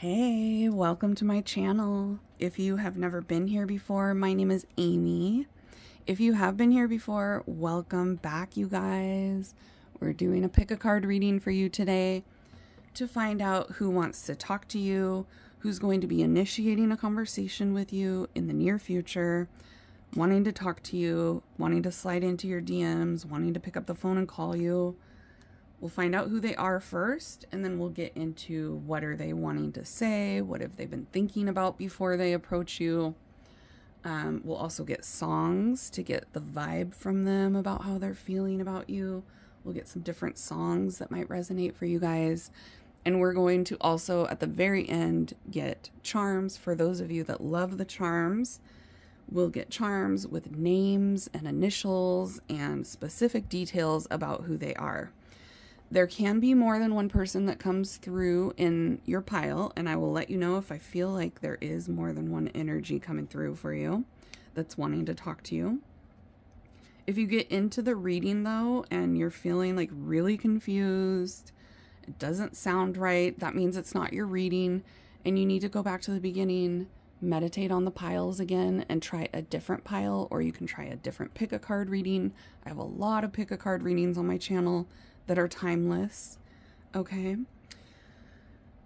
Hey, welcome to my channel. If you have never been here before, my name is Amy. If you have been here before, welcome back, you guys. We're doing a pick a card reading for you today to find out who wants to talk to you, who's going to be initiating a conversation with you in the near future, wanting to talk to you, wanting to slide into your DMs, wanting to pick up the phone and call you. We'll find out who they are first, and then we'll get into what are they wanting to say, what have they been thinking about before they approach you. We'll also get songs to get the vibe from them about how they're feeling about you. We'll get some different songs that might resonate for you guys. And we're going to also, at the very end, get charms. For those of you that love the charms, we'll get charms with names and initials and specific details about who they are. There can be more than one person that comes through in your pile, and I will let you know if I feel like there is more than one energy coming through for you that's wanting to talk to you. If you get into the reading, though, and you're feeling like really confused, it doesn't sound right, that means it's not your reading, and you need to go back to the beginning, meditate on the piles again, and try a different pile, or you can try a different pick-a-card reading. I have a lot of pick-a-card readings on my channel that are timeless, okay?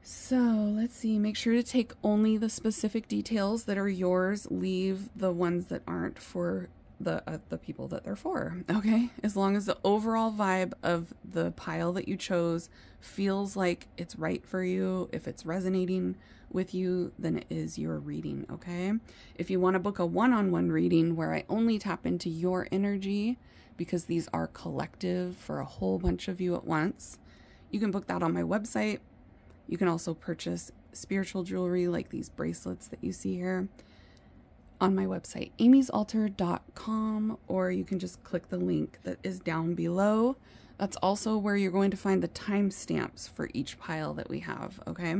So, let's see. Make sure to take only the specific details that are yours. Leave the ones that aren't for the people that they're for, okay? As long as the overall vibe of the pile that you chose feels like it's right for you, if it's resonating with you, then it is your reading, okay? If you want to book a one-on-one reading where I only tap into your energy, because these are collective for a whole bunch of you at once, you can book that on my website. You can also purchase spiritual jewelry like these bracelets that you see here on my website, AmysAltar.com, or you can just click the link that is down below. That's also where you're going to find the timestamps for each pile that we have, okay?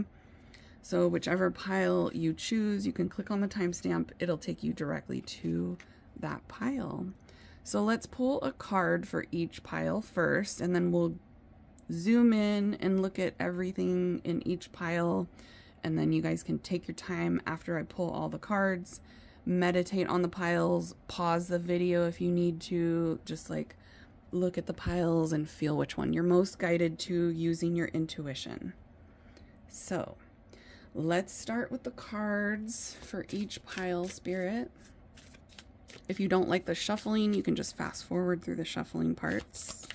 So whichever pile you choose, you can click on the timestamp. It'll take you directly to that pile. So let's pull a card for each pile first, and then we'll zoom in and look at everything in each pile. And then you guys can take your time after I pull all the cards, meditate on the piles, pause the video if you need to, just like look at the piles and feel which one you're most guided to using your intuition. So let's start with the cards for each pile, Spirit. If you don't like the shuffling, you can just fast forward through the shuffling parts.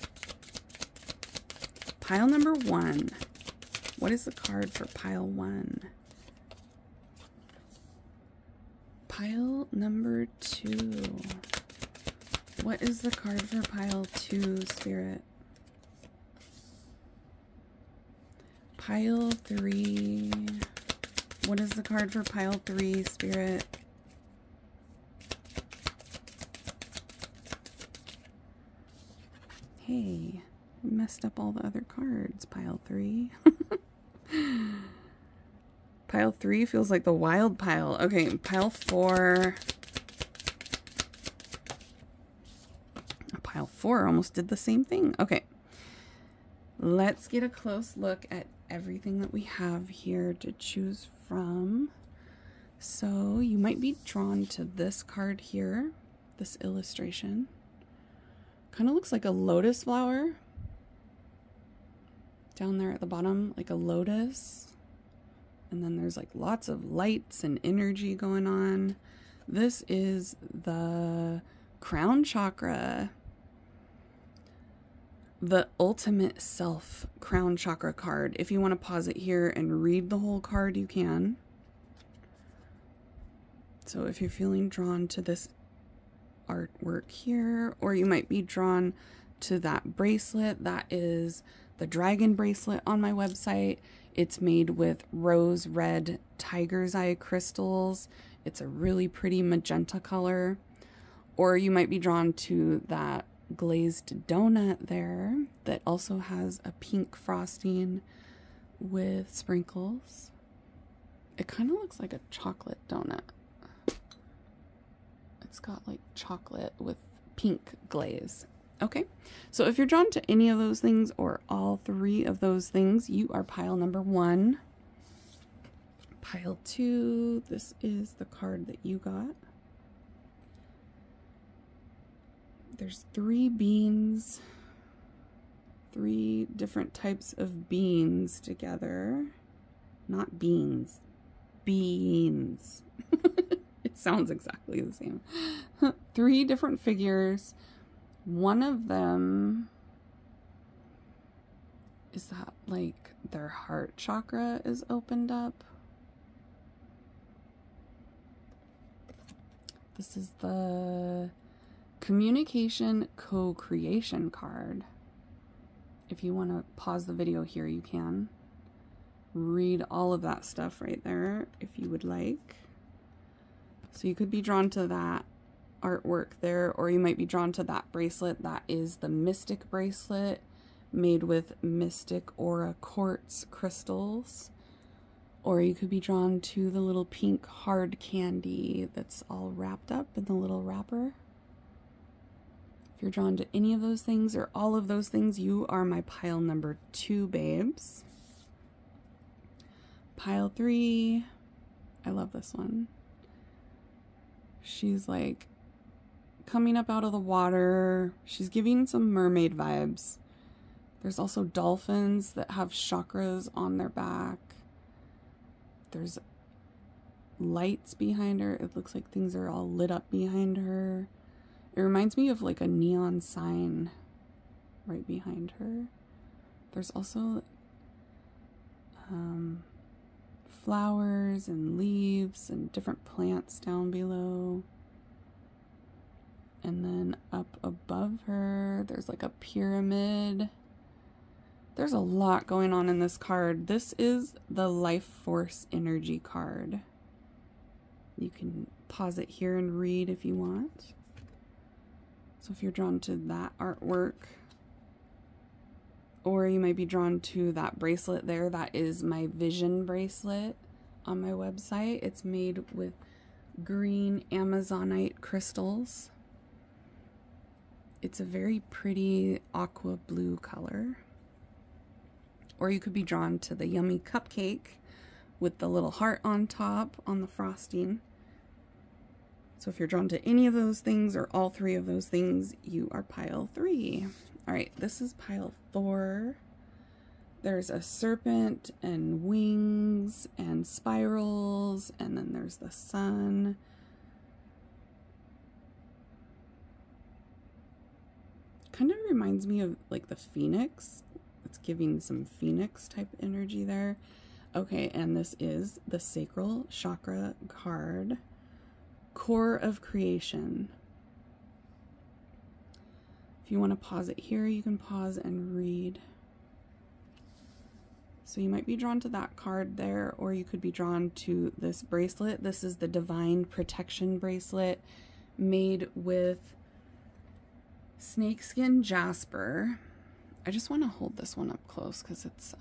Pile number one. What is the card for pile one? Pile number two. What is the card for pile two, Spirit? Pile three. What is the card for pile three, Spirit? Hey, messed up all the other cards, pile three. Pile three feels like the wild pile. Okay, pile four. Pile four almost did the same thing. Okay, let's get a close look at everything that we have here to choose from. So you might be drawn to this card here, this illustration. Kind of looks like a lotus flower down there at the bottom, like a lotus, and then there's like lots of lights and energy going on. This is the crown chakra, the ultimate self crown chakra card. If you want to pause it here and read the whole card, you can. So if you're feeling drawn to this artwork here, or you might be drawn to that bracelet, that is the dragon bracelet on my website. It's made with rose red tiger's eye crystals. It's a really pretty magenta color. Or you might be drawn to that glazed donut there that also has a pink frosting with sprinkles. It kind of looks like a chocolate donut. It's got like chocolate with pink glaze. Okay, so if you're drawn to any of those things or all three of those things, you are pile number one. pile two. This is the card that you got. There's three beans, three different types of beans together. Not beans, beans. It sounds exactly the same. Three different figures. One of them, is that like their heart chakra is opened up? This is the communication co-creation card. If you want to pause the video here, you can read all of that stuff right there if you would like. So you could be drawn to that artwork there, or you might be drawn to that bracelet. That is the mystic bracelet made with mystic aura quartz crystals. Or you could be drawn to the little pink hard candy that's all wrapped up in the little wrapper. If you're drawn to any of those things or all of those things, you are my pile number two, babes. Pile three, I love this one. She's like coming up out of the water. She's giving some mermaid vibes. There's also dolphins that have chakras on their back. There's lights behind her. It looks like things are all lit up behind her. It reminds me of like a neon sign right behind her. There's also flowers and leaves and different plants down below. And then up above her, there's like a pyramid. There's a lot going on in this card. This is the life force energy card. You can pause it here and read if you want. So if you're drawn to that artwork, or you might be drawn to that bracelet there, that is my vision bracelet on my website. It's made with green amazonite crystals. It's a very pretty aqua blue color. Or you could be drawn to the yummy cupcake with the little heart on top on the frosting. So if you're drawn to any of those things or all three of those things, you are pile three. All right, this is pile four. There's a serpent and wings and spirals, and then there's the sun. Kind of reminds me of like the phoenix. It's giving some phoenix type energy there. Okay, and this is the sacral chakra card, core of creation. If you want to pause it here, you can pause and read. So you might be drawn to that card there, or you could be drawn to this bracelet. This is the divine protection bracelet made with snakeskin jasper. I just want to hold this one up close because it's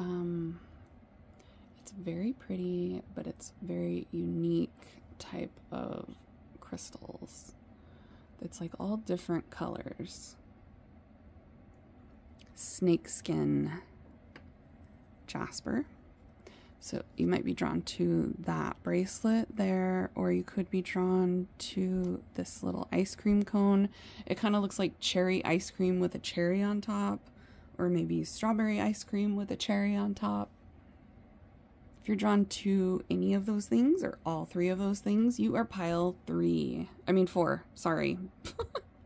very pretty, but it's very unique type of crystals. It's like all different colors. Snakeskin jasper. So you might be drawn to that bracelet there, or you could be drawn to this little ice cream cone. It kind of looks like cherry ice cream with a cherry on top. Or maybe strawberry ice cream with a cherry on top. If you're drawn to any of those things or all three of those things, you are pile three. I mean four, sorry.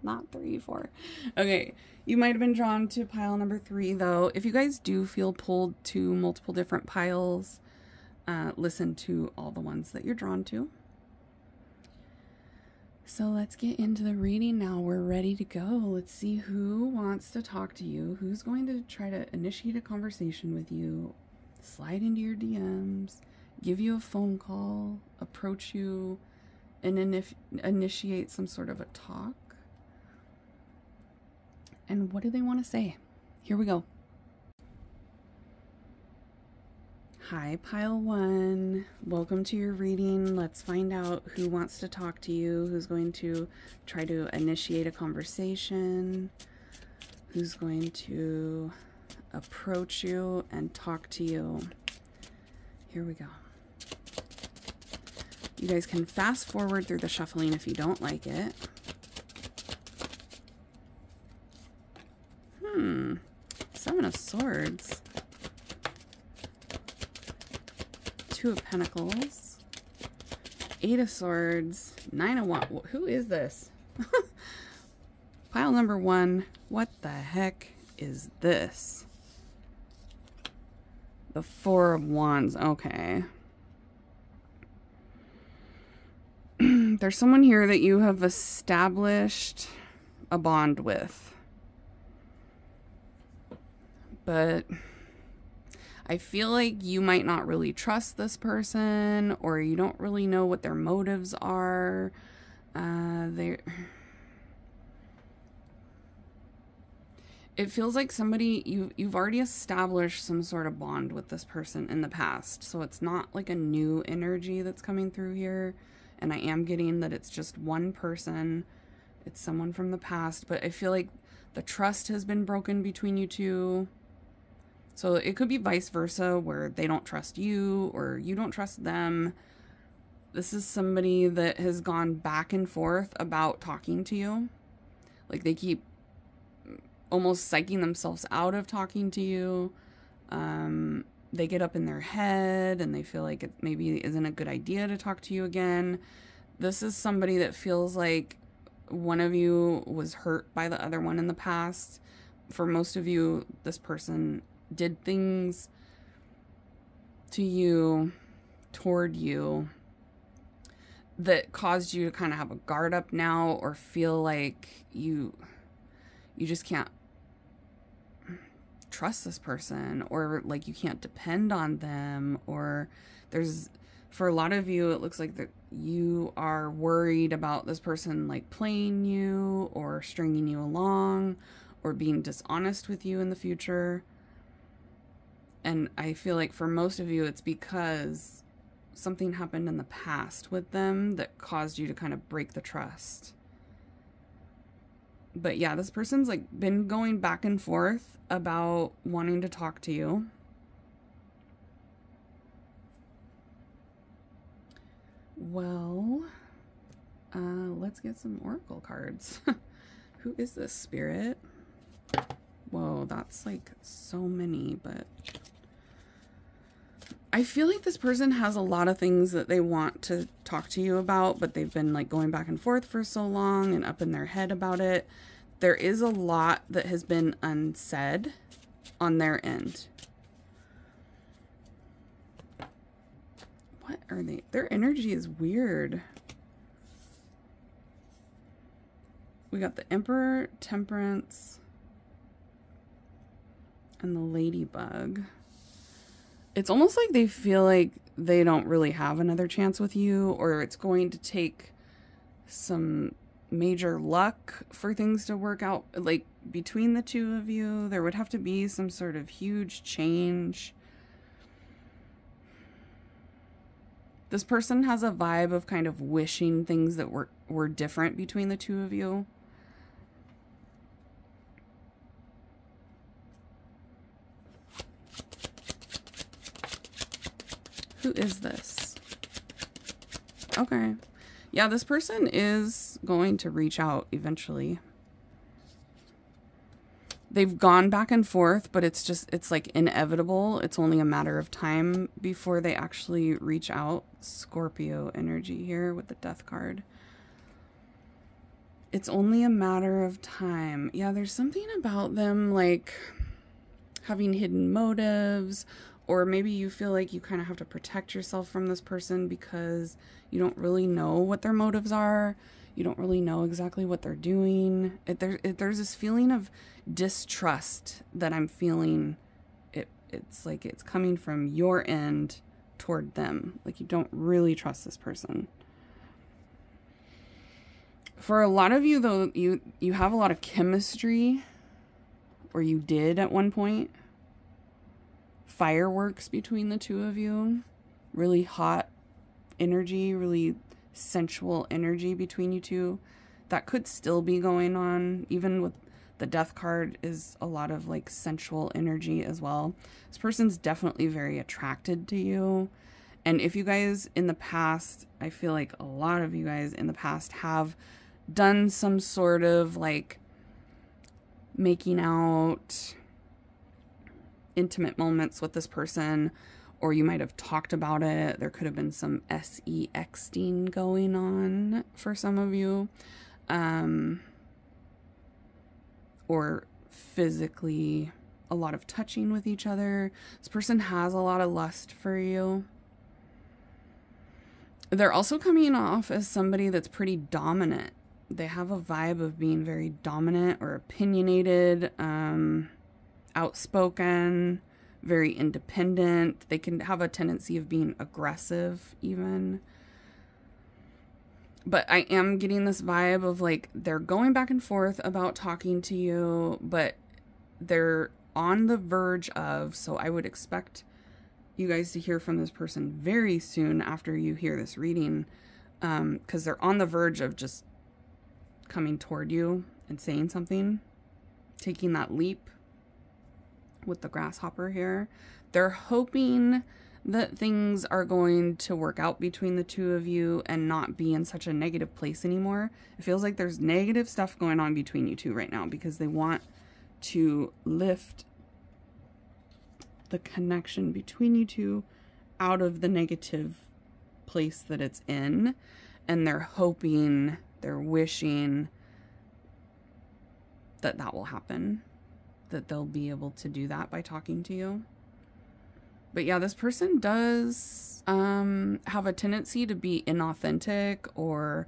Not three, four. Okay, you might have been drawn to pile number three though. If you guys do feel pulled to multiple different piles, listen to all the ones that you're drawn to. So let's get into the reading now. We're ready to go. Let's see who wants to talk to you, who's going to try to initiate a conversation with you, slide into your DMs, give you a phone call, approach you, and initiate some sort of a talk. And what do they want to say? Here we go. Hi, pile one. Welcome to your reading. Let's find out who wants to talk to you, who's going to try to initiate a conversation, who's going to approach you and talk to you. Here we go. You guys can fast forward through the shuffling if you don't like it. Seven of Swords. Two of Pentacles. Eight of Swords. Nine of Wands. Who is this? Pile number one. What the heck is this? The Four of Wands. Okay. There's someone here that you have established a bond with. But I feel like you might not really trust this person, or you don't really know what their motives are. It feels like somebody, you've already established some sort of bond with this person in the past. So it's not like a new energy that's coming through here. And I am getting that it's just one person. It's someone from the past. But I feel like the trust has been broken between you two. So it could be vice versa, where they don't trust you or you don't trust them. This is somebody that has gone back and forth about talking to you. Like, they keep almost psyching themselves out of talking to you. They get up in their head and they feel like it maybe isn't a good idea to talk to you again. This is somebody that feels like one of you was hurt by the other one in the past. For most of you, this person did things to you, toward you, that caused you to kind of have a guard up now, or feel like you just can't trust this person, or like you can't depend on them, or there's, for a lot of you, it looks like that you are worried about this person like playing you or stringing you along or being dishonest with you in the future. And I feel like for most of you, it's because something happened in the past with them that caused you to kind of break the trust. But yeah, this person's like been going back and forth about wanting to talk to you. Well, let's get some oracle cards. Who is this, spirit? Whoa, that's like so many, but I feel like this person has a lot of things that they want to talk to you about, but they've been like going back and forth for so long and up in their head about it. There is a lot that has been unsaid on their end. What are they? Their energy is weird. We got the Emperor, Temperance, and the Ladybug. It's almost like they feel like they don't really have another chance with you, or it's going to take some major luck for things to work out. Like, between the two of you, there would have to be some sort of huge change. This person has a vibe of kind of wishing things that were different between the two of you. Who is this? Okay. Yeah, this person is going to reach out eventually. They've gone back and forth, but it's just, it's like inevitable. It's only a matter of time before they actually reach out. Scorpio energy here with the Death card. It's only a matter of time. Yeah, there's something about them like having hidden motives. Or maybe you feel like you kind of have to protect yourself from this person because you don't really know what their motives are. You don't really know exactly what they're doing. There's this feeling of distrust that I'm feeling. It's like it's coming from your end toward them. Like, you don't really trust this person. For a lot of you, though, you have a lot of chemistry. Or you did at one point. Fireworks between the two of you, really hot energy, really sensual energy between you two. That could still be going on, even with the Death card is a lot of like sensual energy as well. This person's definitely very attracted to you, And if you guys in the past, I feel like a lot of you guys in the past have done some sort of like making out, intimate moments with this person, or you might have talked about it. There could have been some sexting going on for some of you, or physically a lot of touching with each other. This person has a lot of lust for you. They're also coming off as somebody that's pretty dominant. They have a vibe of being very dominant or opinionated, outspoken, very independent. They can have a tendency of being aggressive even. But I am getting this vibe of like they're going back and forth about talking to you, but they're on the verge of, so I would expect you guys to hear from this person very soon after you hear this reading, because they're on the verge of just coming toward you and saying something, taking that leap with the grasshopper here. They're hoping that things are going to work out between the two of you and not be in such a negative place anymore. It feels like there's negative stuff going on between you two right now because they want to lift the connection between you two out of the negative place that it's in. And they're hoping, they're wishing that that will happen, that they'll be able to do that by talking to you. But yeah, this person does have a tendency to be inauthentic or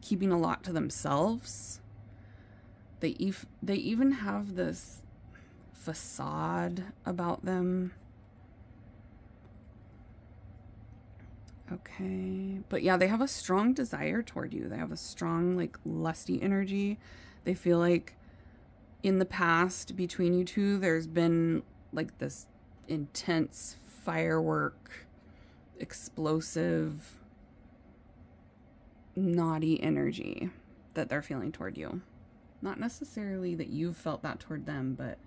keeping a lot to themselves. They even have this facade about them. Okay, but yeah, they have a strong desire toward you. They have a strong, like, lusty energy. They feel like in the past between you two, there's been like this intense firework, explosive, naughty energy that they're feeling toward you. Not necessarily that you've felt that toward them, but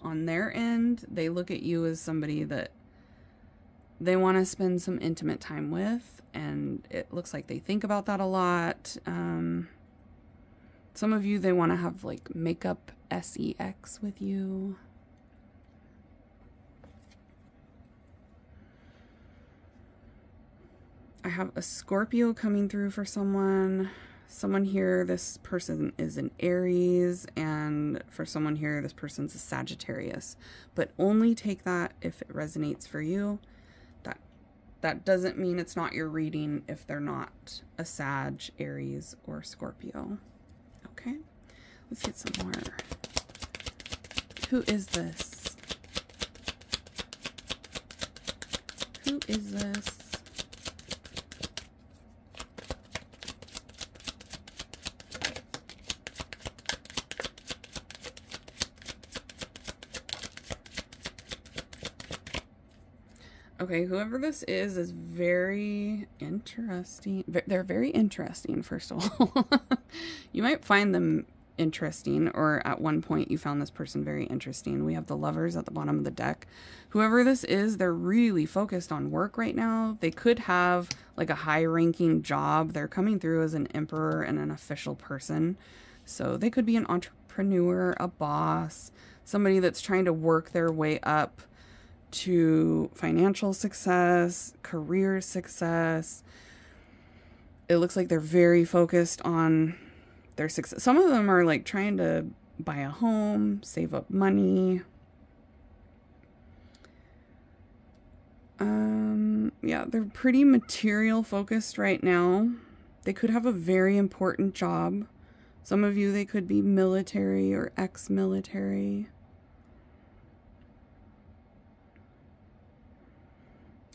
on their end, they look at you as somebody that they want to spend some intimate time with, and it looks like they think about that a lot. Some of you, they want to have like makeup sex with you. I have a Scorpio coming through for someone. Someone here, this person is an Aries, and for someone here, this person's a Sagittarius. But only take that if it resonates for you. That doesn't mean it's not your reading if they're not a Sag, Aries, or Scorpio. Okay, let's get some more. Who is this? Who is this? Okay, whoever this is very interesting. They're very interesting, first of all. You might find them interesting, or at one point you found this person very interesting. We have the Lovers at the bottom of the deck. Whoever this is, they're really focused on work right now. They could have like a high-ranking job. They're coming through as an emperor and an official person. So they could be an entrepreneur, a boss, somebody that's trying to work their way up to financial success, career success. It looks like they're very focused on their success. Some of them are like trying to buy a home, save up money. Yeah, they're pretty material focused right now. They could have a very important job. Some of you, they could be military or ex-military.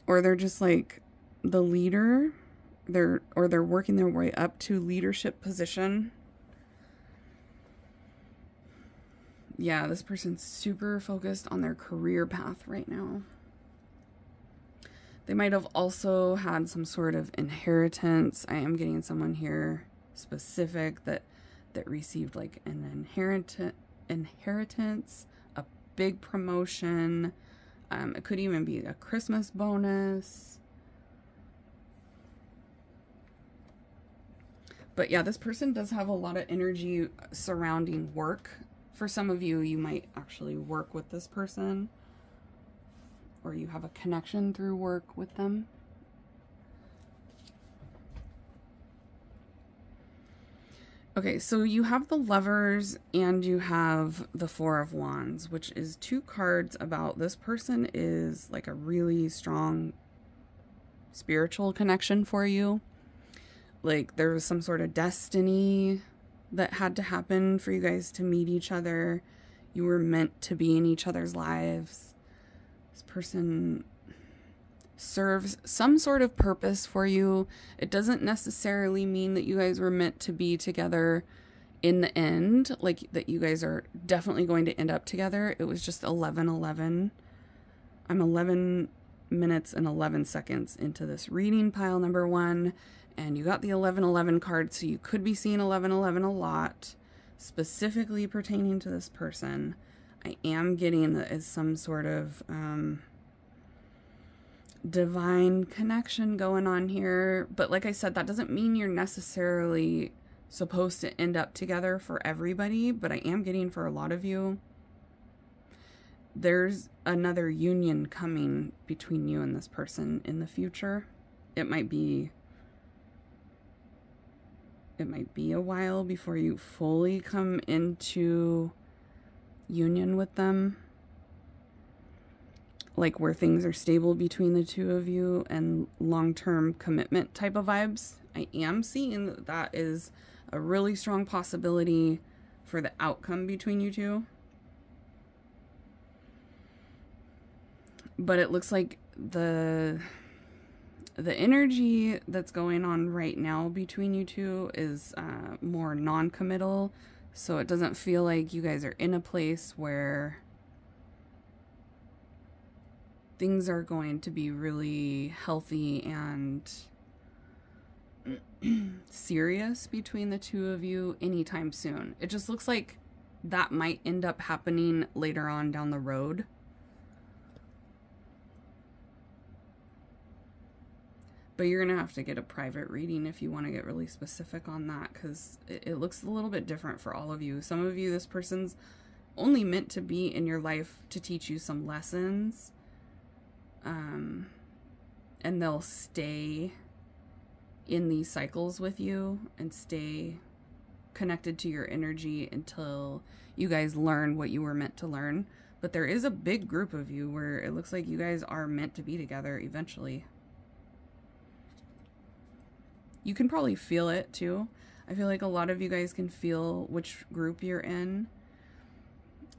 Or they're just like the leader, or they're working their way up to leadership position. Yeah, this person's super focused on their career path right now. They might have also had some sort of inheritance. I am getting someone here specific that received like an inheritance, a big promotion, It could even be a Christmas bonus. But yeah, this person does have a lot of energy surrounding work. For some of you, you might actually work with this person, or you have a connection through work with them. Okay, so you have the Lovers and you have the Four of Wands, which is two cards about this person is like a really strong spiritual connection for you. Like there was some sort of destiny that had to happen for you guys to meet each other. You were meant to be in each other's lives. This person serves some sort of purpose for you. It doesn't necessarily mean that you guys were meant to be together in the end, like that you guys are definitely going to end up together. It was just 11:11. I'm 11 minutes and 11 seconds into this reading, pile number one, and you got the 11:11 card, so you could be seeing 11:11 a lot, specifically pertaining to this person. I am getting that as some sort of divine connection going on here, but like I said, that doesn't mean you're necessarily supposed to end up together for everybody, but I am getting for a lot of you, there's another union coming between you and this person in the future. It might be a while before you fully come into union with them, like where things are stable between the two of you and long-term commitment type of vibes. I am seeing that that is a really strong possibility for the outcome between you two. But it looks like the energy that's going on right now between you two is more non-committal. So it doesn't feel like you guys are in a place where things are going to be really healthy and serious between the two of you anytime soon. It just looks like that might end up happening later on down the road. But you're going to have to get a private reading if you want to get really specific on that, because it looks a little bit different for all of you. Some of you, this person's only meant to be in your life to teach you some lessons. And they'll stay in these cycles with you and stay connected to your energy until you guys learn what you were meant to learn. But there is a big group of you where it looks like you guys are meant to be together eventually. You can probably feel it too. I feel like a lot of you guys can feel which group you're in.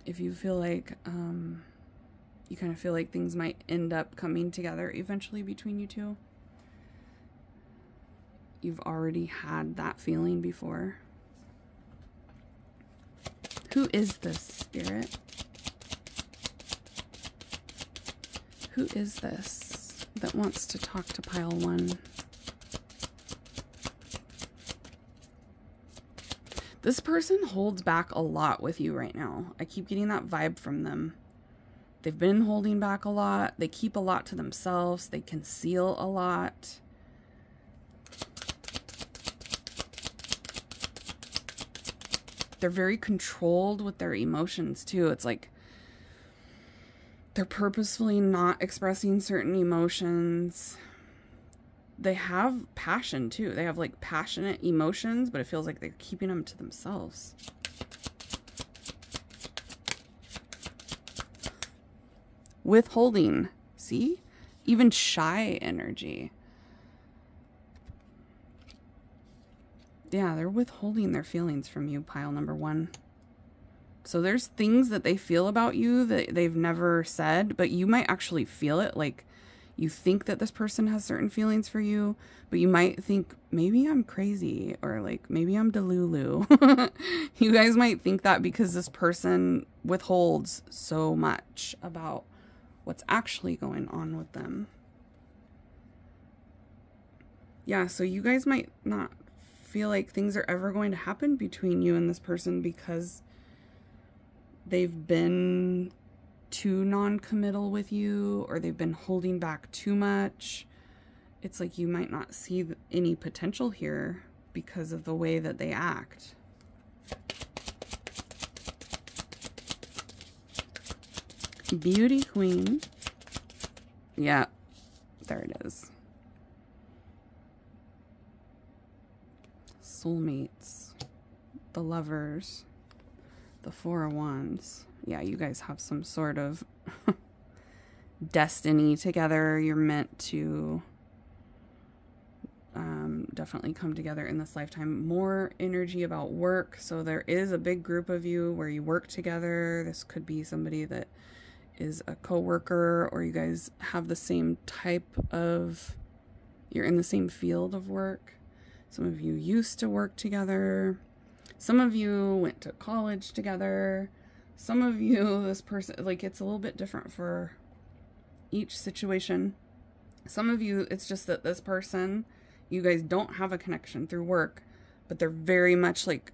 If you feel like, you kind of feel like things might end up coming together eventually between you two. You've already had that feeling before. Who is this, Spirit? Who is this that wants to talk to pile one? This person holds back a lot with you right now. I keep getting that vibe from them. They've been holding back a lot. They keep a lot to themselves. They conceal a lot. They're very controlled with their emotions too. It's like they're purposefully not expressing certain emotions. They have passion too. They have like passionate emotions, but it feels like they're keeping them to themselves. Withholding, see? Even shy energy. Yeah, they're withholding their feelings from you, pile number one. So there's things that they feel about you that they've never said, but you might actually feel it. Like you think that this person has certain feelings for you, but you might think, maybe I'm crazy, or like, maybe I'm delulu. You guys might think that because this person withholds so much about what's actually going on with them. Yeah, so you guys might not feel like things are ever going to happen between you and this person because they've been too non-committal with you, or they've been holding back too much. It's like you might not see any potential here because of the way that they act. Beauty Queen. Yeah, there it is. Soulmates, the Lovers, the Four of Wands. Yeah, you guys have some sort of destiny together. You're meant to definitely come together in this lifetime. More energy about work. So there is a big group of you where you work together. This could be somebody that is a coworker, or you guys have the same type of, you're in the same field of work. Some of you used to work together. Some of you went to college together. Some of you, this person, like, it's a little bit different for each situation. Some of you, it's just that this person, you guys don't have a connection through work, but they're very much like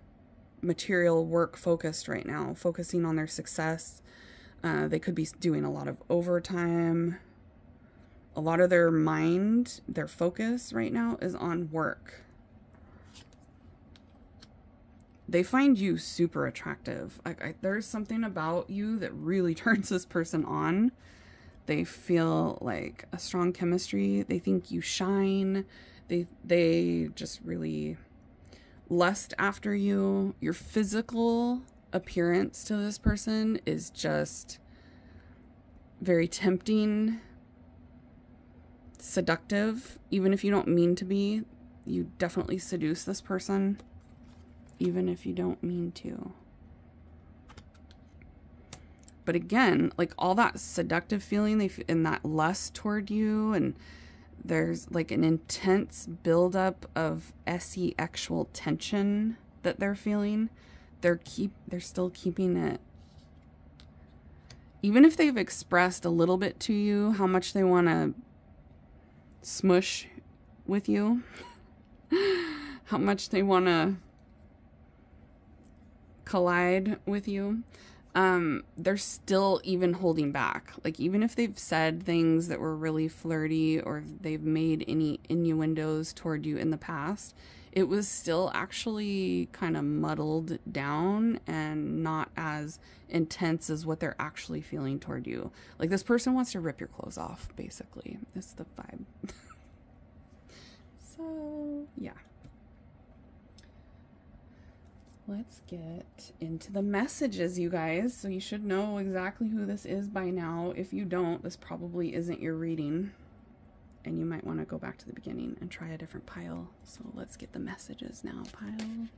material work focused right now, focusing on their success. They could be doing a lot of overtime. A lot of their mind, their focus right now is on work. They find you super attractive. There's something about you that really turns this person on. They feel like a strong chemistry. They think you shine. They just really lust after you. Your physical appearance to this person is just very tempting, seductive. Even if you don't mean to be, you definitely seduce this person. Even if you don't mean to. But again, like all that seductive feeling and that lust toward you, and there's like an intense buildup of sexual tension that they're feeling. They're still keeping it. Even if they've expressed a little bit to you how much they want to smush with you, how much they want to collide with you, they're still even holding back. Like even if they've said things that were really flirty, or they've made any innuendos toward you in the past, it was still actually kind of muddled down and not as intense as what they're actually feeling toward you. Like this person wants to rip your clothes off, basically. That's the vibe. So yeah. Let's get into the messages, you guys. So you should know exactly who this is by now. If you don't, this probably isn't your reading. And you might want to go back to the beginning and try a different pile. So let's get the messages now, pile.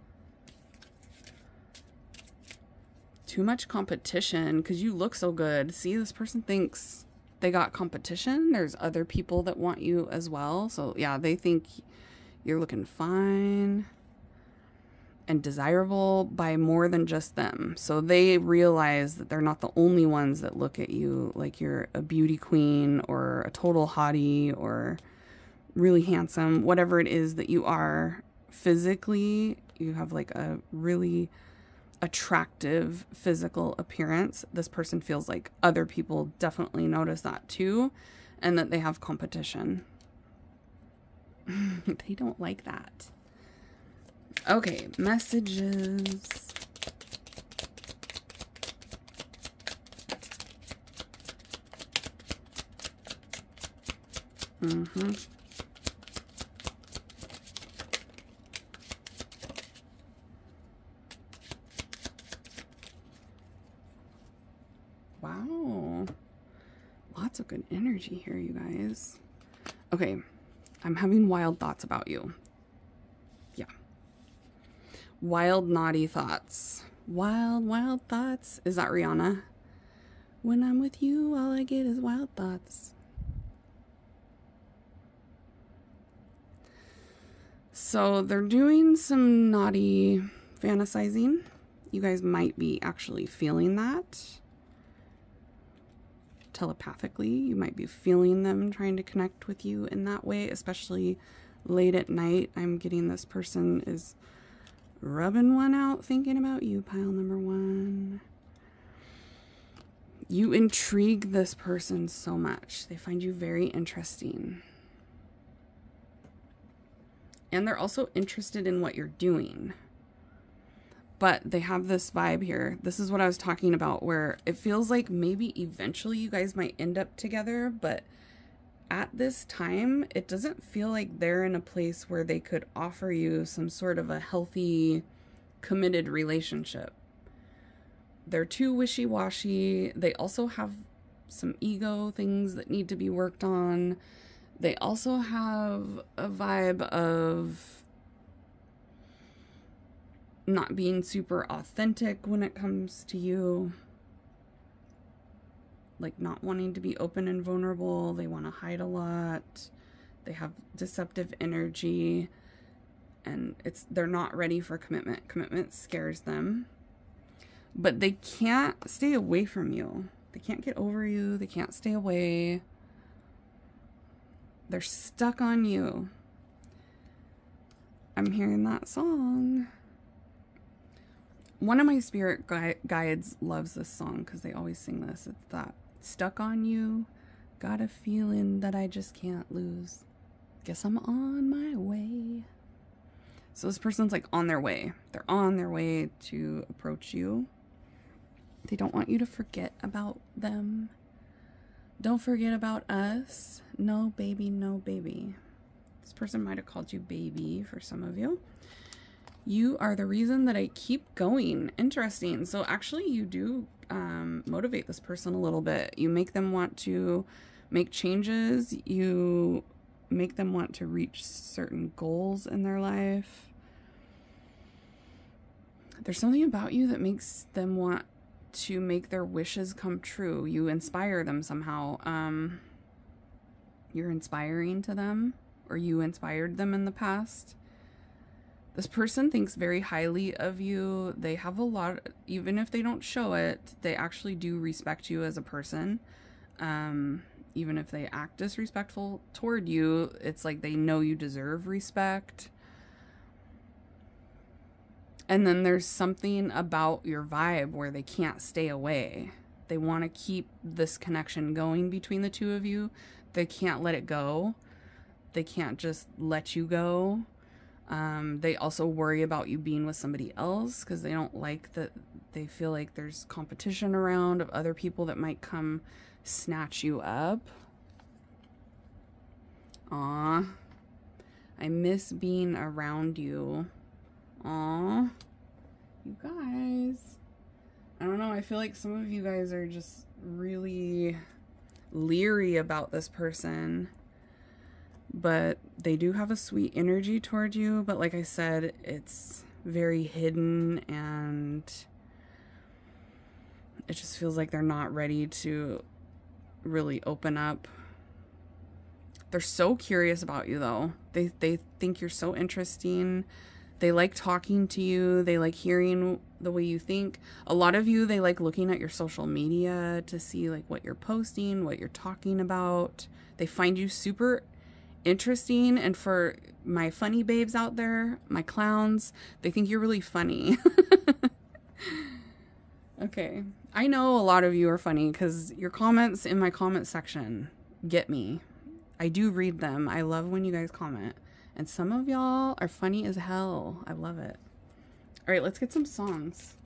Too much competition, because you look so good. See, this person thinks they got competition. There's other people that want you as well. So yeah, they think you're looking fine and desirable by more than just them. So they realize that they're not the only ones that look at you like you're a beauty queen or a total hottie or really handsome, whatever it is that you are physically. You have like a really attractive physical appearance. This person feels like other people definitely notice that too, and that they have competition. They don't like that. Okay, messages. Wow. Lots of good energy here, you guys. Okay, I'm having wild thoughts about you. Wild, naughty thoughts. Wild, wild thoughts. Is that Rihanna? When I'm with you, all I get is wild thoughts. So they're doing some naughty fantasizing. You guys might be actually feeling that. Telepathically, you might be feeling them trying to connect with you in that way, especially late at night. I'm getting this person is rubbing one out thinking about you, pile number one. You intrigue this person so much. They find you very interesting. And they're also interested in what you're doing. But they have this vibe here. This is what I was talking about, where it feels like maybe eventually you guys might end up together, but at this time, it doesn't feel like they're in a place where they could offer you some sort of a healthy, committed relationship. They're too wishy-washy. They also have some ego things that need to be worked on. They also have a vibe of not being super authentic when it comes to you, like not wanting to be open and vulnerable. They want to hide a lot. They have deceptive energy, and they're not ready for commitment. Commitment scares them, but they can't stay away from you. They can't get over you. They can't stay away. They're stuck on you. I'm hearing that song. One of my spirit guides loves this song because they always sing this. It's that stuck on you, got a feeling that I just can't lose. Guess I'm on my way. So this person's like on their way. They're on their way to approach you. They don't want you to forget about them. Don't forget about us. No, baby, no, baby. This person might have called you baby for some of you. You are the reason that I keep going. Interesting. So actually you do motivate this person a little bit. You make them want to make changes. You make them want to reach certain goals in their life. There's something about you that makes them want to make their wishes come true. You inspire them somehow. You're inspiring to them, or you inspired them in the past. This person thinks very highly of you. They have a lot, even if they don't show it, they actually do respect you as a person. Even if they act disrespectful toward you, it's like they know you deserve respect. And then there's something about your vibe where they can't stay away. They want to keep this connection going between the two of you. They can't let it go. They can't just let you go. They also worry about you being with somebody else because they don't like that. They feel like there's competition around of other people that might come snatch you up. Aw, I miss being around you. Aw, you guys, I don't know. I feel like some of you guys are just really leery about this person. But they do have a sweet energy toward you. But like I said, it's very hidden, and it just feels like they're not ready to really open up. They're so curious about you, though. They think you're so interesting. They like talking to you. They like hearing the way you think. A lot of you, they like looking at your social media to see like what you're posting, what you're talking about. They find you super interesting. And for my funny babes out there, my clowns, they think you're really funny. Okay, I know a lot of you are funny because your comments in my comment section get me. I do read them. I love when you guys comment, and some of y'all are funny as hell. I love it. All right, let's get some songs.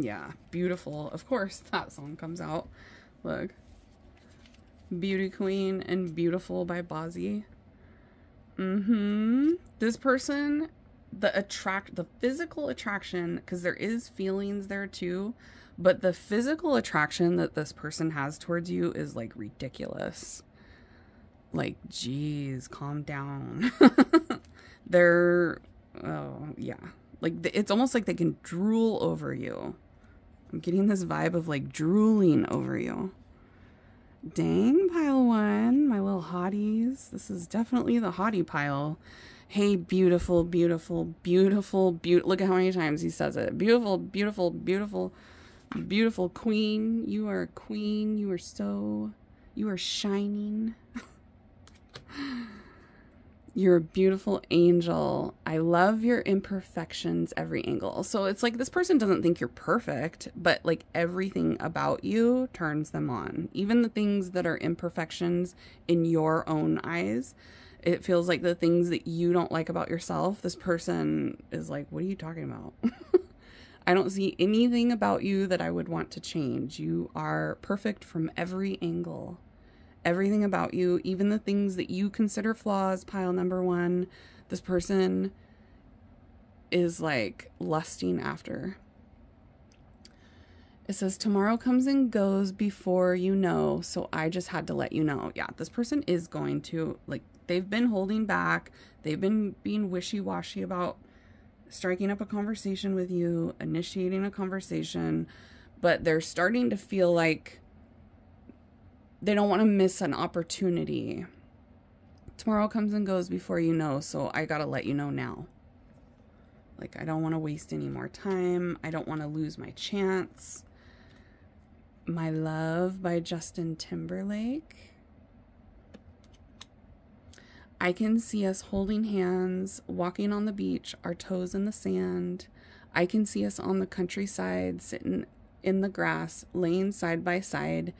Yeah, beautiful. Of course, that song comes out. Look. Beauty Queen and Beautiful by Bazzi. This person, the physical attraction, because there is feelings there too, but the physical attraction that this person has towards you is like ridiculous. Like, geez, calm down. Oh, yeah. Like, it's almost like they can drool over you. I'm getting this vibe of like drooling over you. Dang, pile one, my little hotties. This is definitely the hottie pile. Hey, beautiful, beautiful, beautiful, beautiful. Look at how many times he says it. Beautiful, beautiful, beautiful, beautiful queen. You are a queen. You are shining. You're a beautiful angel. I love your imperfections, every angle. So it's like this person doesn't think you're perfect, but like everything about you turns them on. Even the things that are imperfections in your own eyes. It feels like the things that you don't like about yourself, this person is like, what are you talking about? I don't see anything about you that I would want to change. You are perfect from every angle. Everything about you, even the things that you consider flaws, pile number one, this person is like lusting after. It says, tomorrow comes and goes before you know, so I just had to let you know. Yeah, this person is going to, like, they've been holding back. They've been being wishy-washy about striking up a conversation with you, initiating a conversation, but they're starting to feel like they don't want to miss an opportunity. Tomorrow comes and goes before you know, so I gotta let you know now. Like, I don't want to waste any more time. I don't want to lose my chance. My Love by Justin Timberlake. I can see us holding hands, walking on the beach, our toes in the sand. I can see us on the countryside, sitting in the grass, laying side by side.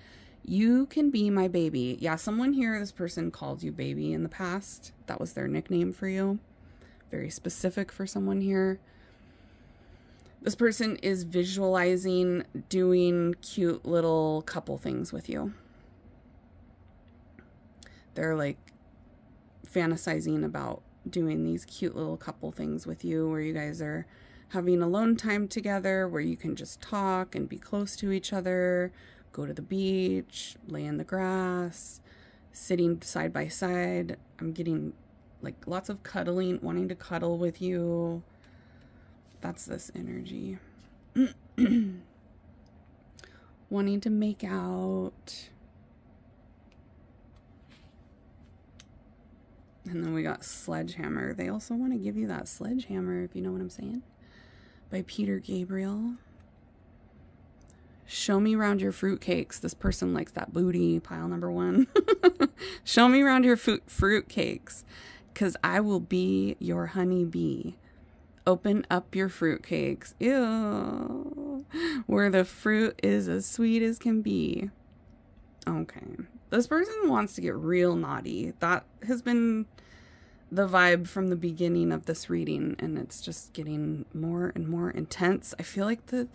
You can be my baby. Yeah, someone here, this person called you baby in the past. That was their nickname for you. Very specific for someone here. This person is visualizing doing cute little couple things with you. They're like fantasizing about doing these cute little couple things with you, where you guys are having alone time together, where you can just talk and be close to each other. Go to the beach, lay in the grass, sitting side by side. I'm getting like lots of cuddling, wanting to cuddle with you. That's this energy. Wanting to make out. And then we got Sledgehammer. They also want to give you that sledgehammer, if you know what I'm saying, by Peter Gabriel. Show me around your fruitcakes. This person likes that booty, pile number one. Show me around your fruitcakes, because I will be your honey bee. Open up your fruitcakes. Ew. Where the fruit is as sweet as can be. Okay. This person wants to get real naughty. That has been the vibe from the beginning of this reading, and it's just getting more and more intense. I feel like the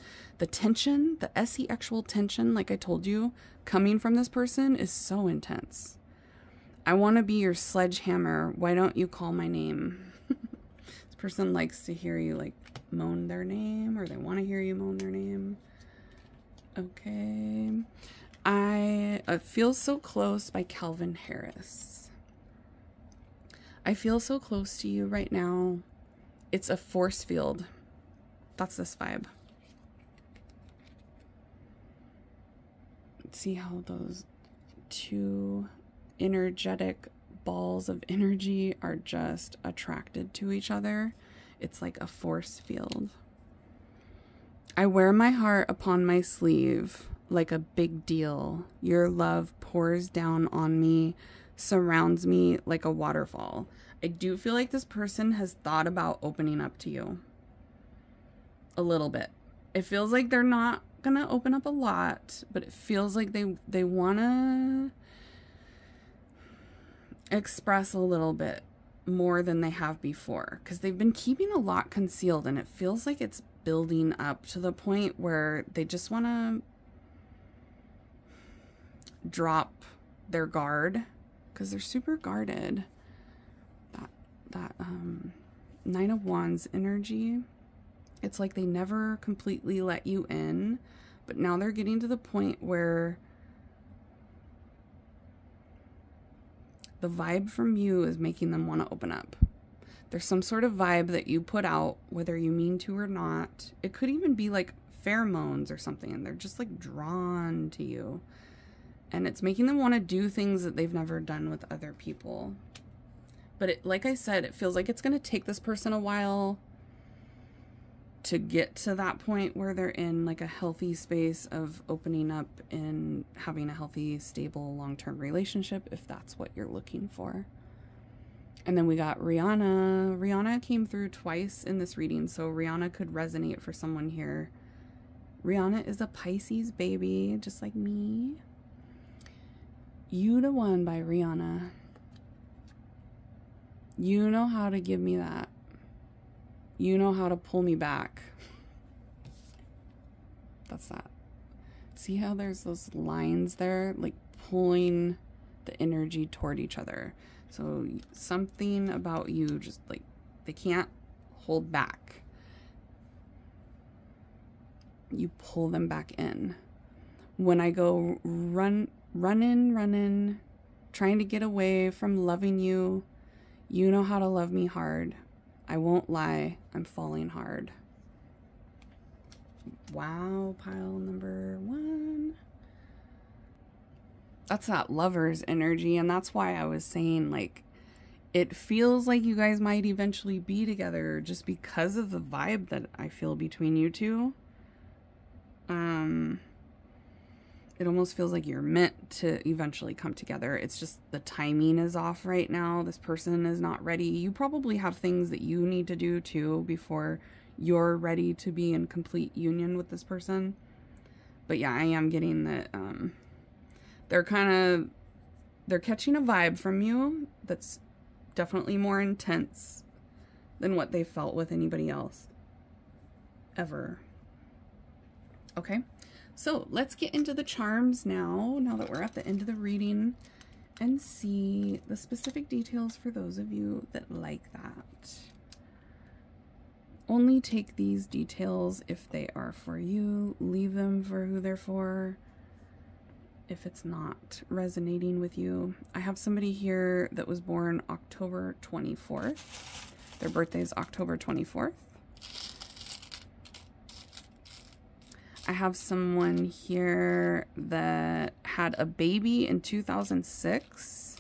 tension, the sexual tension, like I told you, coming from this person is so intense. I want to be your sledgehammer. Why don't you call my name? This person likes to hear you like moan their name, or they want to hear you moan their name. Okay. I Feel So Close by Calvin Harris. I feel so close to you right now. It's a force field. That's this vibe. Let's see how those two energetic balls of energy are just attracted to each other. It's like a force field. I wear my heart upon my sleeve like a big deal. Your love pours down on me, surrounds me like a waterfall. I do feel like this person has thought about opening up to you a little bit. It feels like they're not gonna open up a lot, but it feels like they wanna express a little bit more than they have before, because they've been keeping a lot concealed, and it feels like it's building up to the point where they just wanna drop their guard, because they're super guarded. That Nine of Wands energy. It's like they never completely let you in, but now they're getting to the point where the vibe from you is making them want to open up. There's some sort of vibe that you put out, whether you mean to or not. It could even be like pheromones or something, and they're just like drawn to you. And it's making them want to do things that they've never done with other people. But it, like I said, it feels like it's going to take this person a while to get to that point where they're in like a healthy space of opening up and having a healthy, stable, long-term relationship, if that's what you're looking for. And then we got Rihanna. Rihanna came through twice in this reading, so Rihanna could resonate for someone here. Rihanna is a Pisces baby, just like me. You the One by Rihanna. You know how to give me that. You know how to pull me back. That's that. See how there's those lines there, like pulling the energy toward each other. So something about you, just like they can't hold back. You pull them back in. When I go running, trying to get away from loving you, you know how to love me hard. I won't lie, I'm falling hard. Wow, pile number one. That's that Lover's energy, and that's why I was saying, like, it feels like you guys might eventually be together just because of the vibe that I feel between you two. It almost feels like you're meant to eventually come together. It's just the timing is off right now. This person is not ready. You probably have things that you need to do too before you're ready to be in complete union with this person. But yeah, I am getting that they're catching a vibe from you that's definitely more intense than what they felt with anybody else ever. Okay, so let's get into the charms now that we're at the end of the reading, and see the specific details for those of you that like that. Only take these details if they are for you. Leave them for who they're for if it's not resonating with you. I have somebody here that was born October 24th. Their birthday is October 24th. I have someone here that had a baby in 2006.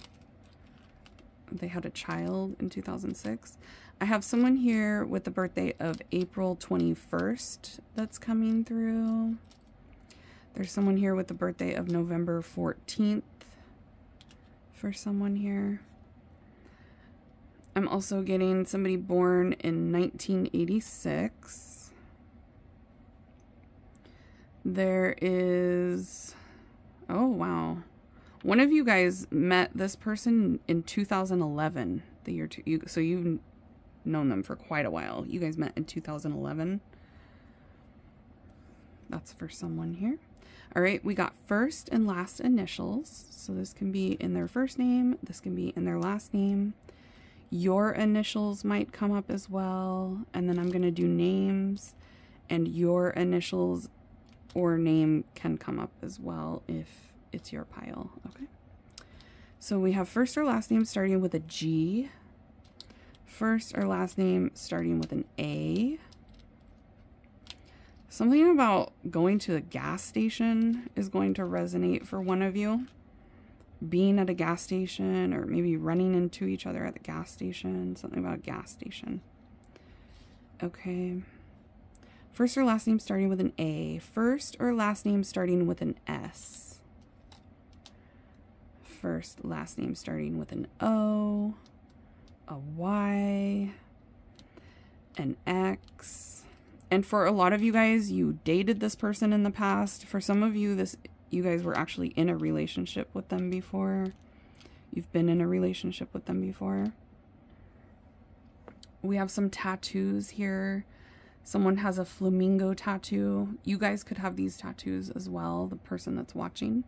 They had a child in 2006. I have someone here with the birthday of April 21st that's coming through. There's someone here with the birthday of November 14th for someone here. I'm also getting somebody born in 1986. There is, oh wow, one of you guys met this person in 2011, the year two, so you've known them for quite a while. You guys met in 2011. That's for someone here. All right, we got first and last initials. So this can be in their first name, this can be in their last name. Your initials might come up as well. And then I'm gonna do names, and your initials or name can come up as well if it's your pile. Okay, so we have first or last name starting with a G, first or last name starting with an A. Something about going to a gas station is going to resonate for one of you. Being at a gas station, or maybe running into each other at the gas station, something about a gas station. Okay. First or last name starting with an A. First or last name starting with an S. First, last name starting with an O, a Y, an X. And for a lot of you guys, you dated this person in the past. For some of you, you guys were actually in a relationship with them before. You've been in a relationship with them before. We have some tattoos here. Someone has a flamingo tattoo. You guys could have these tattoos as well, the person that's watching.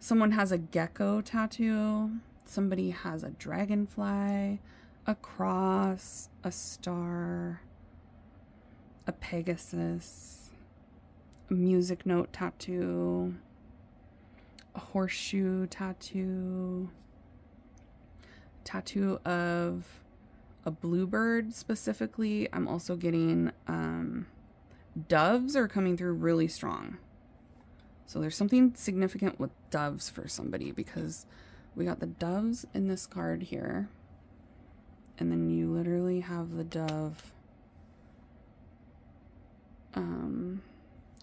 Someone has a gecko tattoo. Somebody has a dragonfly, a cross, a star, a pegasus, a music note tattoo, a horseshoe tattoo, tattoo of a bluebird specifically. I'm also getting doves are coming through really strong. So there's something significant with doves for somebody, because we got the doves in this card here. And then you literally have the dove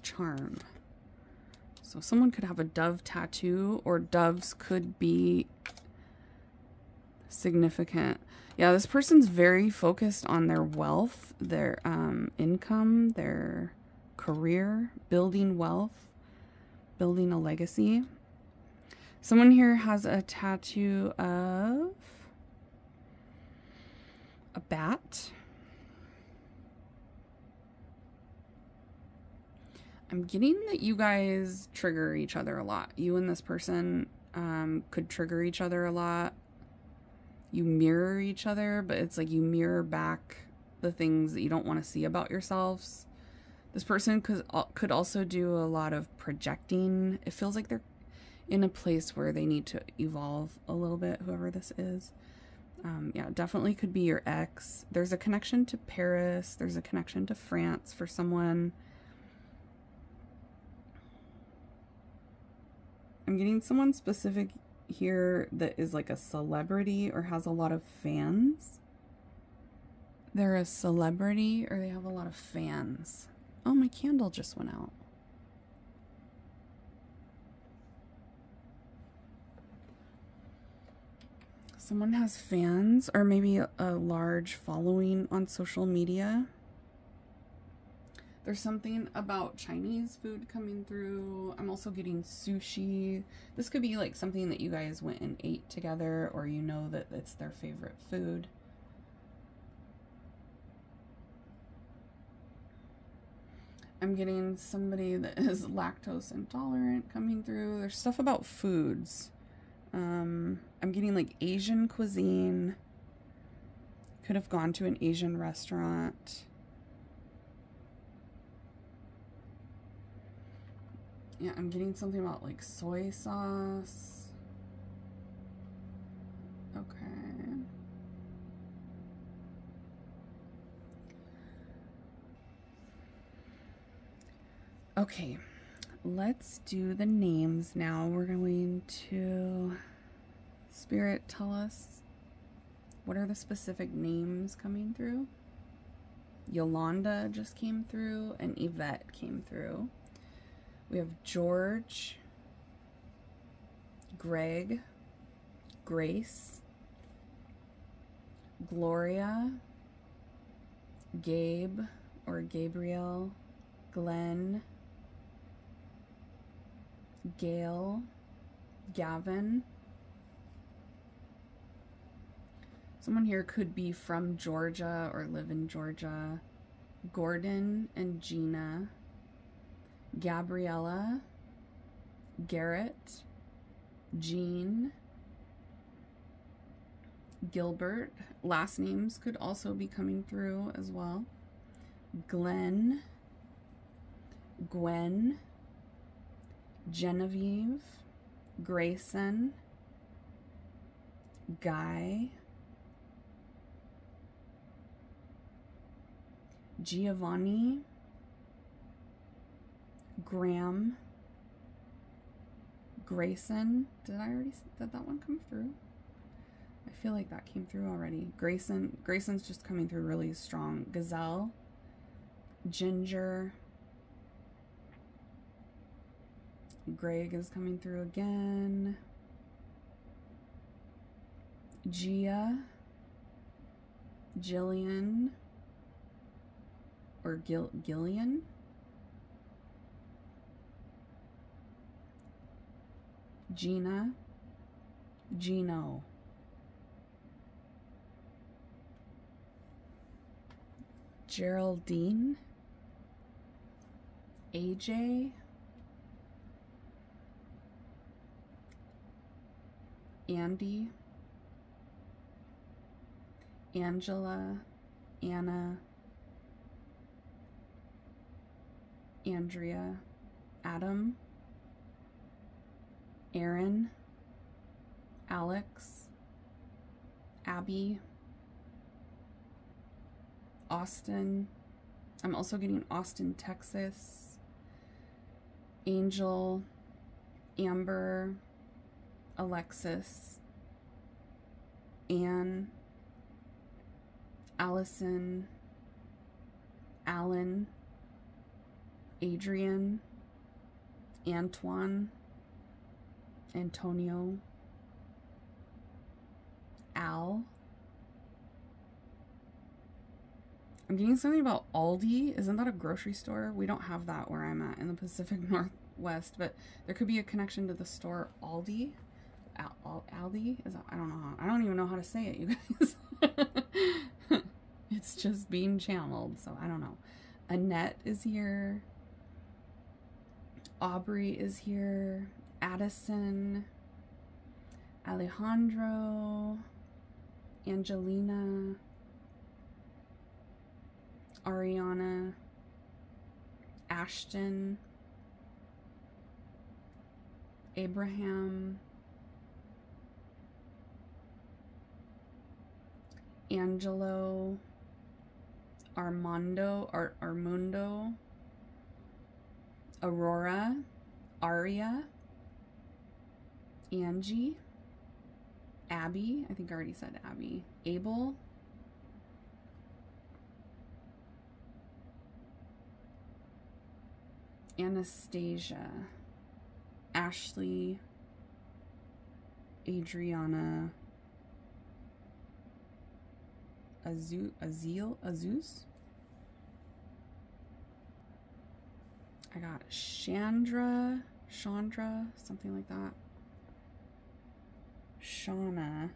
charm. So someone could have a dove tattoo, or doves could be significant. Yeah, this person's very focused on their wealth, their income, their career, building wealth, building a legacy. Someone here has a tattoo of a bat. I'm getting that you guys trigger each other a lot. You and this person could trigger each other a lot. You mirror each other, but it's like you mirror back the things that you don't want to see about yourselves. This person could also do a lot of projecting. It feels like they're in a place where they need to evolve a little bit, whoever this is. Yeah, definitely could be your ex. There's a connection to Paris. There's a connection to France for someone. I'm getting someone specific here that is like a celebrity or has a lot of fans. They're a celebrity or they have a lot of fans. Oh, my candle just went out. Someone has fans or maybe a large following on social media. There's something about Chinese food coming through. I'm also getting sushi. This could be like something that you guys went and ate together, or you know that it's their favorite food. I'm getting somebody that is lactose intolerant coming through. There's stuff about foods. I'm getting like Asian cuisine. Could have gone to an Asian restaurant. Yeah, I'm getting something about like soy sauce. Okay. Okay, let's do the names now. We're going to... Spirit, tell us what are the specific names coming through? Yolanda just came through and Yvette came through. We have George, Greg, Grace, Gloria, Gabe or Gabriel, Glenn, Gail, Gavin. Someone here could be from Georgia or live in Georgia. Gordon and Gina. Gabriella, Garrett, Jean, Gilbert. Last names could also be coming through as well. Glenn, Gwen, Genevieve, Grayson, Guy, Giovanni, Graham, Grayson. Did I already, did that one come through? I feel like that came through already. Grayson, Grayson's just coming through really strong. Gazelle, Ginger, Greg is coming through again. Gia, Jillian, or Gillian. Gina, Gino. Geraldine, AJ, Andy, Angela, Anna, Andrea, Adam, Aaron, Alex, Abby, Austin. I'm also getting Austin, Texas. Angel, Amber, Alexis, Anne, Allison, Alan, Adrian, Antoine, Antonio, Ow. I'm getting something about Aldi. Isn't that a grocery store? We don't have that where I'm at in the Pacific Northwest, but there could be a connection to the store Aldi. Aldi? Is that, I don't know. I don't even know how to say it, you guys. It's just being channeled, so I don't know. Annette is here. Aubrey is here. Addison. Alejandro. Angelina. Ariana. Ashton. Abraham. Angelo. Armando, Armundo, Aurora, Aria, Angie, Abby, I think I already said Abby, Abel, Anastasia, Ashley, Adriana, Azus. I got Chandra, something like that. Shauna.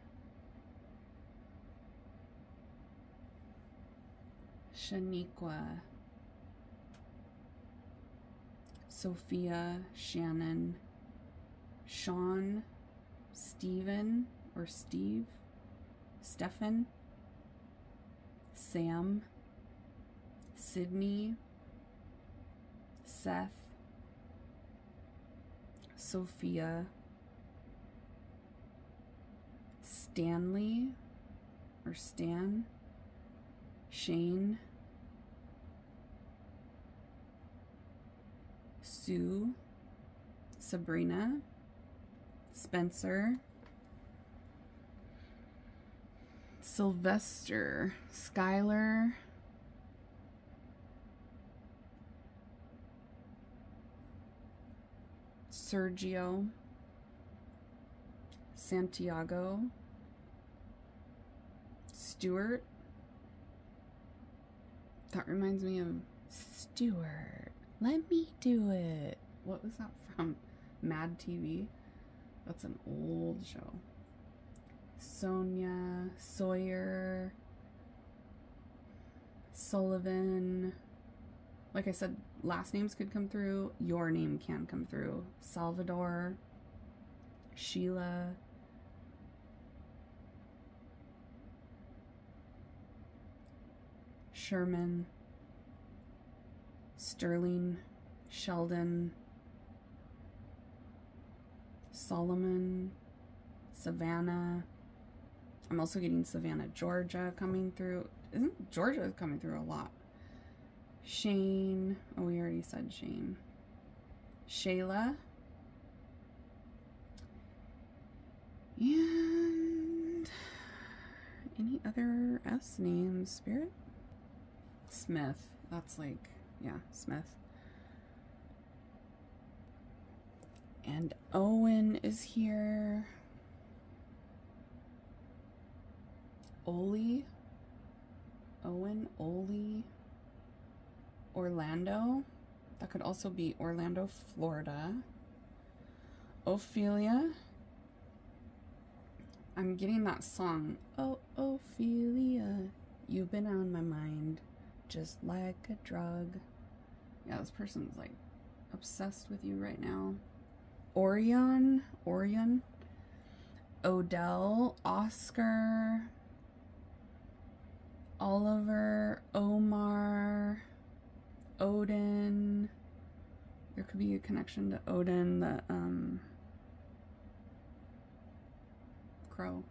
Shaniqua. Sophia, Shannon. Sean, Stefan. Sam, Sydney, Seth, Sophia, Stanley, or Stan, Shane, Sue, Sabrina, Spencer, Sylvester, Skylar, Sergio, Santiago, Stuart. That reminds me of Stuart. Let me do it. What was that from? Mad TV? That's an old show. Sonia, Sawyer, Sullivan. Like I said, last names could come through. Your name can come through. Salvador, Sheila, Sherman, Sterling, Sheldon, Solomon, Savannah. I'm also getting Savannah, Georgia coming through. Isn't Georgia coming through a lot? Shane. Oh, we already said Shane. Shayla. And any other S names, Spirit? Smith. That's like, yeah, Smith. And Owen is here. Oli, Owen, Oli, Orlando, that could also be Orlando, Florida, Ophelia, I'm getting that song, oh, Ophelia, you've been on my mind, just like a drug, yeah, this person's like obsessed with you right now, Orion, Odell, Oscar, Oliver, Omar, Odin. There could be a connection to Odin, the crow.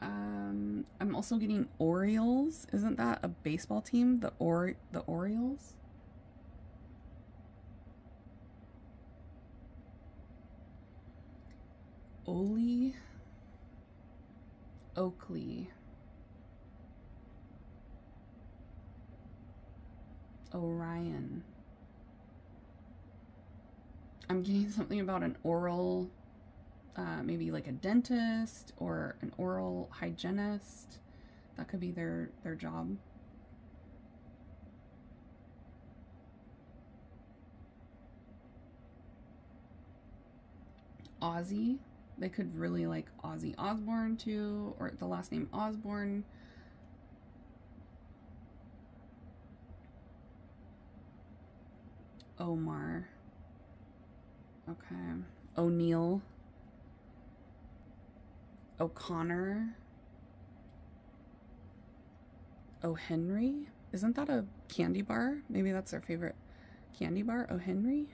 I'm also getting Orioles. Isn't that a baseball team? The Orioles? Oli, Oakley. Orion. I'm getting something about an oral maybe like a dentist or an oral hygienist. That could be their job. Ozzy. They could really like Ozzy Osbourne too, or the last name Osbourne. Omar. Okay. O'Neill. O'Connor. O'Henry? Isn't that a candy bar? Maybe that's their favorite candy bar, O'Henry?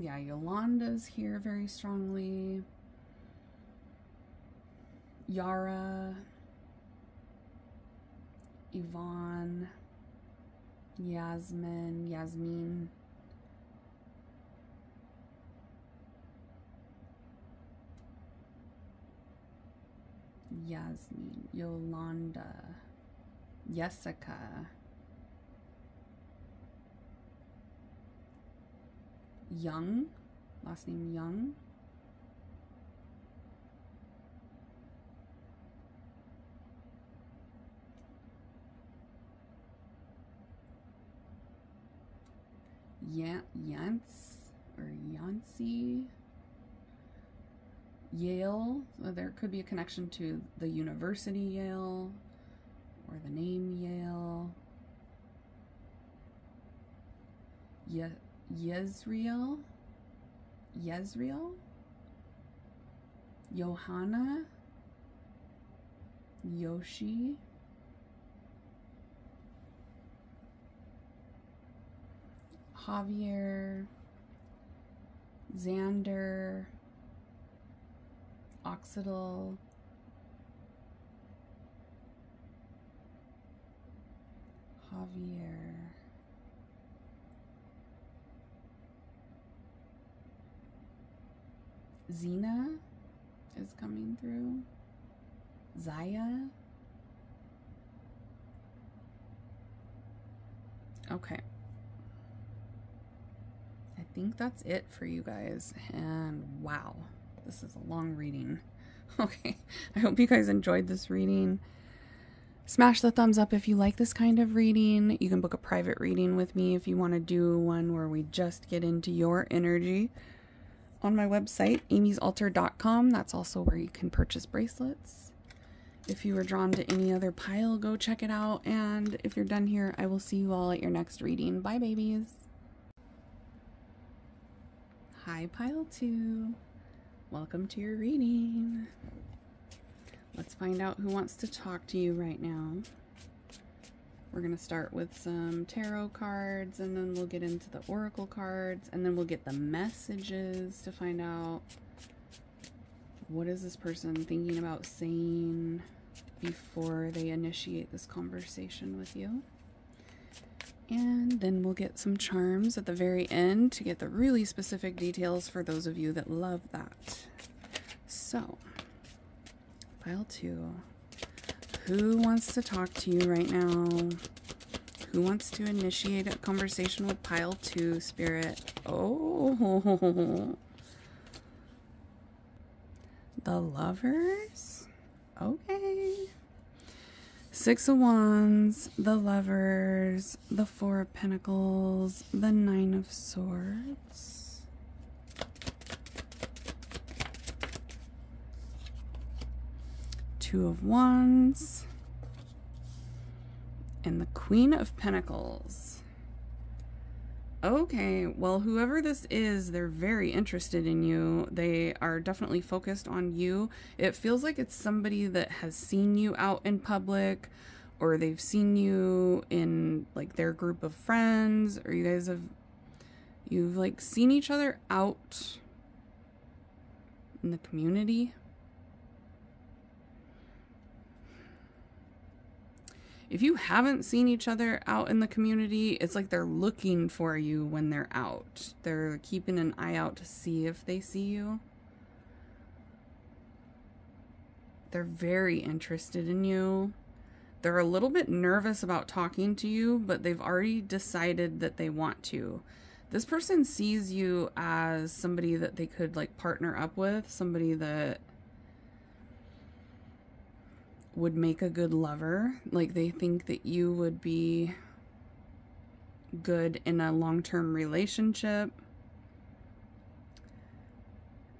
Yeah, Yolanda's here very strongly. Yara. Yvonne. Yasmin. Yasmin. Yasmin. Yolanda. Jessica. Young, last name Young. Yance or Yancey. Yale, so there could be a connection to the University Yale or the name Yale. Yezreel, Yezreel, Johanna, Yoshi, Javier, Xander, Oxidal, Javier. Zena is coming through. Zaya. Okay. I think that's it for you guys. And wow, this is a long reading. Okay. I hope you guys enjoyed this reading. Smash the thumbs up if you like this kind of reading. You can book a private reading with me if you want to do one where we just get into your energy. On my website, AmysAltar.com. That's also where you can purchase bracelets. If you were drawn to any other pile, go check it out. And if you're done here, I will see you all at your next reading. Bye, babies. Hi, pile 2. Welcome to your reading. Let's find out who wants to talk to you right now. We're going to start with some tarot cards, and then we'll get into the oracle cards, and then we'll get the messages to find out what is this person thinking about saying before they initiate this conversation with you. And then we'll get some charms at the very end to get the really specific details for those of you that love that. So, pile 2. Who wants to talk to you right now? Who wants to initiate a conversation with pile 2, Spirit? Oh, the Lovers? Okay. 6 of Wands, the Lovers, the 4 of Pentacles, the 9 of Swords. Two of Wands, and the Queen of Pentacles. Okay, well, whoever this is, they're very interested in you. They are definitely focused on you. It feels like it's somebody that has seen you out in public, or they've seen you in like their group of friends, or you guys have, you've like seen each other out in the community. If you haven't seen each other out in the community, it's like they're looking for you when they're out. They're keeping an eye out to see if they see you. They're very interested in you. They're a little bit nervous about talking to you, but they've already decided that they want to. This person sees you as somebody that they could like partner up with, somebody that would make a good lover. Like they think that you would be good in a long-term relationship.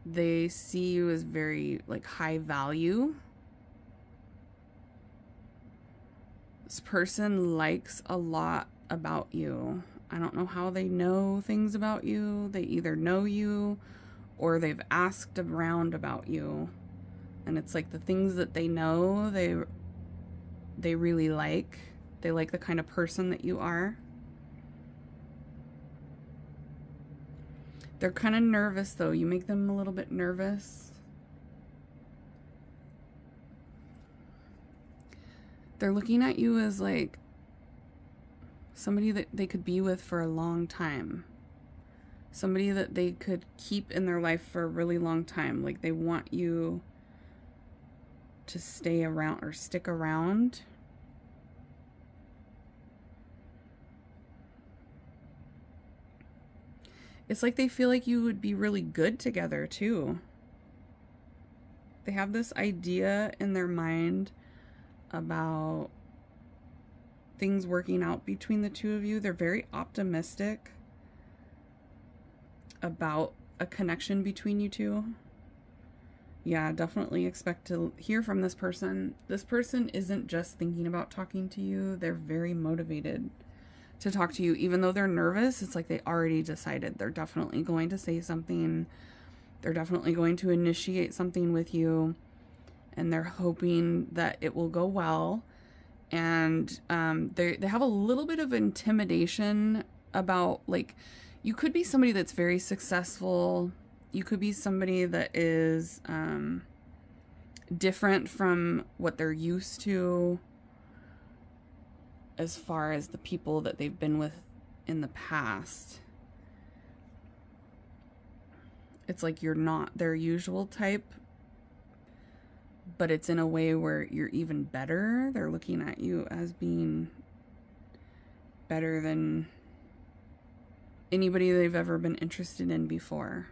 They see you as very like high value. This person likes a lot about you. I don't know how they know things about you. They either know you or they've asked around about you. And it's like the things that they know, they really like. They like the kind of person that you are. They're kind of nervous though. You make them a little bit nervous. They're looking at you as like somebody that they could be with for a long time. Somebody that they could keep in their life for a really long time. Like they want you to stay around or stick around. It's like they feel like you would be really good together too. They have this idea in their mind about things working out between the two of you. They're very optimistic about a connection between you two. Yeah, definitely expect to hear from this person. This person isn't just thinking about talking to you. They're very motivated to talk to you. Even though they're nervous, it's like they already decided. They're definitely going to say something. They're definitely going to initiate something with you. And they're hoping that it will go well. And they have a little bit of intimidation about, like, you could be somebody that's very successful. You could be somebody that is different from what they're used to as far as the people that they've been with in the past. It's like you're not their usual type, but it's in a way where you're even better. They're looking at you as being better than anybody they've ever been interested in before.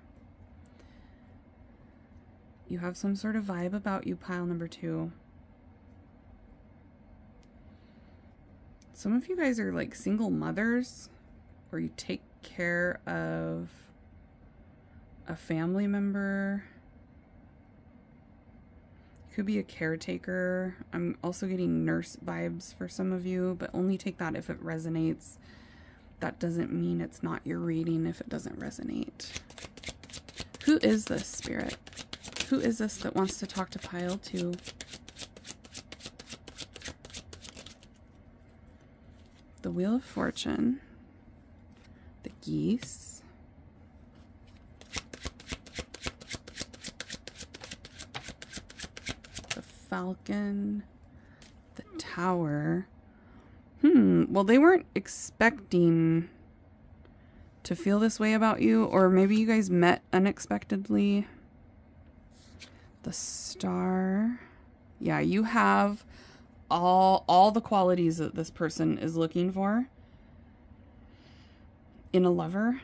You have some sort of vibe about you, pile number two. Some of you guys are like single mothers, or you take care of a family member. Could be a caretaker. I'm also getting nurse vibes for some of you, but only take that if it resonates. That doesn't mean it's not your reading if it doesn't resonate. Who is this, spirit? Who is this that wants to talk to pile two? The Wheel of Fortune, the Geese, Falcon, the Tower. Well, they weren't expecting to feel this way about you, or maybe you guys met unexpectedly. The Star. Yeah, you have all the qualities that this person is looking for in a lover.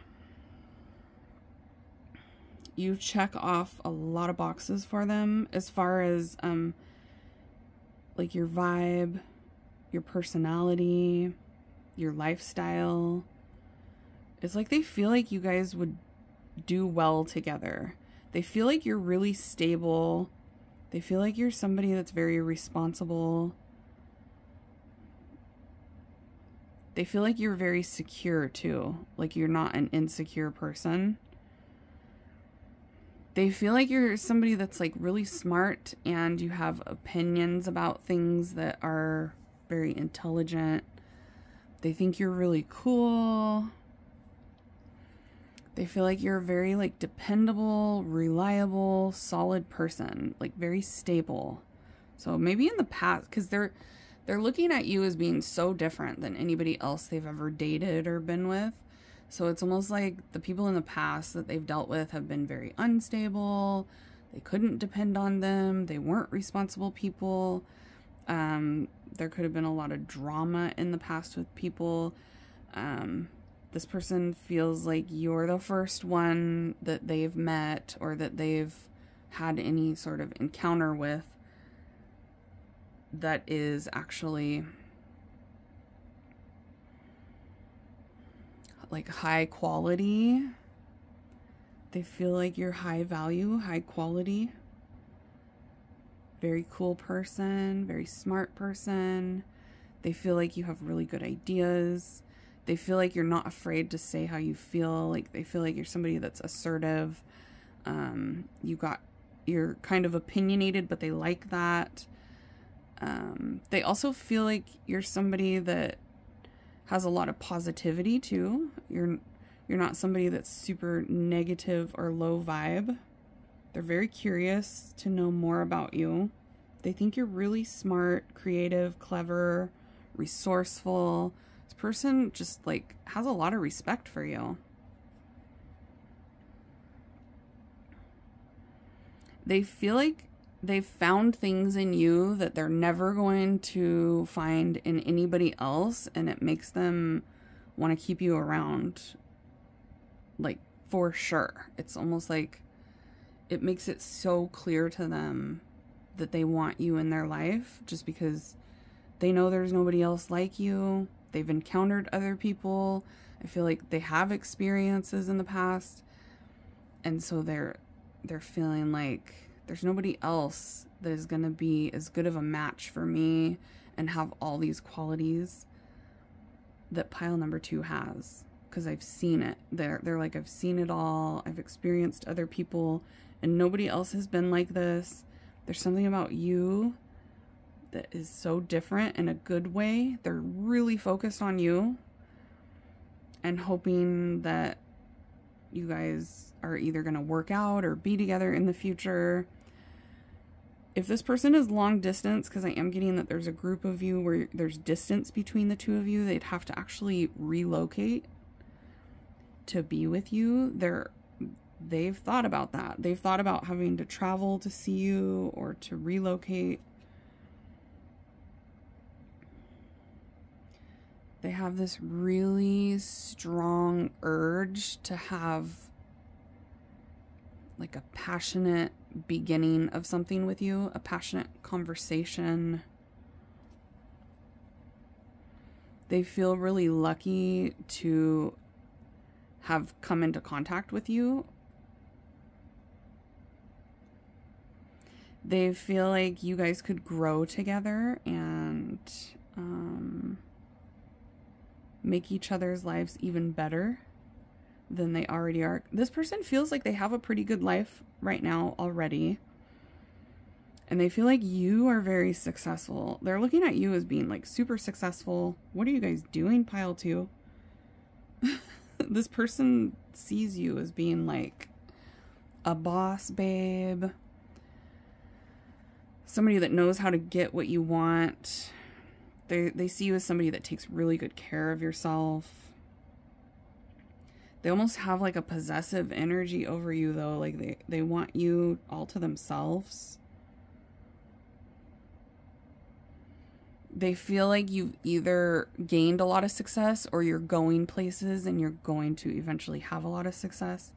You check off a lot of boxes for them as far as like your vibe, your personality, your lifestyle. It's like they feel like you guys would do well together. They feel like you're really stable. They feel like you're somebody that's very responsible. They feel like you're very secure too. Like you're not an insecure person. They feel like you're somebody that's like really smart, and you have opinions about things that are very intelligent. They think you're really cool. They feel like you're a very like dependable, reliable, solid person, like very stable. So maybe in the past, because they're looking at you as being so different than anybody else they've ever dated or been with. So it's almost like the people in the past that they've dealt with have been very unstable. They couldn't depend on them. They weren't responsible people. There could have been a lot of drama in the past with people. this person feels like you're the first one that they've met or that they've had any sort of encounter with that is actually like high quality. They feel like you're high value, high quality, very cool person, very smart person. They feel like you have really good ideas. They feel like you're not afraid to say how you feel. Like they feel like you're somebody that's assertive. You're kind of opinionated, but they like that. They also feel like you're somebody that has a lot of positivity too. You're not somebody that's super negative or low vibe. They're very curious to know more about you. They think you're really smart, creative, clever, resourceful. This person just like has a lot of respect for you. They feel like they've found things in you that they're never going to find in anybody else, and it makes them want to keep you around, like for sure. It's almost like it makes it so clear to them that they want you in their life just because they know there's nobody else like you. They've encountered other people. I feel like they have experiences in the past, and so they're feeling like there's nobody else that is going to be as good of a match for me and have all these qualities that pile number two has, because I've seen it. They're like, I've seen it all. I've experienced other people and nobody else has been like this. There's something about you that is so different in a good way. They're really focused on you and hoping that you guys are either going to work out or be together in the future. If this person is long distance, because I am getting that there's a group of you where there's distance between the two of you, they'd have to actually relocate to be with you. They've thought about that. They've thought about having to travel to see you or to relocate. They have this really strong urge to have like a passionate beginning of something with you, a passionate conversation. They feel really lucky to have come into contact with you. They feel like you guys could grow together and make each other's lives even better than they already are. This person feels like they have a pretty good life right now already, and they feel like you are very successful. They're looking at you as being like super successful. What are you guys doing, pile two? This person sees you as being like a boss babe, somebody that knows how to get what you want. They see you as somebody that takes really good care of yourself. They almost have like a possessive energy over you though. Like they want you all to themselves. They feel like you've either gained a lot of success or you're going places and you're going to eventually have a lot of success.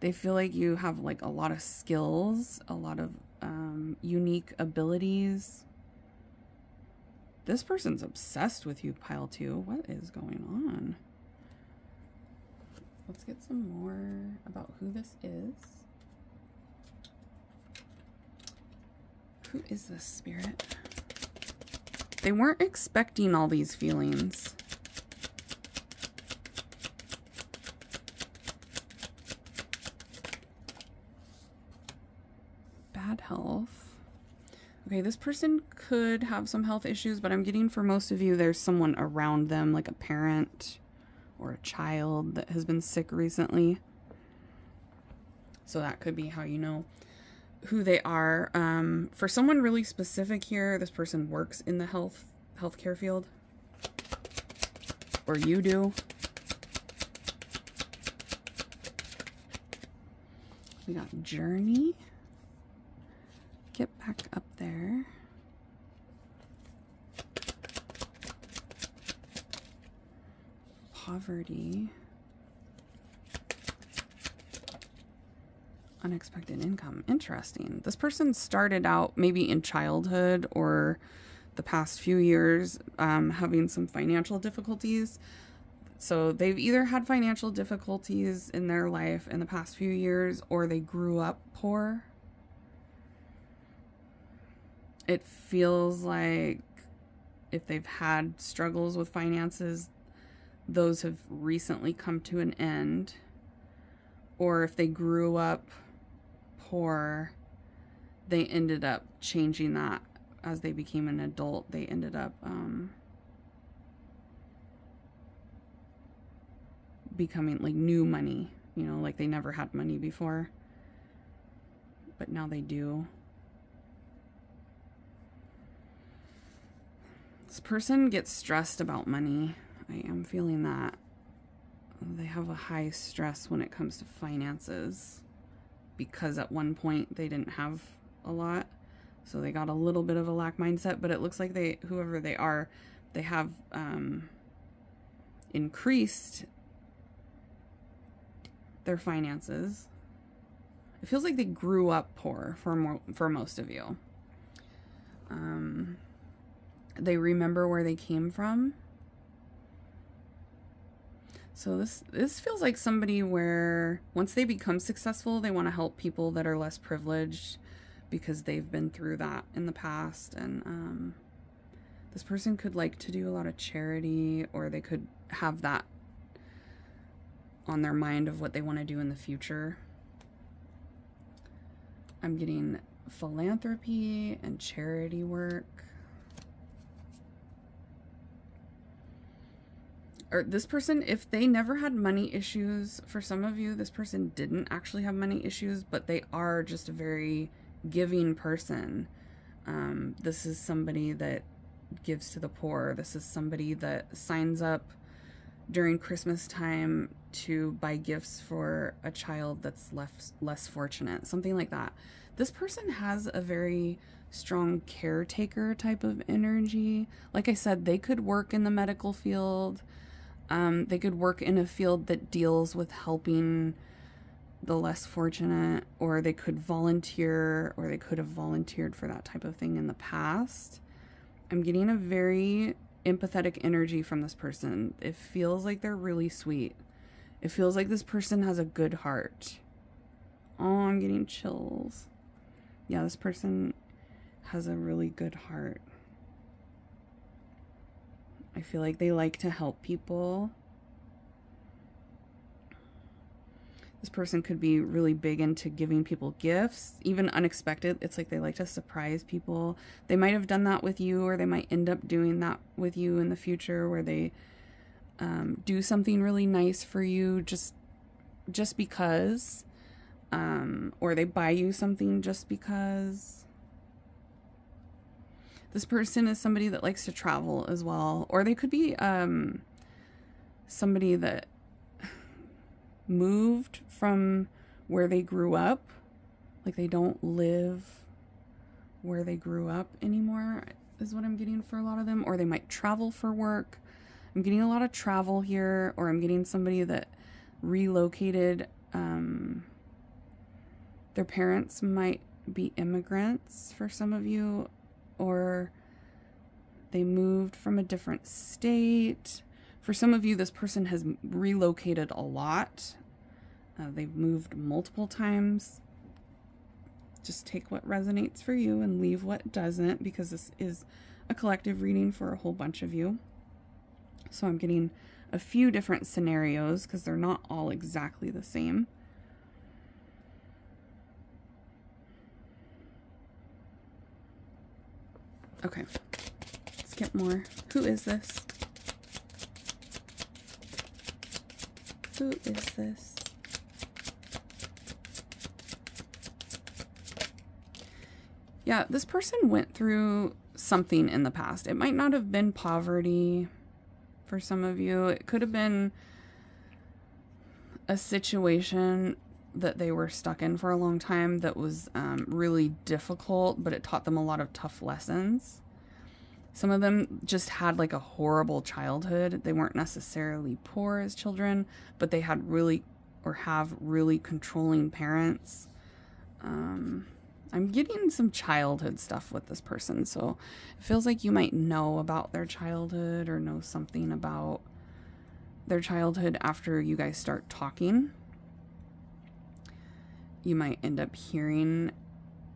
They feel like you have like a lot of skills, a lot of unique abilities. This person's obsessed with you, pile two. What is going on? Let's get some more about who this is. Who is this spirit? They weren't expecting all these feelings. Bad health. Okay, this person could have some health issues, but I'm getting for most of you, there's someone around them, like a parent or a child that has been sick recently. So that could be how you know who they are. For someone really specific here, this person works in the healthcare field, or you do. We got journey. Get back up there. poverty, unexpected income. Interesting. This person started out maybe in childhood or the past few years having some financial difficulties. So they've either had financial difficulties in their life in the past few years, or they grew up poor. It feels like if they've had struggles with finances, those have recently come to an end. Or if they grew up poor, they ended up changing that as they became an adult. They ended up becoming like new money, you know, like they never had money before, but now they do. This person gets stressed about money. I am feeling that. They have a high stress when it comes to finances because at one point they didn't have a lot. So they got a little bit of a lack mindset, but it looks like they, whoever they are, they have increased their finances. It feels like they grew up poor for most of you. They remember where they came from. So this feels like somebody where once they become successful, they want to help people that are less privileged because they've been through that in the past. And this person could like to do a lot of charity, or they could have that on their mind of what they want to do in the future. I'm getting philanthropy and charity work. Or this person, if they never had money issues, for some of you, this person didn't actually have money issues, but they are just a very giving person. This is somebody that gives to the poor. This is somebody that signs up during Christmas time to buy gifts for a child that's less fortunate, something like that. This person has a very strong caretaker type of energy. Like I said, they could work in the medical field. They could work in a field that deals with helping the less fortunate, or they could volunteer, or they could have volunteered for that type of thing in the past. I'm getting a very empathetic energy from this person. It feels like they're really sweet. It feels like this person has a good heart. Oh, I'm getting chills. Yeah, this person has a really good heart. I feel like they like to help people. This person could be really big into giving people gifts, even unexpected. It's like they like to surprise people. They might have done that with you, or they might end up doing that with you in the future, where they do something really nice for you just because, or they buy you something just because. This person is somebody that likes to travel as well, or they could be somebody that moved from where they grew up. Like they don't live where they grew up anymore is what I'm getting for a lot of them. Or they might travel for work. I'm getting a lot of travel here, or I'm getting somebody that relocated. Their parents might be immigrants for some of you, or they moved from a different state. For some of you, this person has relocated a lot. They've moved multiple times. Just take what resonates for you and leave what doesn't, because this is a collective reading for a whole bunch of you. So I'm getting a few different scenarios because they're not all exactly the same. Okay, let's get more. Who is this? Who is this? Yeah, this person went through something in the past. It might not have been poverty for some of you. It could have been a situation that they were stuck in for a long time that was really difficult, but it taught them a lot of tough lessons. Some of them just had like a horrible childhood. They weren't necessarily poor as children, but they had really, or have really controlling parents. I'm getting some childhood stuff with this person, so it feels like you might know about their childhood or know something about their childhood after you guys start talking. You might end up hearing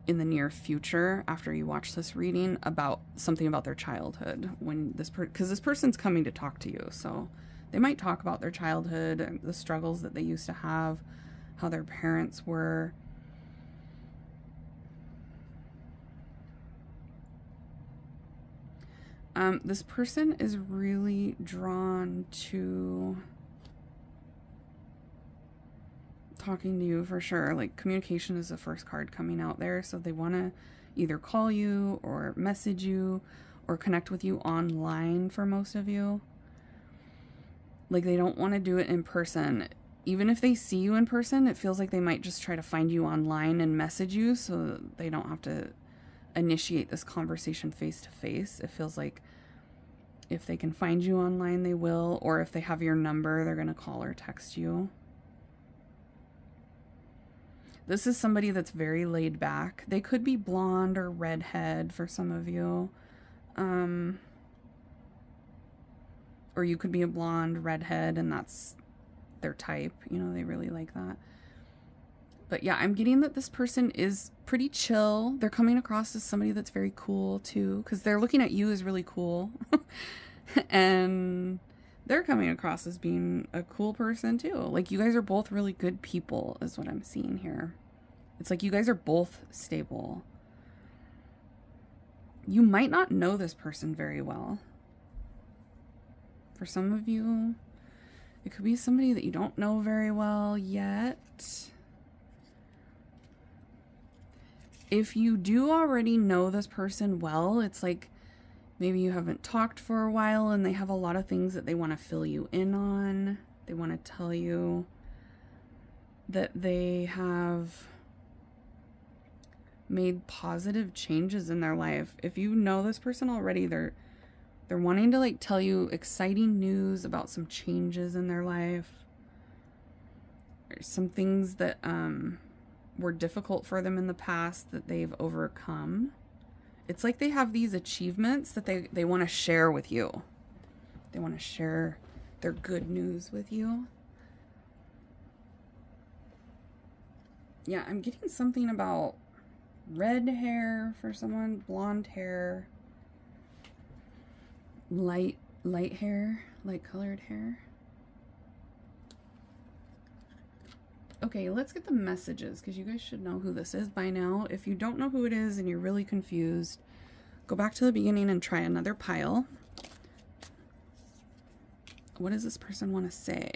in the near future after you watch this reading about something about their childhood when this because this person's coming to talk to you, so they might talk about their childhood, the struggles that they used to have, how their parents were. This person is really drawn to talking to you for sure. Like, communication is the first card coming out there, so they want to either call you or message you or connect with you online for most of you. Like, they don't want to do it in person. Even if they see you in person, it feels like they might just try to find you online and message you so that they don't have to initiate this conversation face to face. It feels like if they can find you online, they will, or if they have your number, they're going to call or text you. This is somebody that's very laid back. They could be blonde or redhead for some of you. Or you could be a blonde redhead and that's their type. You know, they really like that. But yeah, I'm getting that this person is pretty chill. They're coming across as somebody that's very cool too, because they're looking at you as really cool. And they're coming across as being a cool person too. Like, you guys are both really good people is what I'm seeing here. It's like you guys are both stable. You might not know this person very well. For some of you, it could be somebody that you don't know very well yet. If you do already know this person well, it's like maybe you haven't talked for a while and they have a lot of things that they want to fill you in on. They want to tell you that they have made positive changes in their life. If you know this person already, they're wanting to like tell you exciting news about some changes in their life. There's some things that were difficult for them in the past that they've overcome. It's like they have these achievements that they want to share with you. They want to share their good news with you. Yeah, I'm getting something about red hair for someone, blonde hair, light hair, light colored hair. Okay, let's get the messages, because you guys should know who this is by now. If you don't know who it is and you're really confused, go back to the beginning and try another pile. What does this person want to say?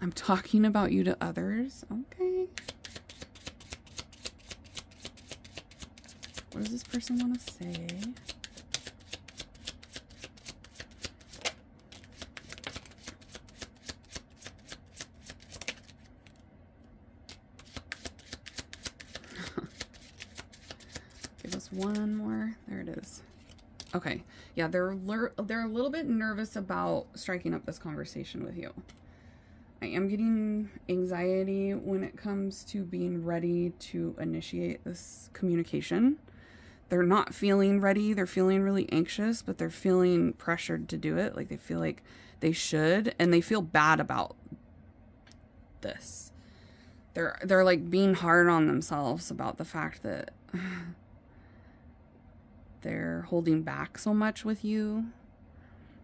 I'm talking about you to others. Okay. What does this person want to say? One more. There it is. Okay. Yeah, they're a little bit nervous about striking up this conversation with you. I am getting anxiety when it comes to being ready to initiate this communication. They're not feeling ready. They're feeling really anxious, but they're feeling pressured to do it. Like, they feel like they should, and they feel bad about this. They're like being hard on themselves about the fact that they're holding back so much with you.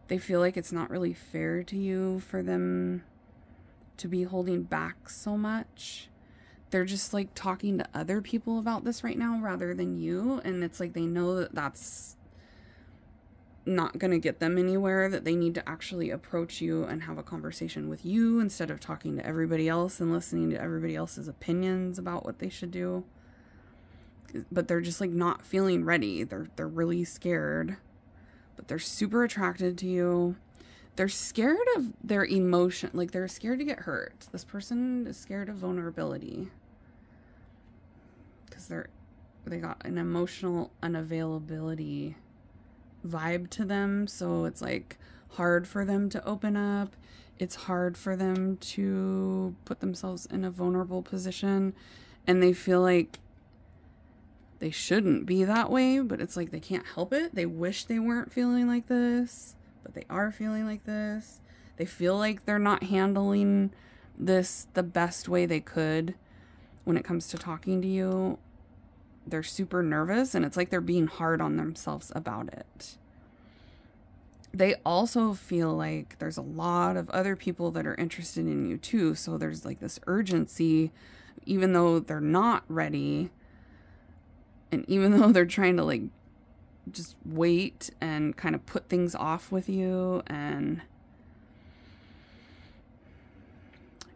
They feel like it's not really fair to you for them to be holding back so much. They're just like talking to other people about this right now rather than you. And it's like they know that that's not going to get them anywhere, that they need to actually approach you and have a conversation with you instead of talking to everybody else and listening to everybody else's opinions about what they should do. But they're just like not feeling ready. They're really scared, but they're super attracted to you. They're scared of their emotion. Like, they're scared to get hurt. This person is scared of vulnerability because they got an emotional unavailability vibe to them, so it's like hard for them to open up. It's hard for them to put themselves in a vulnerable position, and they feel like they shouldn't be that way, but it's like they can't help it. They wish they weren't feeling like this, but they are feeling like this. They feel like they're not handling this the best way they could when it comes to talking to you. They're super nervous, and it's like they're being hard on themselves about it. They also feel like there's a lot of other people that are interested in you too, so there's like this urgency, even though they're not ready, and even though they're trying to like just wait and kind of put things off with you, and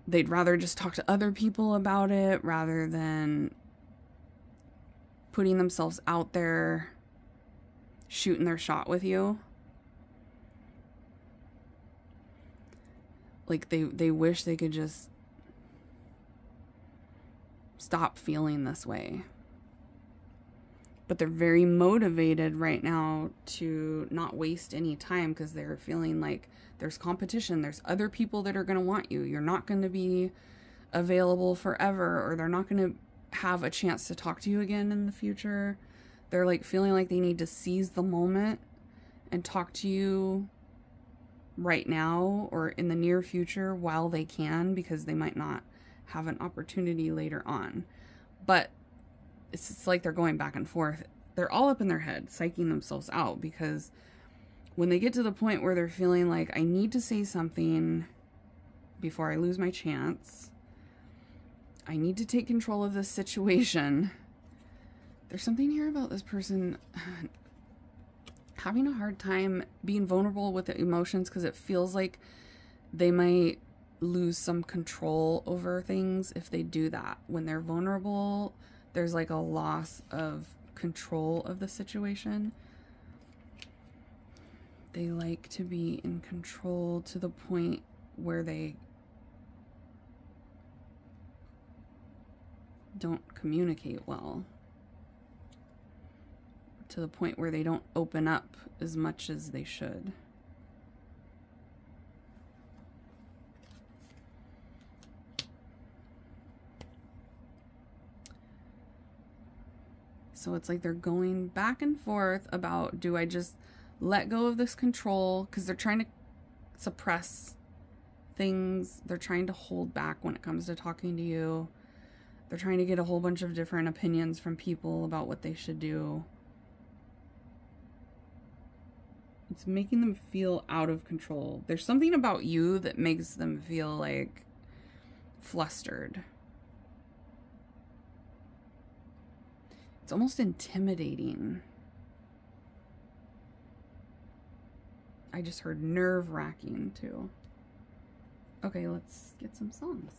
they'd rather just talk to other people about it rather than putting themselves out there, shooting their shot with you. Like they wish they could just stop feeling this way. But they're very motivated right now to not waste any time because they're feeling like there's competition. There's other people that are going to want you. You're not going to be available forever, or they're not going to have a chance to talk to you again in the future. They're like feeling like they need to seize the moment and talk to you right now or in the near future while they can, because they might not have an opportunity later on. But it's like they're going back and forth. They're all up in their head, psyching themselves out, because when they get to the point where they're feeling like, I need to say something before I lose my chance, I need to take control of this situation. There's something here about this person having a hard time being vulnerable with the emotions, because it feels like they might lose some control over things if they do that. When they're vulnerable, there's like a loss of control of the situation. They like to be in control to the point where they don't communicate well, to the point where they don't open up as much as they should. So it's like they're going back and forth about, do I just let go of this control? Because they're trying to suppress things. They're trying to hold back when it comes to talking to you. They're trying to get a whole bunch of different opinions from people about what they should do. It's making them feel out of control. There's something about you that makes them feel like flustered. It's almost intimidating. I just heard nerve-wracking too. Okay, let's get some songs.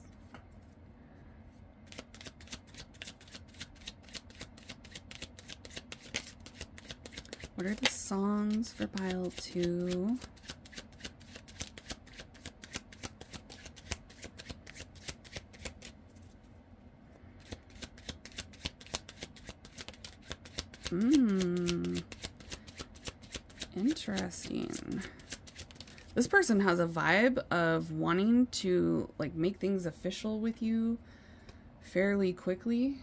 What are the songs for pile 2? Interesting. This person has a vibe of wanting to like make things official with you fairly quickly.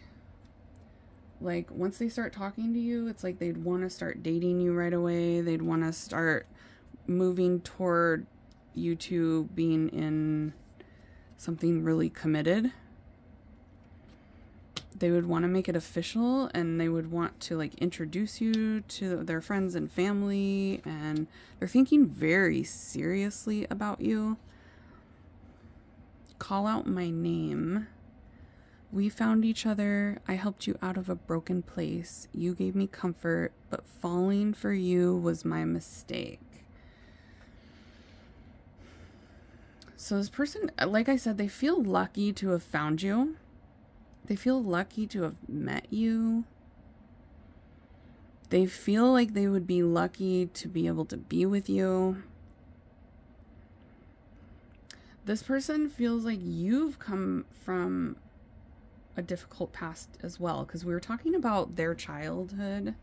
Like once they start talking to you, it's like they'd want to start dating you right away. They'd want to start moving toward you two being in something really committed. They would want to make it official, and they would want to like introduce you to their friends and family, and they're thinking very seriously about you. Call out my name. We found each other. I helped you out of a broken place. You gave me comfort, but falling for you was my mistake. So this person, like I said, they feel lucky to have found you. They feel lucky to have met you. They feel like they would be lucky to be able to be with you. This person feels like you've come from a difficult past as well, because we were talking about their childhood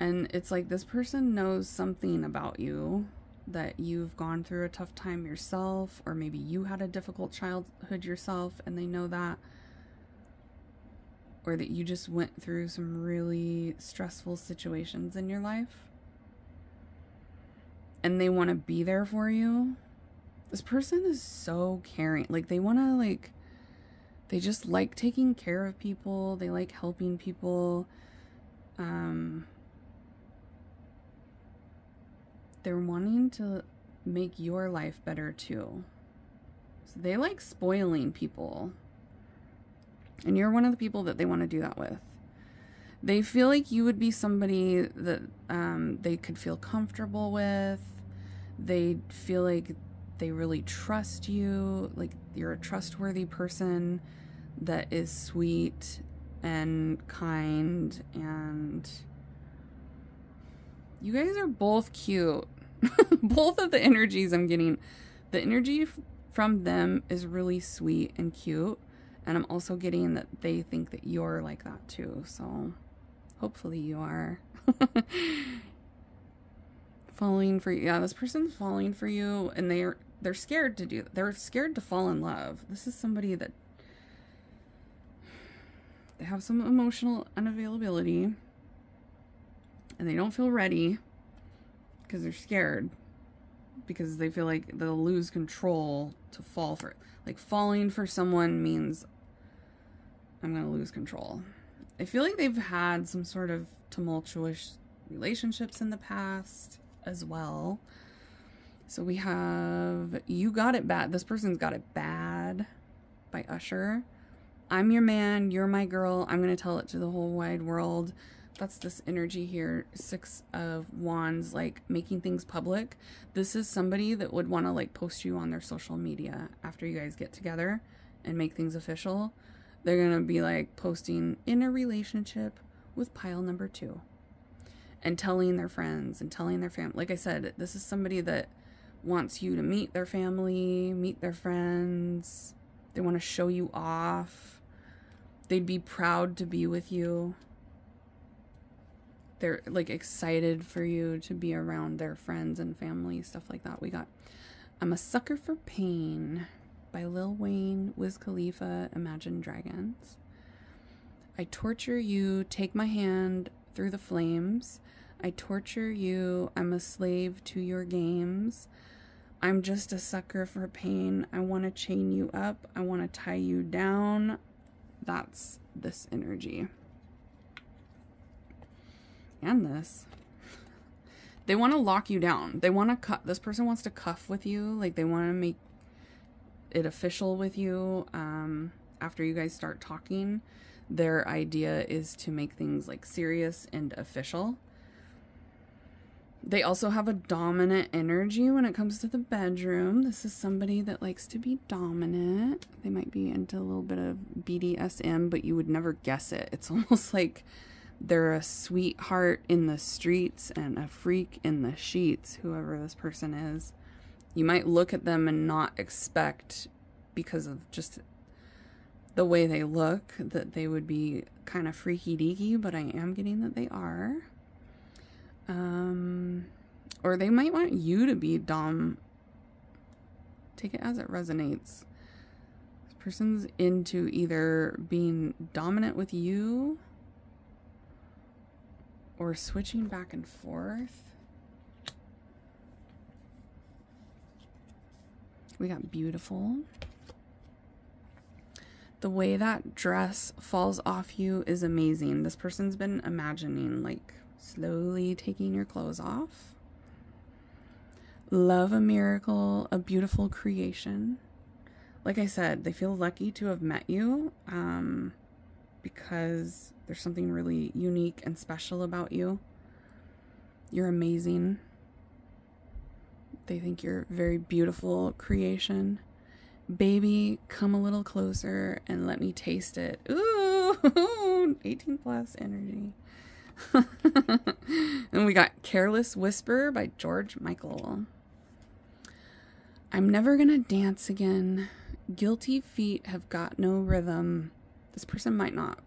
And it's like this person knows something about you, that you've gone through a tough time yourself, or maybe you had a difficult childhood yourself and they know that, or that you just went through some really stressful situations in your life and they want to be there for you. This person is so caring. Like they want to, like, they just like taking care of people. They like helping people. They're wanting to make your life better too. So they like spoiling people. And you're one of the people that they want to do that with. They feel like you would be somebody that they could feel comfortable with. They feel like they really trust you. Like you're a trustworthy person that is sweet and kind, and you guys are both cute. Both of the energies I'm getting. The energy from them is really sweet and cute. And I'm also getting that they think that you're like that too. So hopefully you are. Falling for you. Yeah, this person's falling for you. And they're scared to do that. They're scared to fall in love. This is somebody that... they have some emotional unavailability. And they don't feel ready because they're scared, because they feel like they'll lose control to fall for it. Like falling for someone means I'm going to lose control. I feel like they've had some sort of tumultuous relationships in the past as well. So we have You Got It Bad. This person's got it bad by Usher. I'm your man. You're my girl. I'm going to tell it to the whole wide world. That's this energy here. Six of Wands, like making things public. This is somebody that would want to like post you on their social media after you guys get together and make things official. They're going to be like posting in a relationship with pile number 2 and telling their friends and telling their family. Like I said, this is somebody that wants you to meet their family, meet their friends. They want to show you off. They'd be proud to be with you. They're like excited for you to be around their friends and family, stuff like that. We got I'm a Sucker for Pain by Lil Wayne, Wiz Khalifa, Imagine Dragons. I torture you, take my hand through the flames. I torture you, I'm a slave to your games. I'm just a sucker for pain. I want to chain you up. I want to tie you down. That's this energy. And this. They want to lock you down. They want to cut. This person wants to cuff with you. Like they want to make it official with you. After you guys start talking, their idea is to make things like serious and official. They also have a dominant energy when it comes to the bedroom. This is somebody that likes to be dominant. They might be into a little bit of BDSM, but you would never guess it. It's almost like they're a sweetheart in the streets and a freak in the sheets, whoever this person is. You might look at them and not expect, because of just the way they look, that they would be kind of freaky-deaky, but I am getting that they are. Or they might want you to be dom. Take it as it resonates. This person's into either being dominant with you or switching back and forth. We got Beautiful. The way that dress falls off you is amazing. This person's been imagining like slowly taking your clothes off. Love a miracle, a beautiful creation. Like I said, they feel lucky to have met you because there's something really unique and special about you. You're amazing. They think you're a very beautiful creation. Baby, come a little closer and let me taste it. Ooh, 18 plus energy. And we got Careless Whisper by George Michael. I'm never gonna dance again. Guilty feet have got no rhythm. This person might not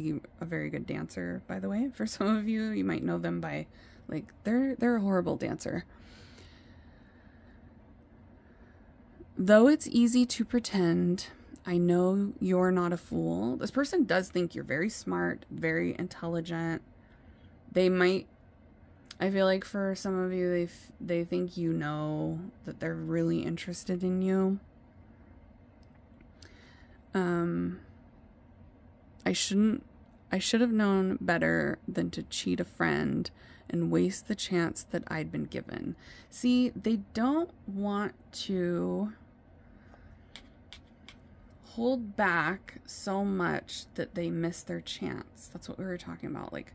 be a very good dancer, by the way. For some of you, you might know them by, like, they're a horrible dancer. Though it's easy to pretend, I know you're not a fool. This person does think you're very smart, very intelligent. They might, I feel like for some of you, they think you know that they're really interested in you. I should have known better than to cheat a friend and waste the chance that I'd been given. See, they don't want to hold back so much that they miss their chance. That's what we were talking about. Like,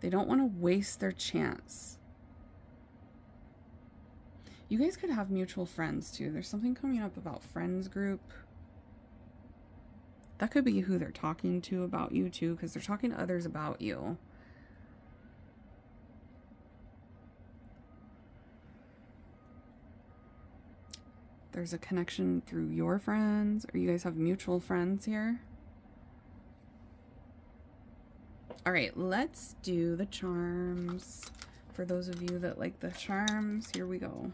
they don't want to waste their chance. You guys could have mutual friends too. There's something coming up about friends group. That could be who they're talking to about you too, because they're talking to others about you. There's a connection through your friends, or you guys have mutual friends here. All right, let's do the charms. For those of you that like the charms, here we go.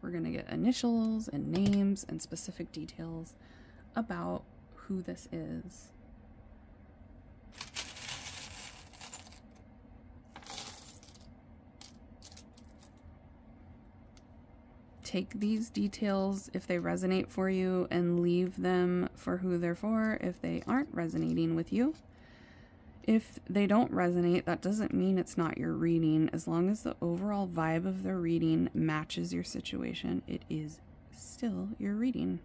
We're gonna get initials and names and specific details about who this is. Take these details if they resonate for you and leave them for who they're for if they aren't resonating with you. If they don't resonate, that doesn't mean it's not your reading. As long as the overall vibe of the reading matches your situation, it is still your reading.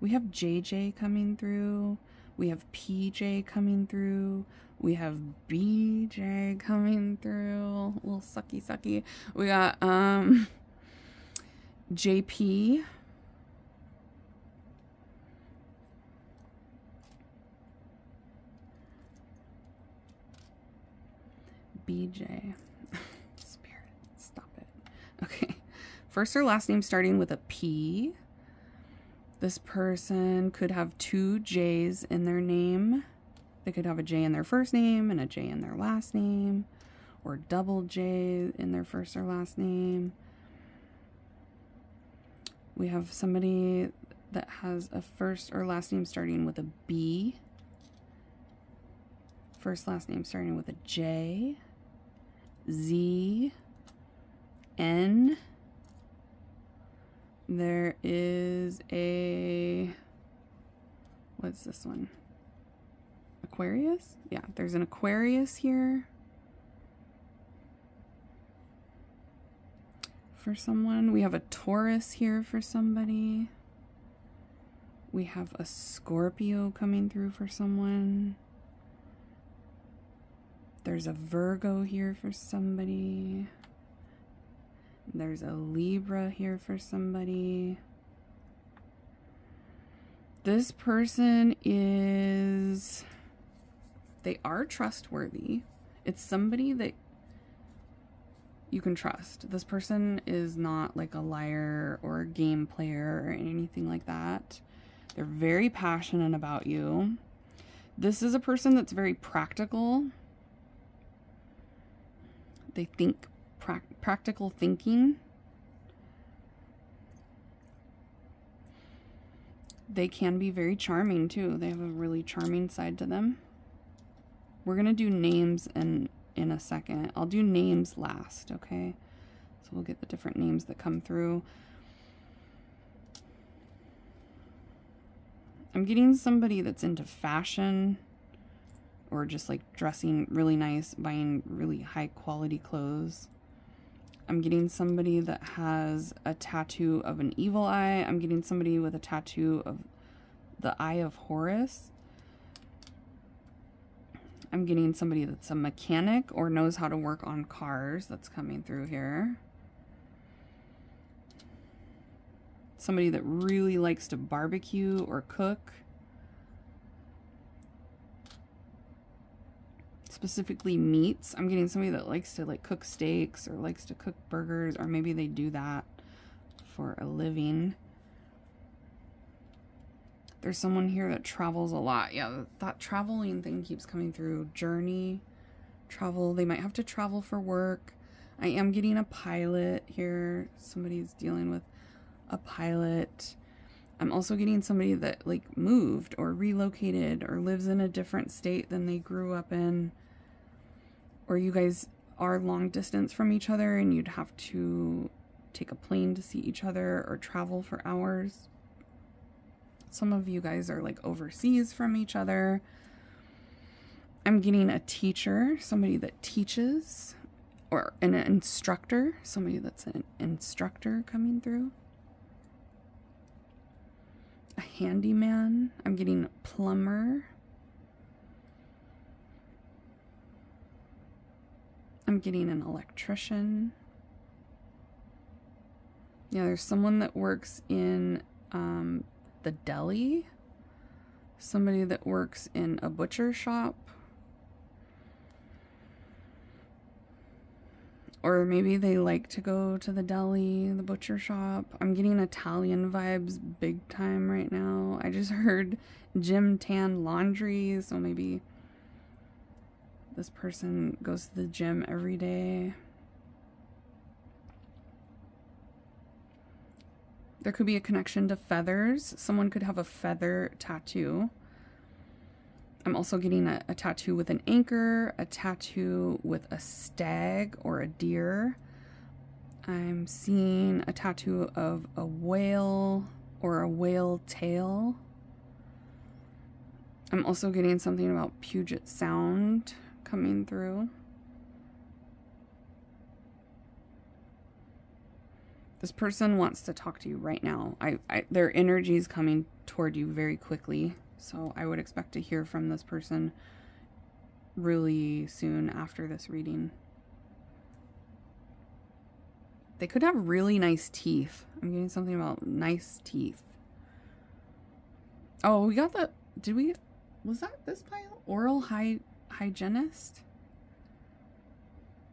We have JJ coming through, we have PJ coming through, we have BJ coming through, a little sucky sucky. We got JP, BJ, Spirit, stop it. Okay, first or last name starting with a P. This person could have two J's in their name. They could have a J in their first name and a J in their last name, or double J in their first or last name. We have somebody that has a first or last name starting with a B, first last name starting with a J, Z, N. There is a, what's this one? Aquarius? Yeah, there's an Aquarius here for someone. We have a Taurus here for somebody. We have a Scorpio coming through for someone. There's a Virgo here for somebody. There's a Libra here for somebody. This person is, they are trustworthy. It's somebody that you can trust. This person is not like a liar or a game player or anything like that. They're very passionate about you. This is a person that's very practical. They think practical thinking. They can be very charming too. They have a really charming side to them. We're gonna do names in a second. I'll do names last, okay? So we'll get the different names that come through. I'm getting somebody that's into fashion, or just like dressing really nice, buying really high quality clothes. I'm getting somebody that has a tattoo of an evil eye. I'm getting somebody with a tattoo of the Eye of Horus. I'm getting somebody that's a mechanic or knows how to work on cars. That's coming through here. Somebody that really likes to barbecue or cook. Specifically meats. I'm getting somebody that likes to like cook steaks or likes to cook burgers, or maybe they do that for a living. There's someone here that travels a lot. Yeah, that traveling thing keeps coming through. Journey, travel. They might have to travel for work. I am getting a pilot here. Somebody's dealing with a pilot. I'm also getting somebody that like moved or relocated or lives in a different state than they grew up in. Or you guys are long distance from each other and you'd have to take a plane to see each other or travel for hours. Some of you guys are like overseas from each other. I'm getting a teacher, somebody that teaches, or an instructor, somebody that's an instructor coming through. A handyman. I'm getting a plumber. I'm getting an electrician. Yeah, there's someone that works in the deli, somebody that works in a butcher shop, or maybe they like to go to the deli, the butcher shop. I'm getting Italian vibes big time right now. I just heard gym, tan, laundry, so maybe this person goes to the gym every day. There could be a connection to feathers. Someone could have a feather tattoo. I'm also getting a tattoo with an anchor, a tattoo with a stag or a deer. I'm seeing a tattoo of a whale or a whale tail. I'm also getting something about Puget Sound coming through. This person wants to talk to you right now. Their energy is coming toward you very quickly, so I would expect to hear from this person really soon after this reading. They could have really nice teeth. I'm getting something about nice teeth. Oh, we got the... Did we... Was that this pile? Oral hygienist?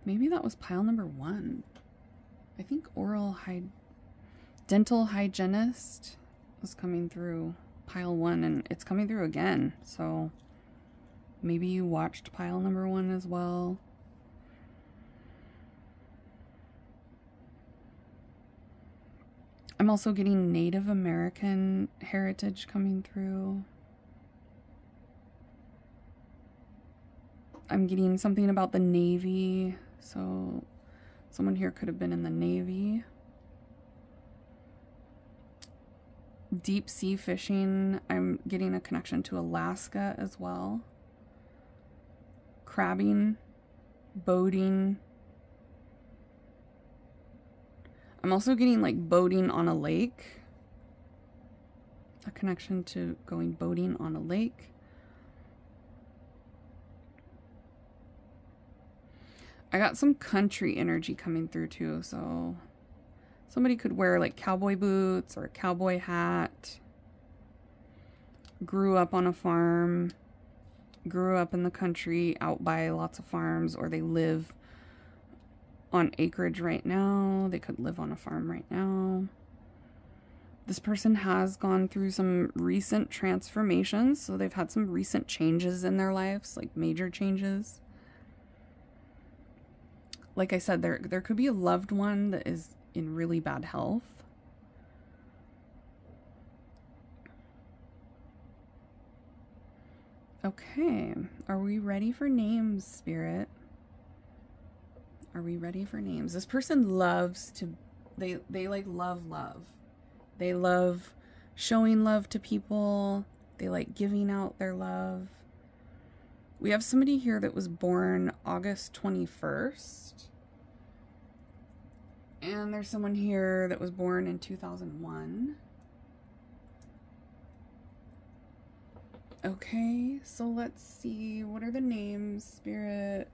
Maybe that was pile number 1. I think dental hygienist was coming through pile 1, and it's coming through again. So maybe you watched pile number 1 as well. I'm also getting Native American heritage coming through. I'm getting something about the Navy, so someone here could have been in the Navy. Deep sea fishing. I'm getting a connection to Alaska as well. Crabbing, boating. I'm also getting like boating on a lake. A connection to going boating on a lake. I got some country energy coming through too, so somebody could wear like cowboy boots or a cowboy hat, grew up on a farm, grew up in the country out by lots of farms, or they live on acreage right now. They could live on a farm right now. This person has gone through some recent transformations, so they've had some recent changes in their lives, like major changes. Like I said, there could be a loved one that is in really bad health. Okay, are we ready for names, Spirit? Are we ready for names? This person loves to, they like love. They love showing love to people. They like giving out their love. We have somebody here that was born August 21st. And there's someone here that was born in 2001. Okay, so let's see. What are the names, Spirit?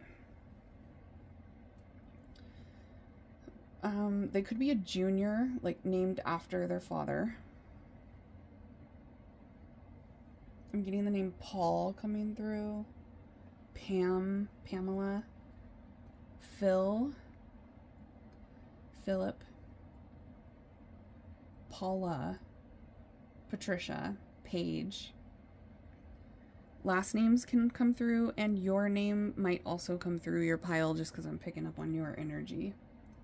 They could be a junior, like named after their father. I'm getting the name Paul coming through. Pam, Pamela, Phil, Philip, Paula, Patricia, page, last names can come through, and your name might also come through your pile just because I'm picking up on your energy.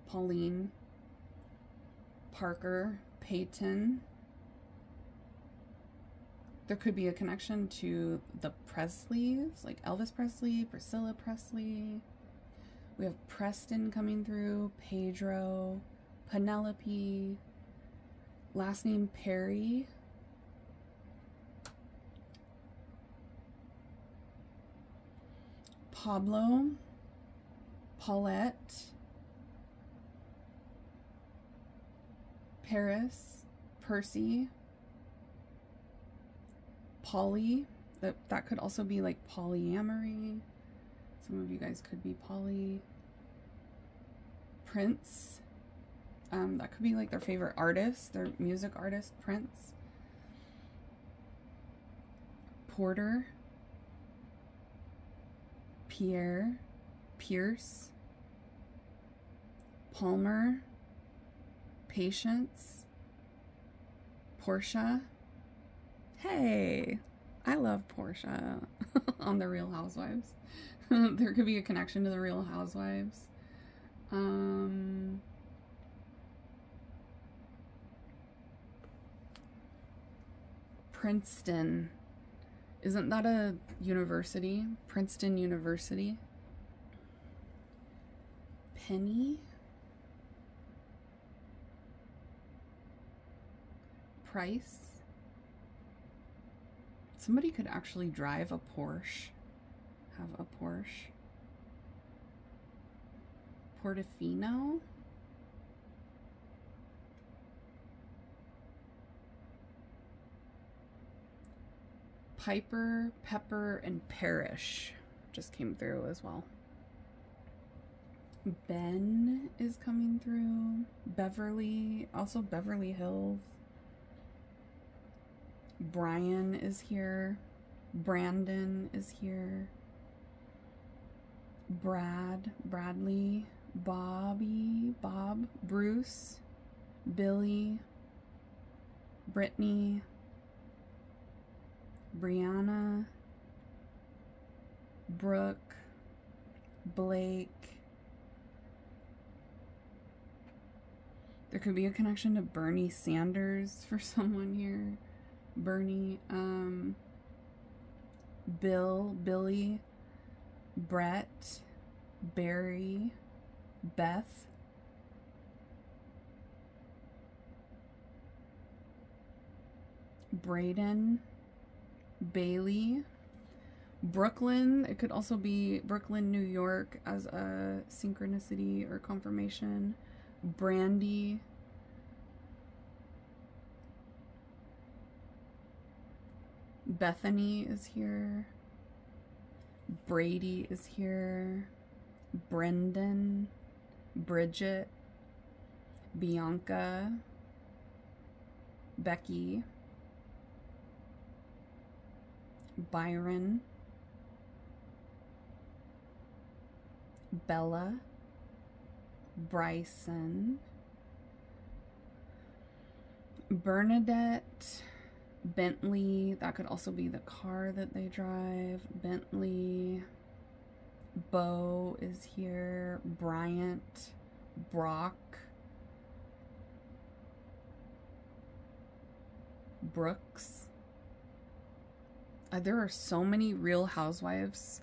Pauline, Parker, Peyton. There could be a connection to the Presleys, like Elvis Presley, Priscilla Presley. We have Preston coming through, Pedro, Penelope, last name Perry. Pablo, Paulette, Paris, Percy, Polly. That could also be like polyamory. Some of you guys could be poly. Prince. That could be like their favorite artist, their music artist, Prince. Porter. Pierre, Pierce, Palmer, Patience, Portia. Hey, I love Portia on The Real Housewives. There could be a connection to The Real Housewives. Princeton. Isn't that a university? Princeton University. Penny. Price. Somebody could actually drive a Porsche. Have a Porsche. Portofino. Piper, Pepper, and Parrish just came through as well. Ben is coming through. Beverly, also Beverly Hills. Brian is here. Brandon is here. Brad, Bradley, Bobby, Bob, Bruce, Billy, Brittany, Brianna, Brooke, Blake. There could be a connection to Bernie Sanders for someone here. Bernie, Bill, Billy, Brett, Barry, Beth. Brayden. Bailey, Brooklyn. It could also be Brooklyn, New York as a synchronicity or confirmation. Brandy, Bethany is here. Brady is here. Brendan, Bridget, Bianca, Becky, Byron, Bella, Bryson, Bernadette, Bentley. That could also be the car that they drive. Bentley, Bo is here. Bryant, Brock, Brooks. There are so many Real Housewives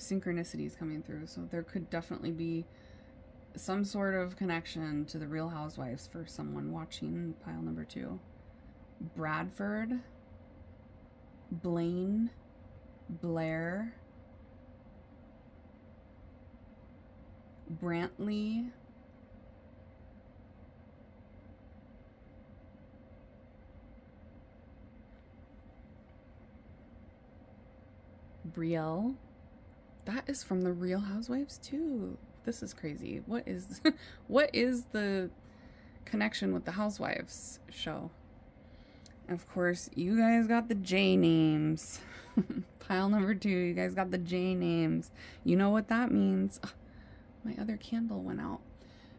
synchronicities coming through, so there could definitely be some sort of connection to the Real Housewives for someone watching pile number 2. Bradford, Blaine, Blair, Brantley, Brielle. That is from The Real Housewives too. This is crazy. What is what is the connection with the Housewives show? Of course, you guys got the J names. Pile number 2, you guys got the J names. You know what that means. Oh, my other candle went out.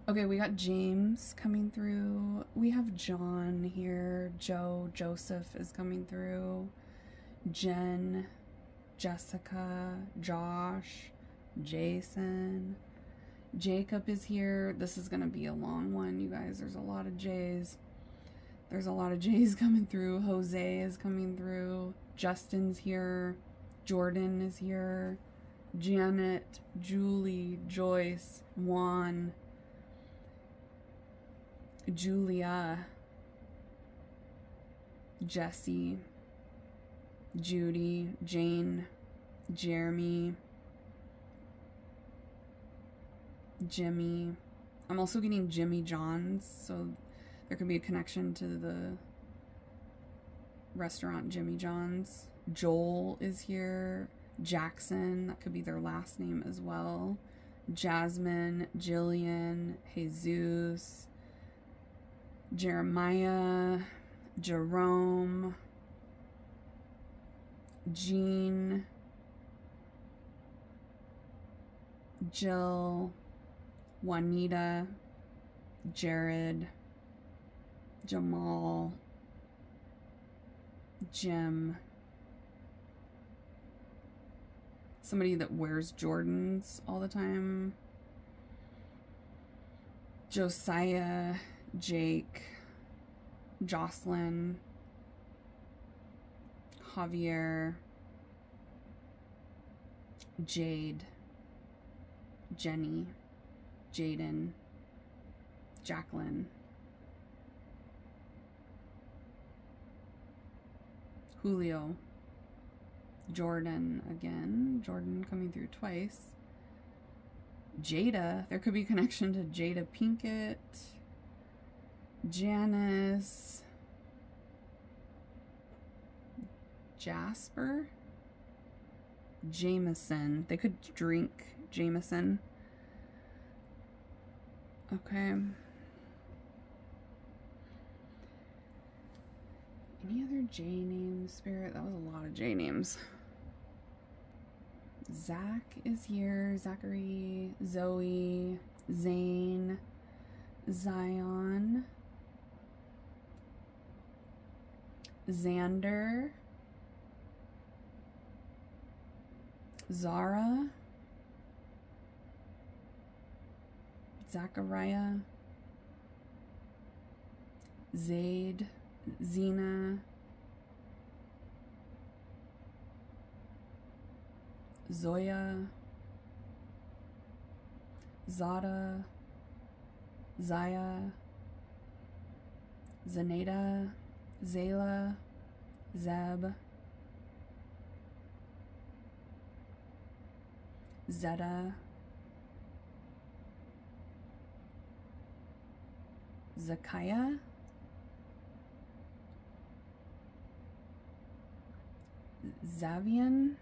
Okay, we got James coming through. We have John here. Joe, Joseph is coming through. Jen, Jessica, Josh, Jason. Jacob is here. This is going to be a long one, you guys. There's a lot of J's. There's a lot of J's coming through. Jose is coming through. Justin's here. Jordan is here. Janet, Julie, Joyce, Juan, Julia, Jesse, Judy, Jane, Jeremy, Jimmy. I'm also getting Jimmy John's, so there could be a connection to the restaurant Jimmy John's. Joel is here. Jackson, that could be their last name as well. Jasmine, Jillian, Jesus, Jeremiah, Jerome, Jean, Jill, Juanita, Jared, Jamal, Jim. Somebody that wears Jordans all the time. Josiah, Jake, Jocelyn, Javier, Jade, Jenny, Jaden, Jacqueline. Julio, Jordan again. Jordan coming through twice. Jada. There could be a connection to Jada Pinkett. Janice. Jasper. Jameson. They could drink Jameson. Okay. Any other J names, Spirit? That was a lot of J names. Zach is here. Zachary, Zoe, Zane, Zion, Xander, Zara, Zachariah, Zaid, Zena, Zoya, Zada, Zaya, Zaneda, Zayla, Zeb, Zeta, Zakiah, Zavian,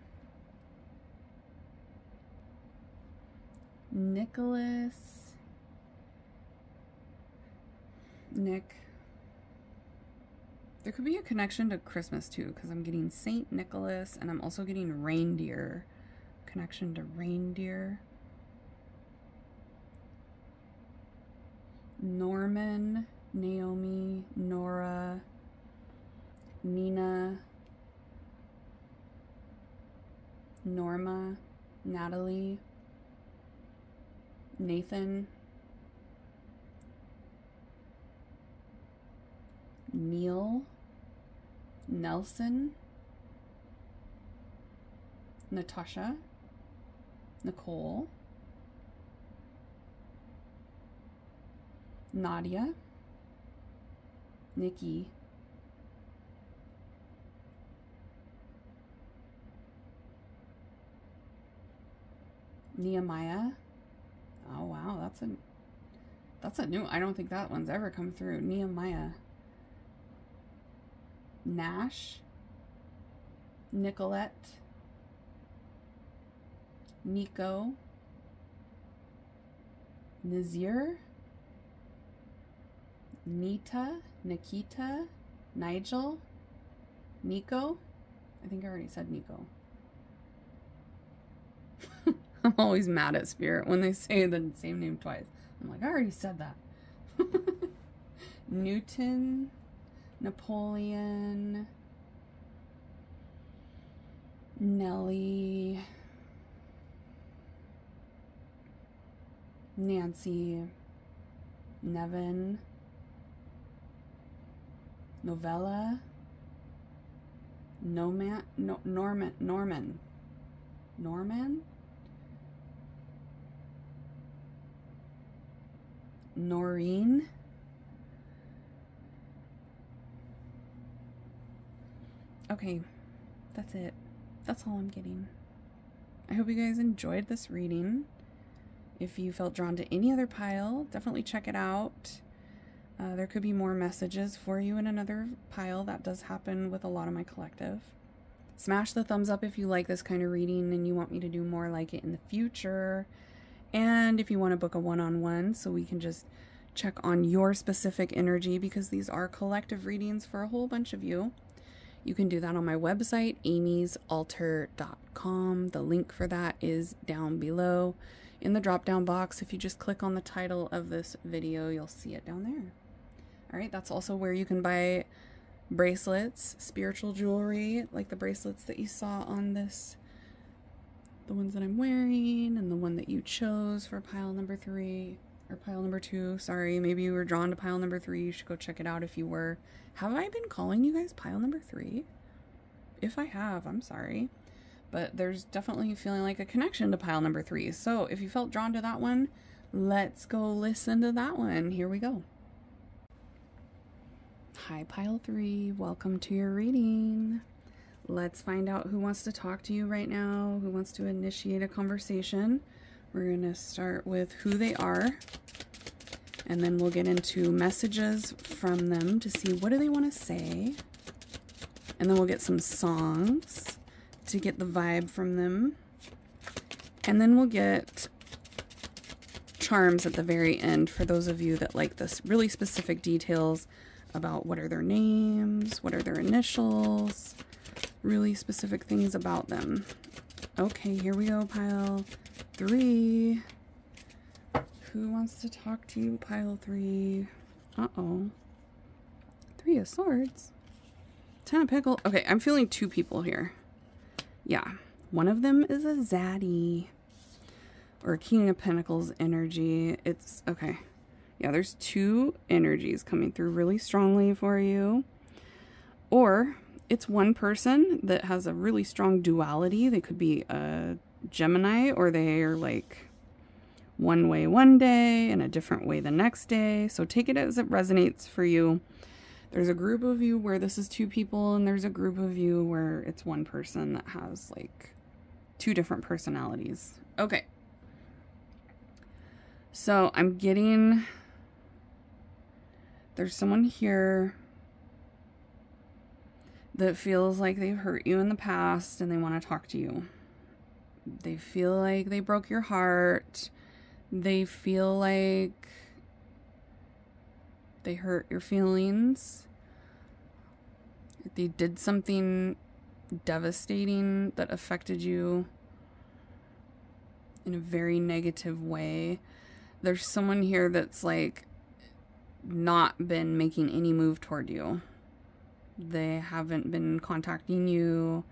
Nicholas, Nick. There could be a connection to Christmas too, because I'm getting Saint Nicholas and I'm also getting reindeer. Connection to reindeer. Norman, Naomi, Nora, Nina, Norma, Natalie, Nathan, Neil, Nelson, Natasha, Nicole, Nadia, Nikki, Nehemiah. Oh wow, that's a new, I don't think that one's ever come through. Nehemiah, Nash, Nicolette, Nico, Nazir, Nita, Nikita, Nigel, Nico. I think I already said Nico. I'm always mad at Spirit when they say the same name twice. I'm like, I already said that. Newton, Napoleon, Nellie, Nancy, Nevin, Novella, Noman, Norman, Noreen, okay, that's it. That's all I'm getting. I hope you guys enjoyed this reading. If you felt drawn to any other pile, definitely check it out. There could be more messages for you in another pile. That does happen with a lot of my collective. Smash the thumbs up if you like this kind of reading and you want me to do more like it in the future. And if you want to book a one-on-one so we can just check on your specific energy, because these are collective readings for a whole bunch of you. You can do that on my website, AmysAltar.com. The link for that is down below in the drop-down box. If you just click on the title of this video, you'll see it down there. All right, that's also where you can buy bracelets, spiritual jewelry, like the bracelets that you saw on this, the ones that I'm wearing, and the one that you chose for pile number 3, or pile number 2, sorry. Maybe you were drawn to pile number 3. You should go check it out if you were. Have I been calling you guys pile number 3? If I have, I'm sorry. But there's definitely feeling like a connection to pile number 3. So if you felt drawn to that one, let's go listen to that one. Here we go. Hi, pile 3. Welcome to your reading. Let's find out who wants to talk to you right now, who wants to initiate a conversation. We're going to start with who they are, and then we'll get into messages from them to see what do they want to say. And then we'll get some songs to get the vibe from them. And then we'll get charms at the very end for those of you that like this, really specific details about what are their names, what are their initials, really specific things about them. Okay, here we go, pile 3. Who wants to talk to you, pile 3? Uh-oh. 3 of Swords. 10 of Pickles. Okay, I'm feeling 2 people here. Yeah, one of them is a zaddy, or a King of Pentacles energy. It's, okay. Yeah, there's 2 energies coming through really strongly for you. Or it's one person that has a really strong duality. They could be a Gemini, or they are like one way one day and a different way the next day. So take it as it resonates for you. There's a group of you where this is 2 people, and there's a group of you where it's one person that has like 2 different personalities. Okay. So I'm getting, there's someone here that feels like they've hurt you in the past and they want to talk to you. They feel like they broke your heart. They feel like they hurt your feelings. They did something devastating that affected you in a very negative way. There's someone here that's like not been making any move toward you. They haven't been contacting you.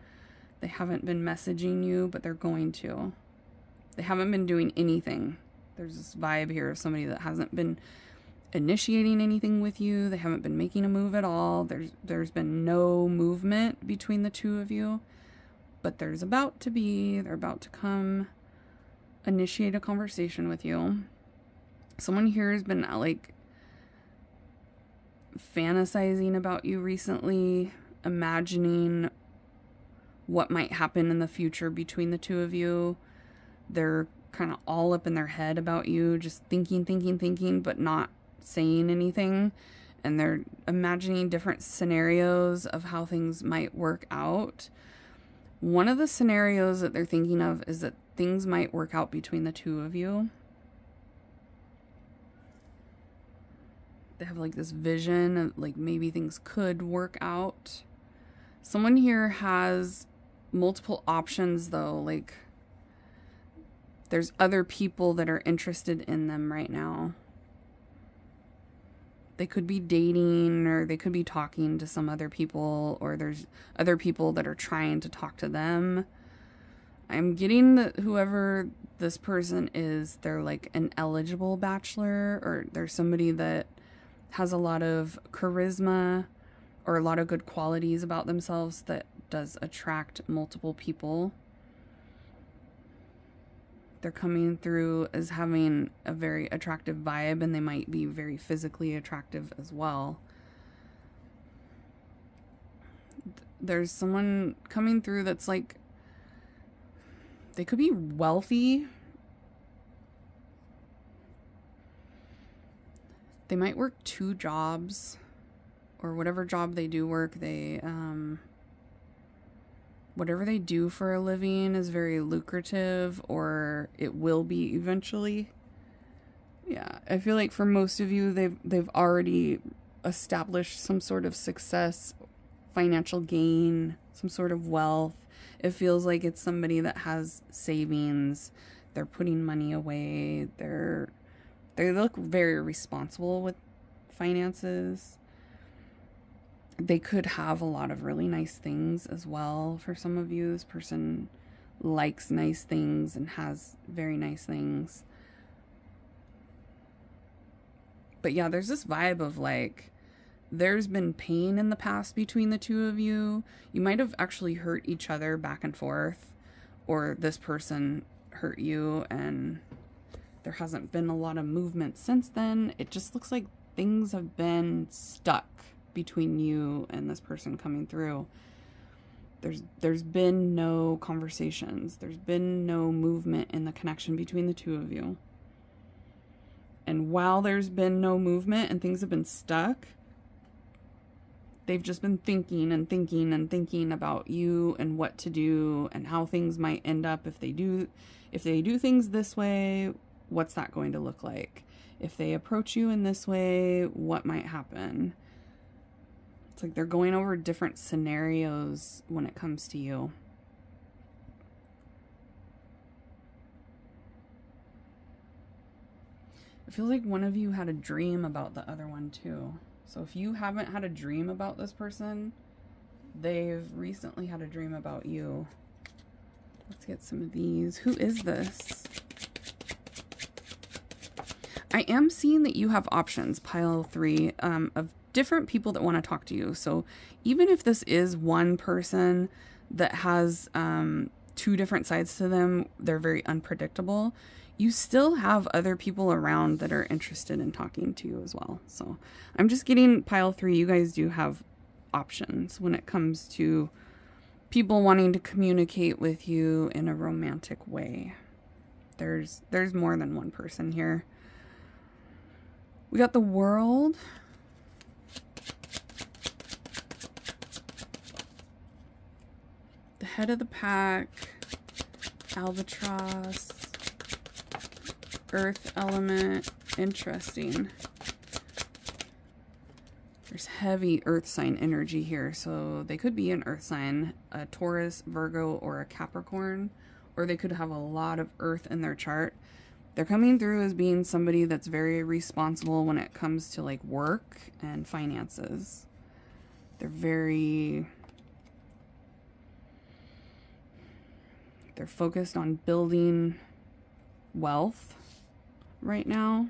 They haven't been messaging you, but they're going to. They haven't been doing anything. There's this vibe here of somebody that hasn't been initiating anything with you. They haven't been making a move at all. There's been no movement between the 2 of you, but there's about to be. They're about to come initiate a conversation with you. Someone here has been like fantasizing about you recently, imagining what might happen in the future between the 2 of you. They're kind of all up in their head about you, just thinking, but not saying anything. And they're imagining different scenarios of how things might work out. One of the scenarios that they're thinking of is that things might work out between the 2 of you. They have like this vision of like maybe things could work out. Someone here has multiple options though, like There's other people that are interested in them right now. They could be dating, or they could be talking to some other people, or there's other people that are trying to talk to them. I'm getting that whoever this person is, they're like an eligible bachelor, or they're somebody that has a lot of charisma or a lot of good qualities about themselves that does attract multiple people. They're coming through as having a very attractive vibe, and they might be very physically attractive as well. There's someone coming through that's like, they could be wealthy. They might work 2 jobs, or whatever job they do work, they, whatever they do for a living is very lucrative, or it will be eventually. Yeah, I feel like for most of you, they've already established some sort of success, financial gain, some sort of wealth. It feels like it's somebody that has savings. They're putting money away. They look very responsible with finances. They could have a lot of really nice things as well. For some of you, this person likes nice things and has very nice things. But yeah, there's this vibe of like, there's been pain in the past between the two of you. You might have actually hurt each other back and forth, or this person hurt you and there hasn't been a lot of movement since then. It just looks like things have been stuck between you and this person coming through. There's been no conversations. There's been no movement in the connection between the two of you. And while there's been no movement and things have been stuck, they've just been thinking and thinking and thinking about you and what to do and how things might end up if they do things this way. What's that going to look like? If they approach you in this way, what might happen? It's like they're going over different scenarios when it comes to you. I feel like one of you had a dream about the other one too. So if you haven't had a dream about this person, they've recently had a dream about you. Let's get some of these. Who is this? I am seeing that you have options, pile 3, of different people that want to talk to you. So even if this is one person that has 2 different sides to them, they're very unpredictable, you still have other people around that are interested in talking to you as well. So I'm just getting pile 3. You guys do have options when it comes to people wanting to communicate with you in a romantic way. There's more than one person here. We got the World. The Head of the Pack, Albatross, Earth Element. Interesting. There's heavy Earth sign energy here, so they could be an Earth sign, a Taurus, Virgo, or a Capricorn, or they could have a lot of Earth in their chart. They're coming through as being somebody that's very responsible when it comes to like work and finances. They're focused on building wealth right now.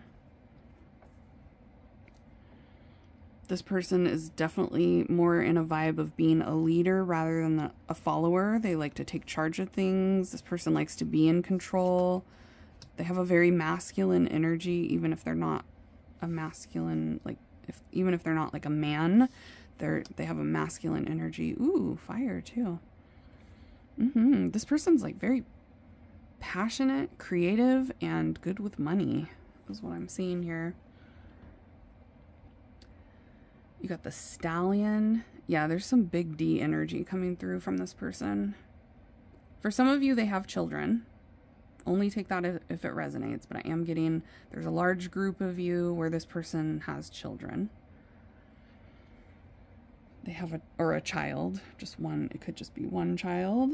This person is definitely more in a vibe of being a leader rather than a follower. They like to take charge of things. This person likes to be in control. They have a very masculine energy, even if they're not a masculine, like even if they're not like a man, they have a masculine energy. Ooh, fire too. This person's like very passionate, creative, and good with money is what I'm seeing here. You got the Stallion. Yeah, there's some big D energy coming through from this person. For some of you, they have children. Only take that if it resonates, but I am getting there's a large group of you where this person has children. They have a child, just one. It could just be one child.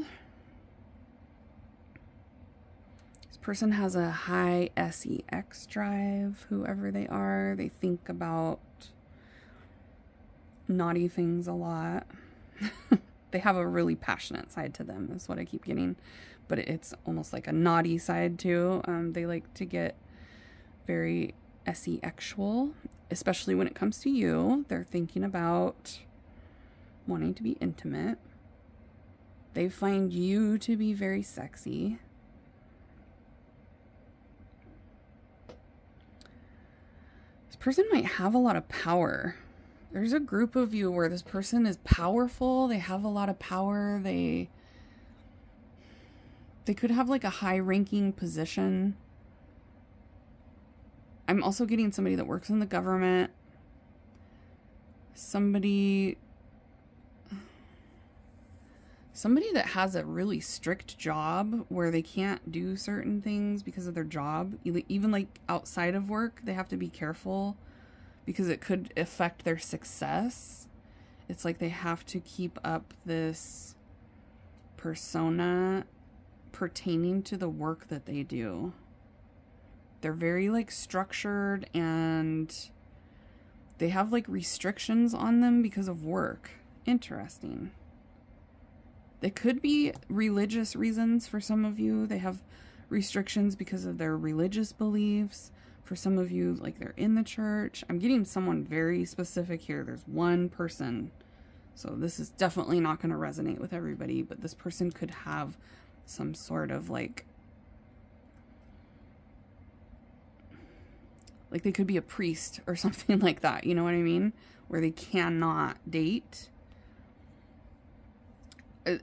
This person has a high sex drive, whoever they are. They think about naughty things a lot. They have a really passionate side to them is what I keep getting, but it's almost like a naughty side too. They like to get very sexual, especially when it comes to you. They're thinking about wanting to be intimate. They find you to be very sexy. This person might have a lot of power. There's a group of you where this person is powerful. They have a lot of power. They could have like a high-ranking position. I'm also getting somebody that works in the government. Somebody that has a really strict job where they can't do certain things because of their job. Even like outside of work, they have to be careful because it could affect their success. It's like they have to keep up this persona pertaining to the work that they do. They're very like structured, and they have like restrictions on them because of work. Interesting. They could be religious reasons for some of you. They have restrictions because of their religious beliefs. For some of you, like they're in the church. I'm getting someone very specific here. There's one person. So this is definitely not going to resonate with everybody, but this person could have some sort of like they could be a priest or something like that. You know what I mean? Where they cannot date.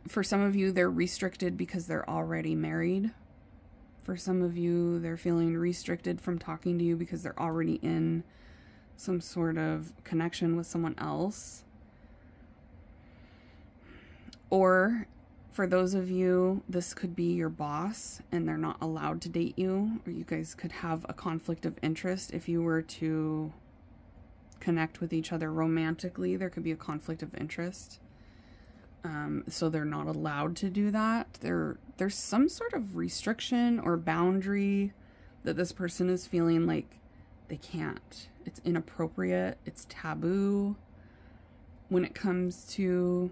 For some of you, they're restricted because they're already married. For some of you, they're feeling restricted from talking to you because they're already in some sort of connection with someone else. Or for those of you, this could be your boss and they're not allowed to date you. Or you guys could have a conflict of interest. If you were to connect with each other romantically, there could be a conflict of interest. So they're not allowed to do that. There's some sort of restriction or boundary that this person is feeling like they can't. It's inappropriate. It's taboo. When it comes to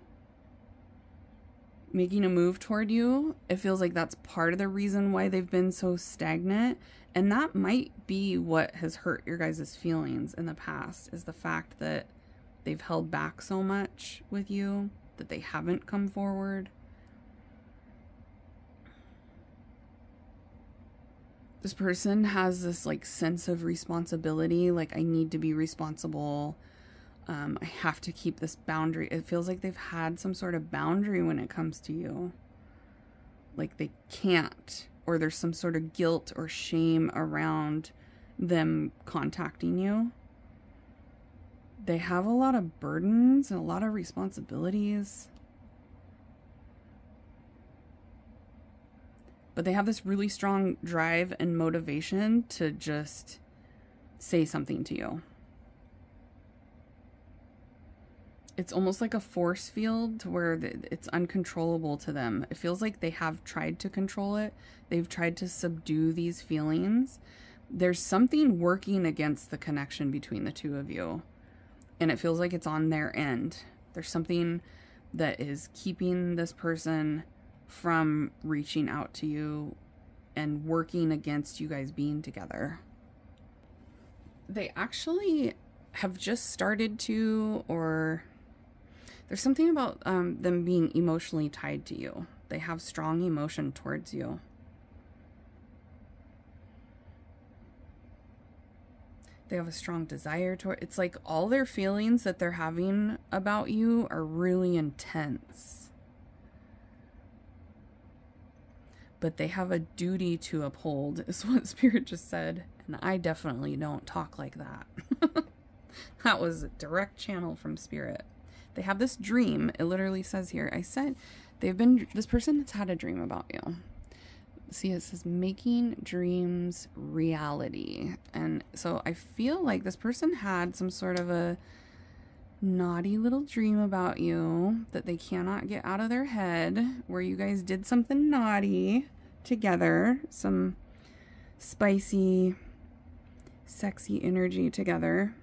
making a move toward you, it feels like that's part of the reason why they've been so stagnant. And that might be what has hurt your guys' feelings in the past, is the fact that they've held back so much with you. That they haven't come forward. This person has this like sense of responsibility, like I need to be responsible. I have to keep this boundary. It feels like they've had some sort of boundary when it comes to you. Like they can't, or there's some sort of guilt or shame around them contacting you. They have a lot of burdens and a lot of responsibilities. But they have this really strong drive and motivation to just say something to you. It's almost like a force field to where it's uncontrollable to them. It feels like they have tried to control it. They've tried to subdue these feelings. There's something working against the connection between the two of you. And it feels like it's on their end. There's something that is keeping this person from reaching out to you and working against you guys being together. They actually have just started to, or there's something about them being emotionally tied to you. They have strong emotion towards you. They have a strong desire to, it's like all their feelings that they're having about you are really intense. But they have a duty to uphold, is what Spirit just said. And I definitely don't talk like that. That was a direct channel from Spirit. They have this dream. It literally says here, I said, this person has had a dream about you. See, it says making dreams reality. And so I feel like this person had some sort of a naughty little dream about you that they cannot get out of their head, where you guys did something naughty together, some spicy, sexy energy together,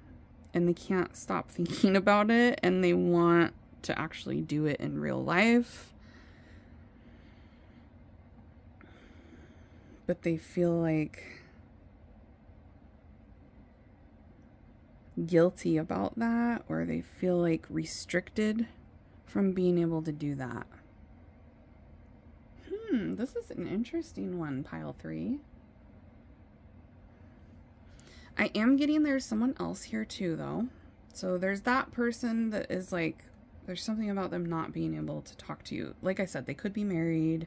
and they can't stop thinking about it, and they want to actually do it in real life, but they feel like guilty about that, or they feel like restricted from being able to do that. This is an interesting one, pile three. I am getting there's someone else here too, though. So there's that person that is like, there's something about them not being able to talk to you. Like I said, they could be married.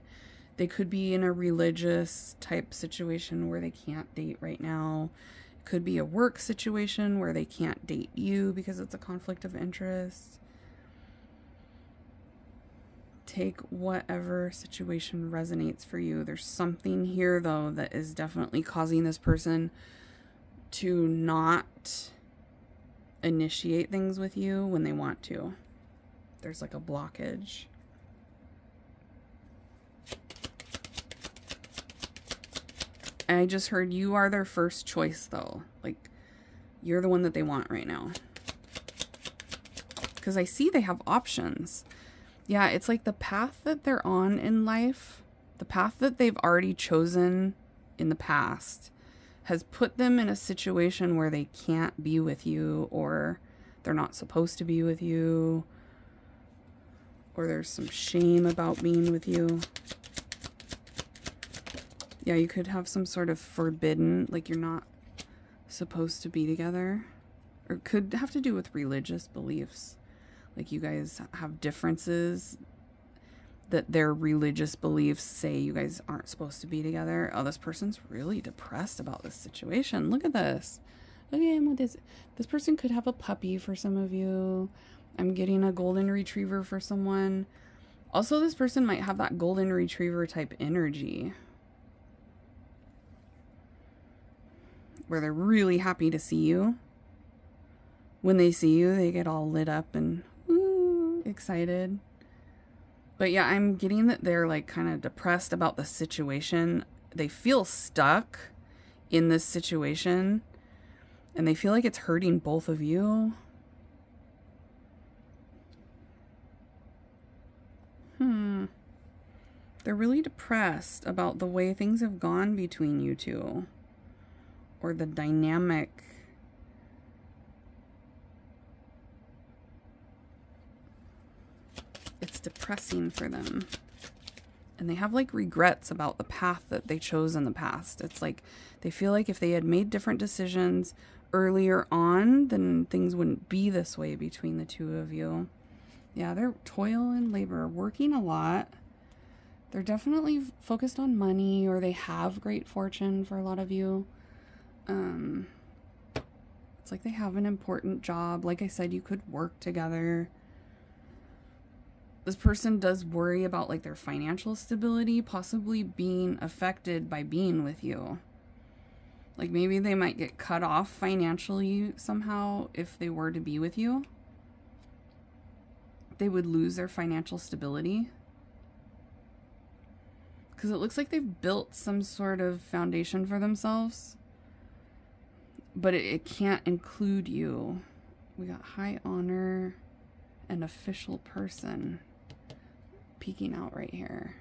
They could be in a religious type situation where they can't date right now. It could be a work situation where they can't date you because it's a conflict of interest. Take whatever situation resonates for you. There's something here, though, that is definitely causing this person to not initiate things with you when they want to. There's like a blockage. I just heard you are their first choice, though. Like, you're the one that they want right now. Because I see they have options. Yeah, it's like the path that they're on in life, the path that they've already chosen in the past, has put them in a situation where they can't be with you, or they're not supposed to be with you, or there's some shame about being with you. Yeah, you could have some sort of forbidden, like you're not supposed to be together, or it could have to do with religious beliefs. Like you guys have differences that their religious beliefs say you guys aren't supposed to be together. Oh, this person's really depressed about this situation. Look at this. Okay, what is it? This person could have a puppy for some of you. I'm getting a golden retriever for someone. Also, this person might have that golden retriever type energy, where they're really happy to see you. When they see you, they get all lit up and excited. But yeah, I'm getting that they're like kind of depressed about the situation. They feel stuck in this situation, and they feel like it's hurting both of you. They're really depressed about the way things have gone between you two, or the dynamic. It's depressing for them, and they have like regrets about the path that they chose in the past. It's like they feel like if they had made different decisions earlier on, then things wouldn't be this way between the two of you. Yeah, they're toil and labor, working a lot. They're definitely focused on money, or they have great fortune for a lot of you. It's like they have an important job. Like I said, you could work together. This person does worry about like their financial stability possibly being affected by being with you. Like maybe they might get cut off financially somehow if they were to be with you. They would lose their financial stability. Because it looks like they've built some sort of foundation for themselves, but it can't include you. We got high honor, an official person peeking out right here.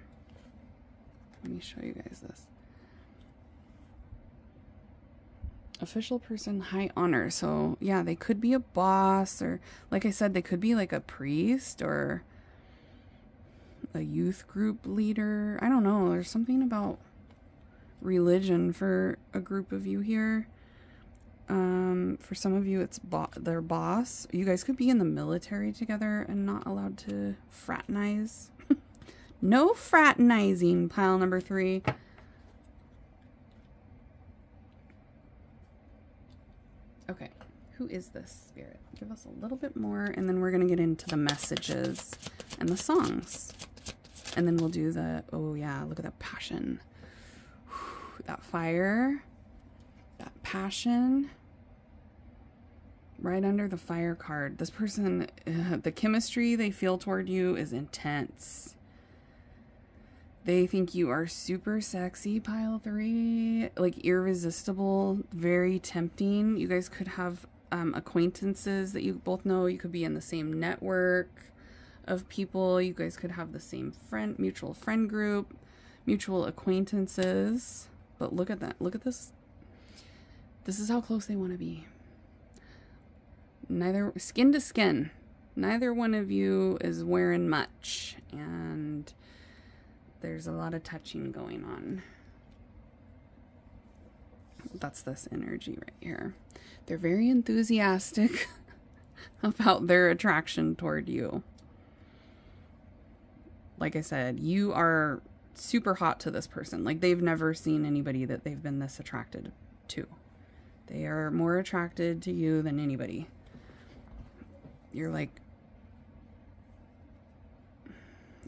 Let me show you guys this. Official person, high honor. So yeah, they could be a boss, or like I said, they could be like a priest or a youth group leader. I don't know. There's something about religion for a group of you here. For some of you, it's their boss. You guys could be in the military together and not allowed to fraternize. No fraternizing, pile number three. Okay, who is this spirit? Give us a little bit more, and then we're going to get into the messages and the songs. And then we'll do the, oh yeah, look at that passion. Whew, that fire, that passion. Right under the fire card, this person, the chemistry they feel toward you is intense. They think you are super sexy, pile three, like irresistible, very tempting. You guys could have acquaintances that you both know. You could be in the same network of people. You guys could have the same mutual friend group, mutual acquaintances. But look at that. Look at this. This is how close they want to be. Neither skin to skin. Neither one of you is wearing much, and there's a lot of touching going on. That's this energy right here. They're very enthusiastic about their attraction toward you. Like I said, you are super hot to this person. Like, they've never seen anybody that they've been this attracted to. They are more attracted to you than anybody. You're like,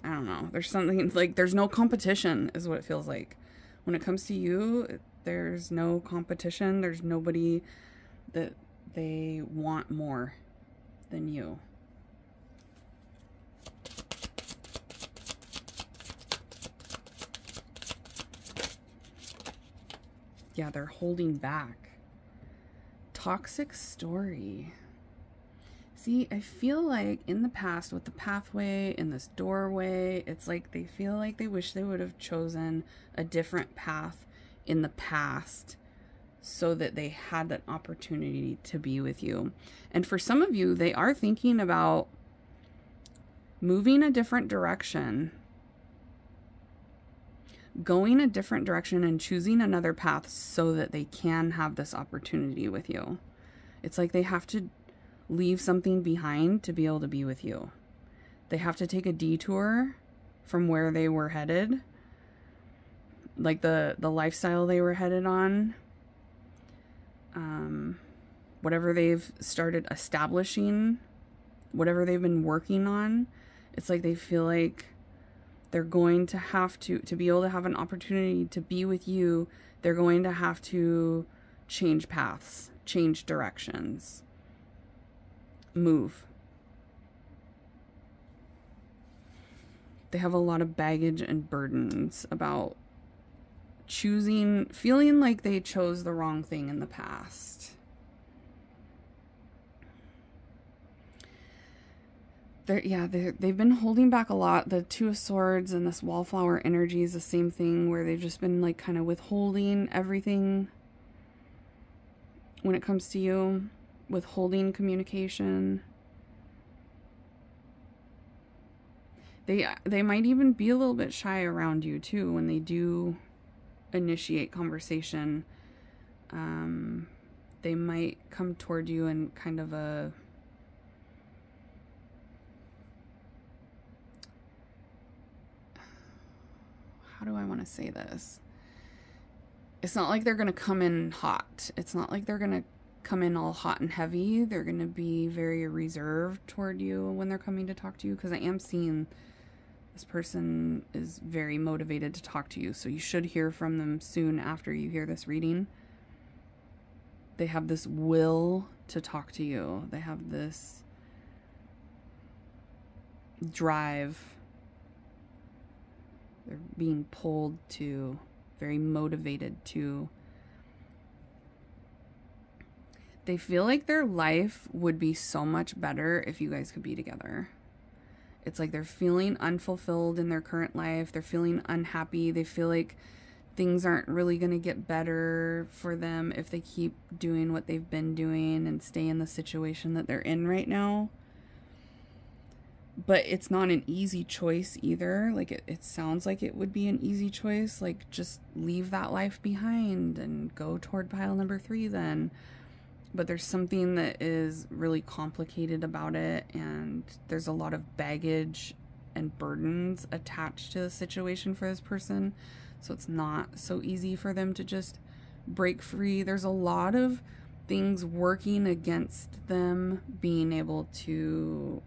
I don't know. There's something, like, there's no competition is what it feels like. When it comes to you, there's no competition. There's nobody that they want more than you. Yeah, they're holding back. Toxic story. See, I feel like in the past with the pathway, in this doorway, it's like they feel like they wish they would have chosen a different path in the past so that they had that opportunity to be with you. And for some of you, they are thinking about moving a different direction, going a different direction and choosing another path so that they can have this opportunity with you. It's like they have to leave something behind to be able to be with you. They have to take a detour from where they were headed, like the lifestyle they were headed on, whatever they've started establishing, whatever they've been working on. It's like they feel like they're going to have to be able to have an opportunity to be with you, they're going to have to change paths, change directions, move. They have a lot of baggage and burdens about choosing, feeling like they chose the wrong thing in the past. They've been holding back a lot. The Two of Swords and this wallflower energy is the same thing, where they've just been like kind of withholding everything when it comes to you, withholding communication. They might even be a little bit shy around you too when they do initiate conversation. They might come toward you in kind of a how do I want to say this? It's not like they're going to come in hot. It's not like they're going to come in all hot and heavy. They're going to be very reserved toward you when they're coming to talk to you, because I am seeing this person is very motivated to talk to you. So you should hear from them soon after you hear this reading. They have this will to talk to you. They have this drive. They're being pulled to, very motivated to. They feel like their life would be so much better if you guys could be together. It's like they're feeling unfulfilled in their current life. They're feeling unhappy. They feel like things aren't really going to get better for them if they keep doing what they've been doing and stay in the situation that they're in right now. But it's not an easy choice either. Like, it sounds like it would be an easy choice. Like, just leave that life behind and go toward pile number three then. But there's something that is really complicated about it. And there's a lot of baggage and burdens attached to the situation for this person. So it's not so easy for them to just break free. There's a lot of things working against them being able to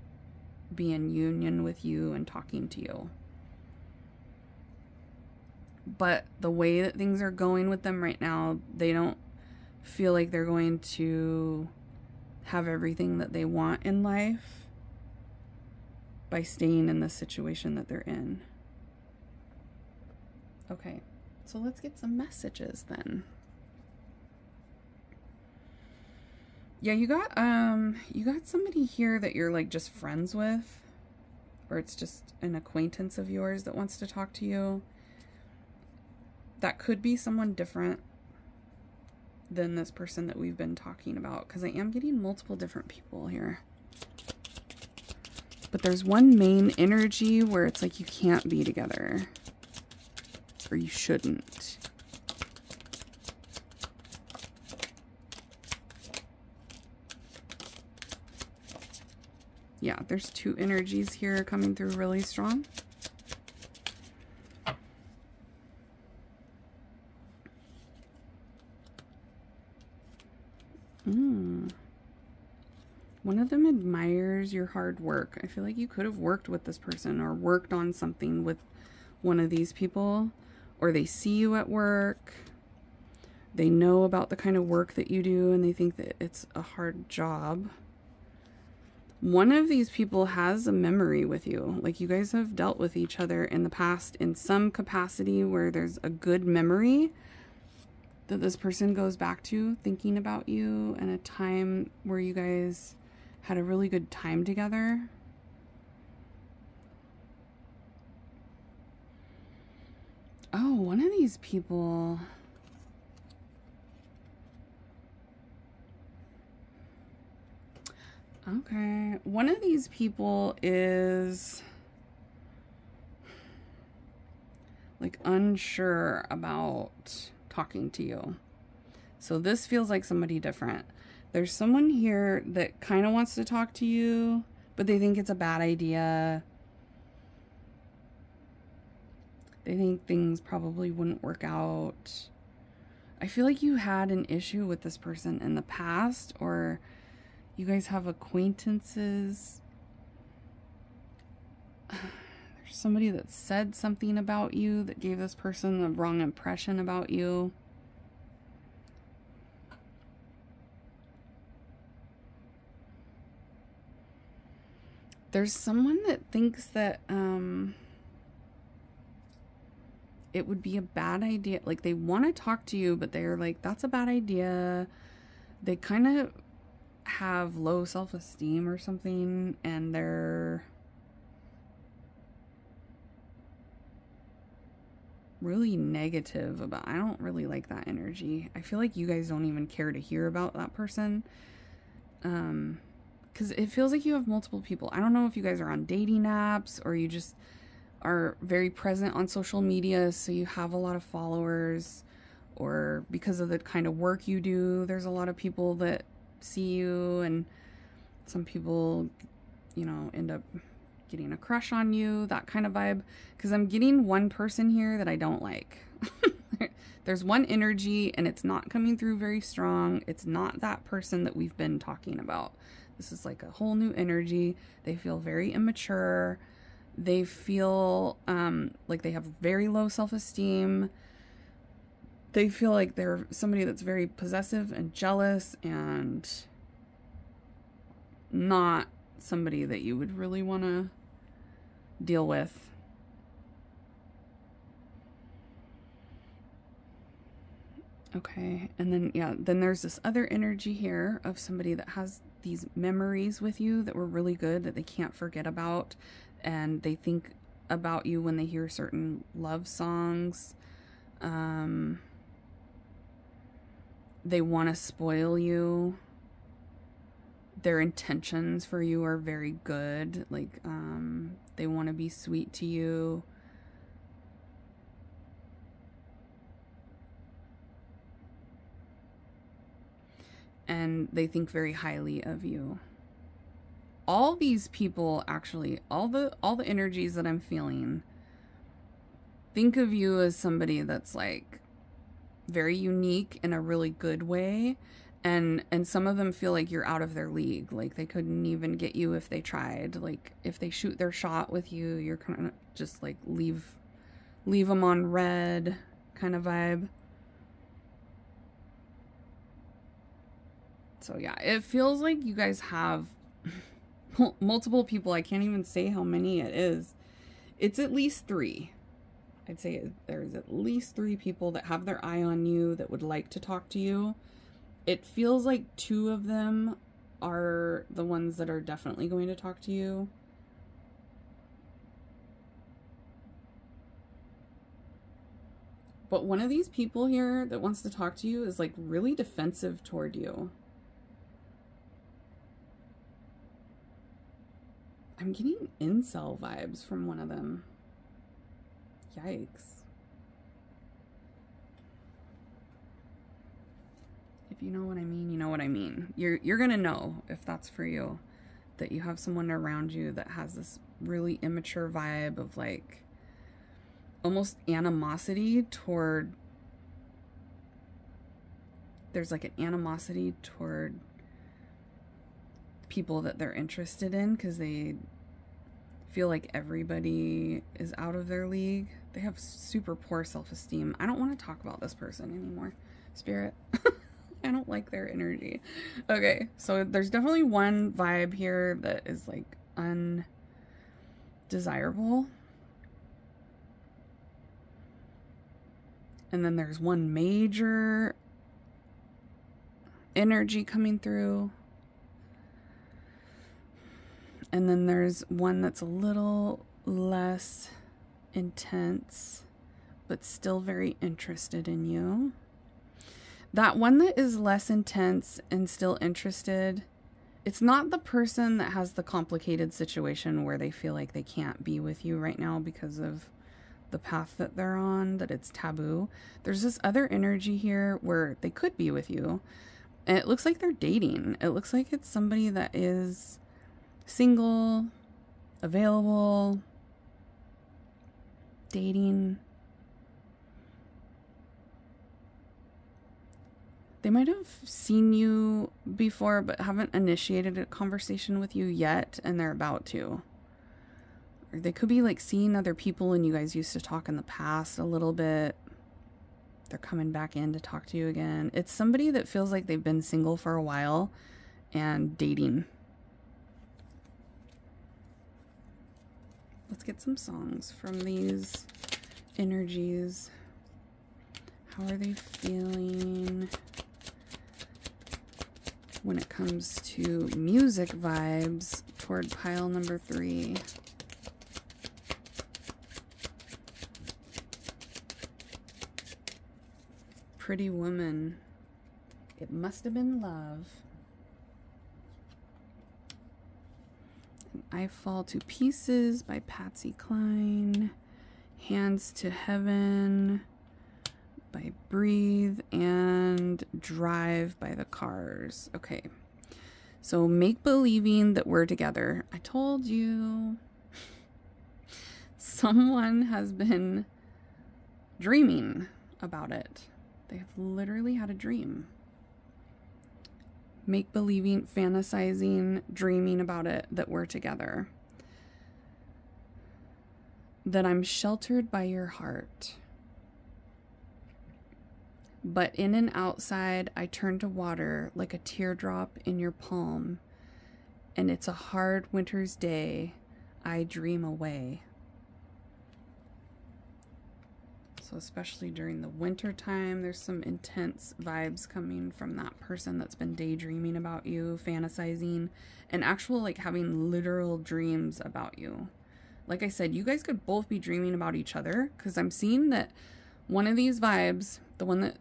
be in union with you and talking to you. But the way that things are going with them right now, they don't feel like they're going to have everything that they want in life by staying in the situation that they're in. Okay, so let's get some messages then. Yeah, you got somebody here that you're like just friends with, or it's just an acquaintance of yours that wants to talk to you. That could be someone different than this person that we've been talking about, because I am getting multiple different people here. But there's one main energy where it's like you can't be together, or you shouldn't. Yeah, there's two energies here coming through really strong. One of them admires your hard work. I feel like you could have worked with this person or worked on something with one of these people, or they see you at work. They know about the kind of work that you do and they think that it's a hard job. One of these people has a memory with you. Like you guys have dealt with each other in the past in some capacity where there's a good memory that this person goes back to thinking about you, and a time where you guys had a really good time together. Oh, one of these people. Okay. One of these people is like unsure about talking to you. So this feels like somebody different. There's someone here that kind of wants to talk to you, but they think it's a bad idea. They think things probably wouldn't work out. I feel like you had an issue with this person in the past, or you guys have acquaintances. There's somebody that said something about you that gave this person the wrong impression about you. There's someone that thinks that it would be a bad idea. Like they want to talk to you, but they're like, that's a bad idea. They kind of have low self-esteem or something, and they're really negative about. I don't really like that energy. I feel like you guys don't even care to hear about that person. Because it feels like you have multiple people. I don't know if you guys are on dating apps or you just are very present on social media, so you have a lot of followers, or because of the kind of work you do, there's a lot of people that see you, and some people, you know, end up getting a crush on you, that kind of vibe. Because I'm getting one person here that I don't like. There's one energy and it's not coming through very strong. It's not that person that we've been talking about. This is like a whole new energy. They feel very immature. They feel like they have very low self-esteem. They feel like they're somebody that's very possessive and jealous, and not somebody that you would really want to deal with. Okay, and then, yeah, then there's this other energy here of somebody that has these memories with you that were really good that they can't forget about. And they think about you when they hear certain love songs. They want to spoil you. Their intentions for you are very good. Like, they want to be sweet to you. And they think very highly of you. All these people, actually, all the energies that I'm feeling think of you as somebody that's like very unique in a really good way, and some of them feel like you're out of their league. Like they couldn't even get you if they tried. Like if they shoot their shot with you, you're kind of just like leave them on red kind of vibe. So yeah, it feels like you guys have multiple people. I can't even say how many it is. It's at least 3. I'd say there's at least 3 people that have their eye on you that would like to talk to you. It feels like 2 of them are the ones that are definitely going to talk to you. But one of these people here that wants to talk to you is like really defensive toward you. I'm getting incel vibes from one of them. Yikes. If you know what I mean, you know what I mean. You're gonna know if that's for you, that you have someone around you that has this really immature vibe of like almost animosity toward, there's like an animosity toward people that they're interested in because they feel like everybody is out of their league. They have super poor self-esteem. I don't want to talk about this person anymore, Spirit. I don't like their energy. Okay, so there's definitely one vibe here that is like undesirable. And then there's one major energy coming through. And then there's one that's a little less intense, but still very interested in you. That one that is less intense and still interested, it's not the person that has the complicated situation where they feel like they can't be with you right now because of the path that they're on, that it's taboo. There's this other energy here where they could be with you. And it looks like they're dating. It looks like it's somebody that is single, available, dating. They might have seen you before but haven't initiated a conversation with you yet, and they're about to. Or they could be like seeing other people and you guys used to talk in the past a little bit. They're coming back in to talk to you again. It's somebody that feels like they've been single for a while and dating. Let's get some songs from these energies. How are they feeling when it comes to music vibes toward pile number 3? Pretty Woman. It Must Have Been Love. I Fall to Pieces by Patsy Cline, Hands to Heaven by Breathe, and Drive by The Cars. Okay, so Make Believing That We're Together. I told you someone has been dreaming about it. They have literally had a dream. Make believing, fantasizing, dreaming about it, that we're together. That I'm sheltered by your heart. But in and outside, I turn to water like a teardrop in your palm. And it's a hard winter's day. I dream away. So especially during the winter time, there's some intense vibes coming from that person that's been daydreaming about you, fantasizing, and actual like having literal dreams about you. Like I said, you guys could both be dreaming about each other, because I'm seeing that one of these vibes, the one that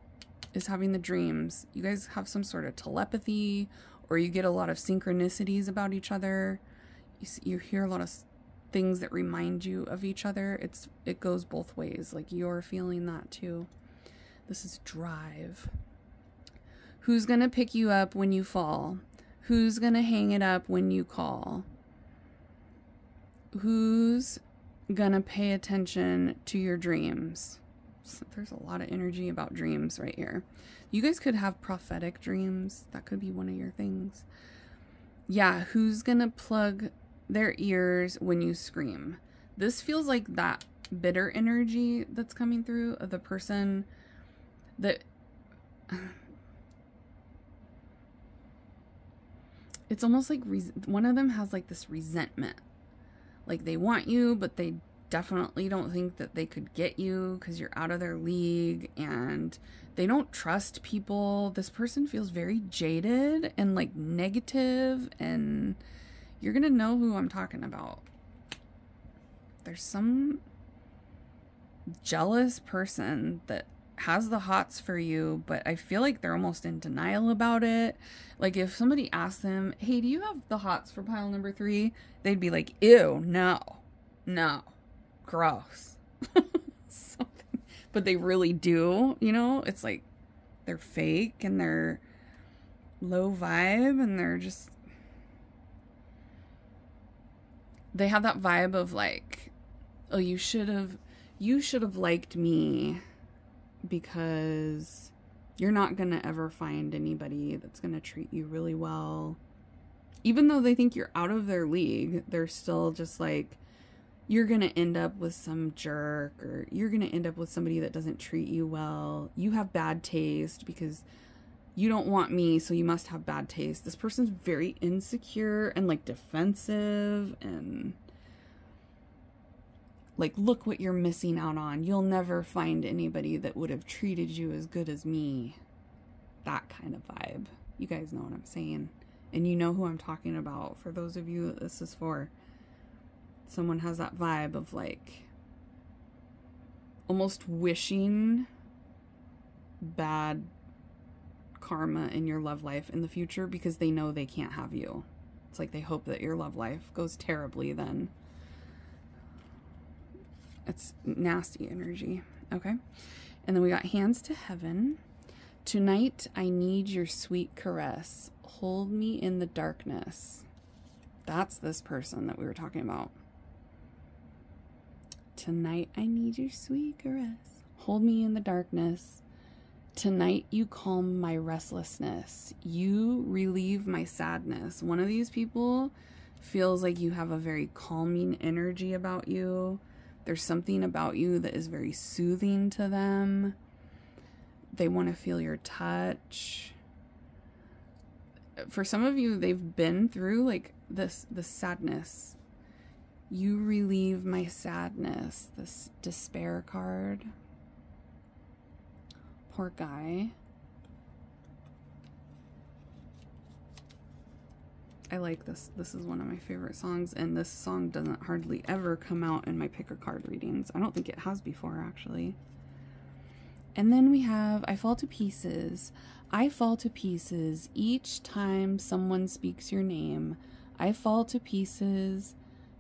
is having the dreams, you guys have some sort of telepathy, or you get a lot of synchronicities about each other. You hear a lot of things that remind you of each other. It goes both ways. Like you're feeling that too. This is Drive. Who's gonna pick you up when you fall? Who's gonna hang it up when you call? Who's gonna pay attention to your dreams? So there's a lot of energy about dreams right here. You guys could have prophetic dreams. That could be one of your things. Yeah, who's gonna plug their ears when you scream? This feels like that bitter energy that's coming through of the person that it's almost like one of them has like this resentment, like they want you but they definitely don't think that they could get you because you're out of their league and they don't trust people. This person feels very jaded and like negative, and you're going to know who I'm talking about. There's some jealous person that has the hots for you, but I feel like they're almost in denial about it. Like if somebody asked them, hey, do you have the hots for pile number 3? They'd be like, ew, no, gross. Something. But they really do, you know? It's like they're fake and they're low vibe and they're just, they have that vibe of like, oh, you should have liked me because you're not gonna ever find anybody that's gonna treat you really well. Even though they think you're out of their league, they're still just like, you're gonna end up with some jerk, or you're gonna end up with somebody that doesn't treat you well. You have bad taste because you don't want me, so you must have bad taste. This person's very insecure and like defensive and like, look what you're missing out on. You'll never find anybody that would have treated you as good as me. That kind of vibe. You guys know what I'm saying. And you know who I'm talking about. For those of you that this is for, someone has that vibe of like almost wishing bad karma in your love life in the future because they know they can't have you. It's like they hope that your love life goes terribly then. It's nasty energy, okay? And then we got hands to heaven. Tonight, I need your sweet caress. Hold me in the darkness. That's this person that we were talking about. Tonight, I need your sweet caress. Hold me in the darkness. Tonight, you calm my restlessness. You relieve my sadness. One of these people feels like you have a very calming energy about you. There's something about you that is very soothing to them. They want to feel your touch. For some of you, they've been through like the sadness. You relieve my sadness. This despair card. Poor guy. I like this. This is one of my favorite songs, and this song doesn't hardly ever come out in my pick a card readings. I don't think it has before, actually. And then we have, I fall to pieces. I fall to pieces each time someone speaks your name. I fall to pieces.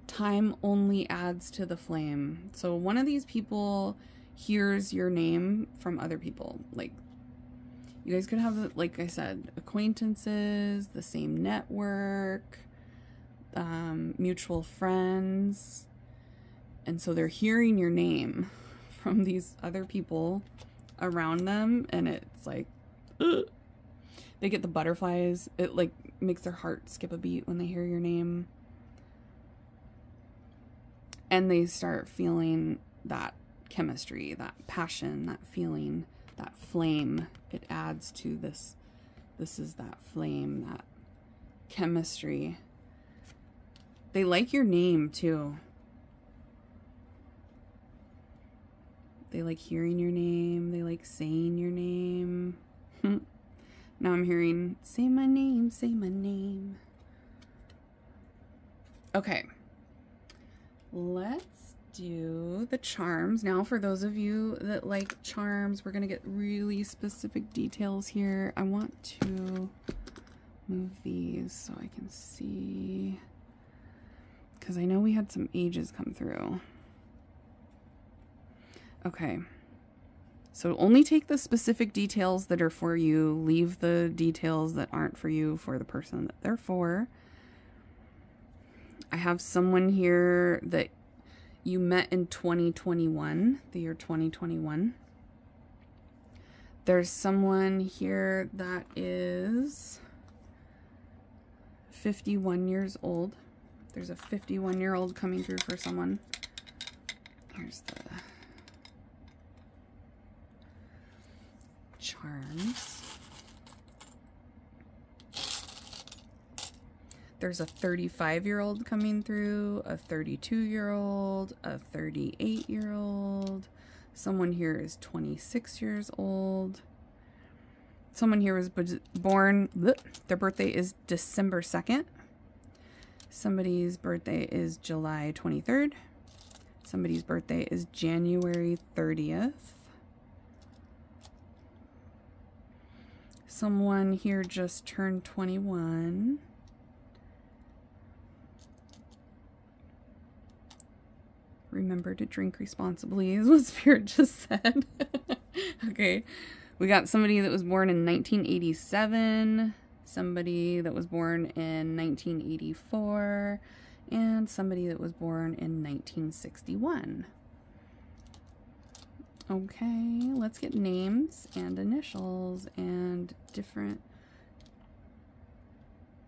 Time only adds to the flame. So one of these people hears your name from other people. Like, you guys could have, like I said, acquaintances, the same network, mutual friends. And so they're hearing your name from these other people around them. And it's like, ugh. They get the butterflies. It like makes their heart skip a beat when they hear your name. And they start feeling that chemistry, that passion, that feeling, that flame. It adds to this. This is that flame, that chemistry. They like your name too. They like hearing your name. They like saying your name. Now I'm hearing, say my name, say my name. Okay. Let's do the charms now. For those of you that like charms, we're gonna get really specific details here. I want to move these so I can see, because I know we had some ages come through. Okay, so only take the specific details that are for you. Leave the details that aren't for you for the person that they're for. I have someone here that you met in 2021, the year 2021. There's someone here that is 51 years old. There's a 51-year-old coming through for someone. Here's the charms. There's a 35-year-old coming through, a 32-year-old, a 38-year-old. Someone here is 26 years old. Someone here was born, their birthday is December 2nd. Somebody's birthday is July 23rd. Somebody's birthday is January 30th. Someone here just turned 21. Remember to drink responsibly is what Spirit just said. Okay. We got somebody that was born in 1987, somebody that was born in 1984, and somebody that was born in 1961. Okay, let's get names and initials and different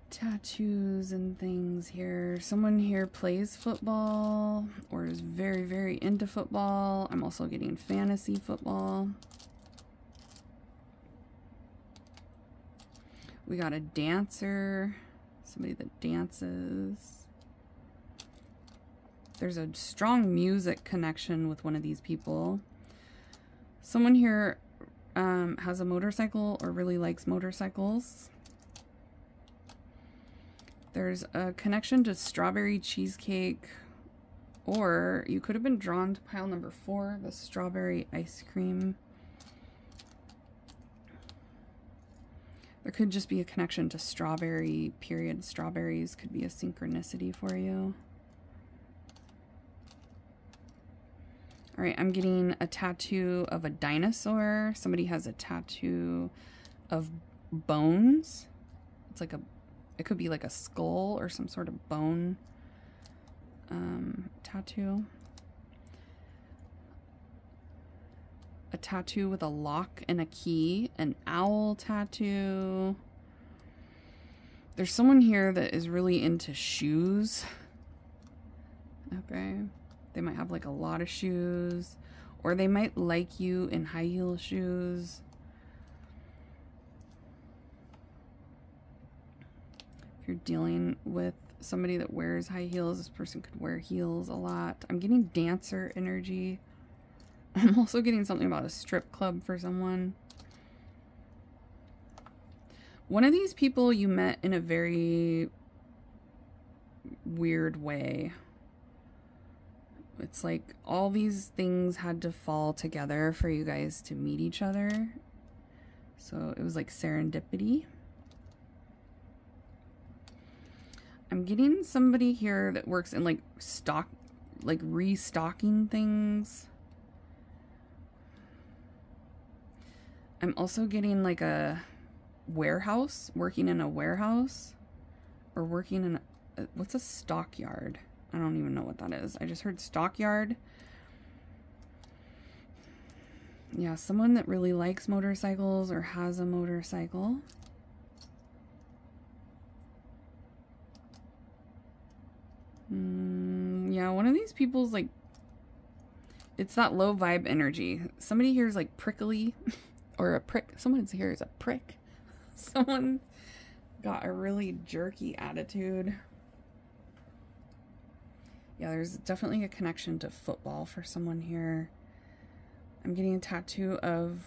tattoos and things here. Someone here plays football or is very, very into football. I'm also getting fantasy football. We got a dancer, somebody that dances. There's a strong music connection with one of these people. Someone here has a motorcycle or really likes motorcycles. There's a connection to strawberry cheesecake, or you could have been drawn to pile number 4, the strawberry ice cream. There could just be a connection to strawberry, period. Strawberries could be a synchronicity for you. All right, I'm getting a tattoo of a dinosaur. Somebody has a tattoo of bones. It's like a, it could be like a skull or some sort of bone tattoo. A tattoo with a lock and a key, an owl tattoo. There's someone here that is really into shoes. Okay. They might have like a lot of shoes, or they might like you in high heel shoes. If you're dealing with somebody that wears high heels, this person could wear heels a lot. I'm getting dancer energy. I'm also getting something about a strip club for someone. One of these people you met in a very weird way. It's like all these things had to fall together for you guys to meet each other. So it was like serendipity. I'm getting somebody here that works in like stock, like restocking things. I'm also getting like a warehouse, working in a warehouse, or working in a, what's a stockyard? I don't even know what that is. I just heard stockyard. Yeah, someone that really likes motorcycles or has a motorcycle. Yeah, one of these people's like, it's that low vibe energy. Somebody here is like prickly. Or a prick. Someone's here is a prick. Someone got a really jerky attitude. Yeah, there's definitely a connection to football for someone here. I'm getting a tattoo of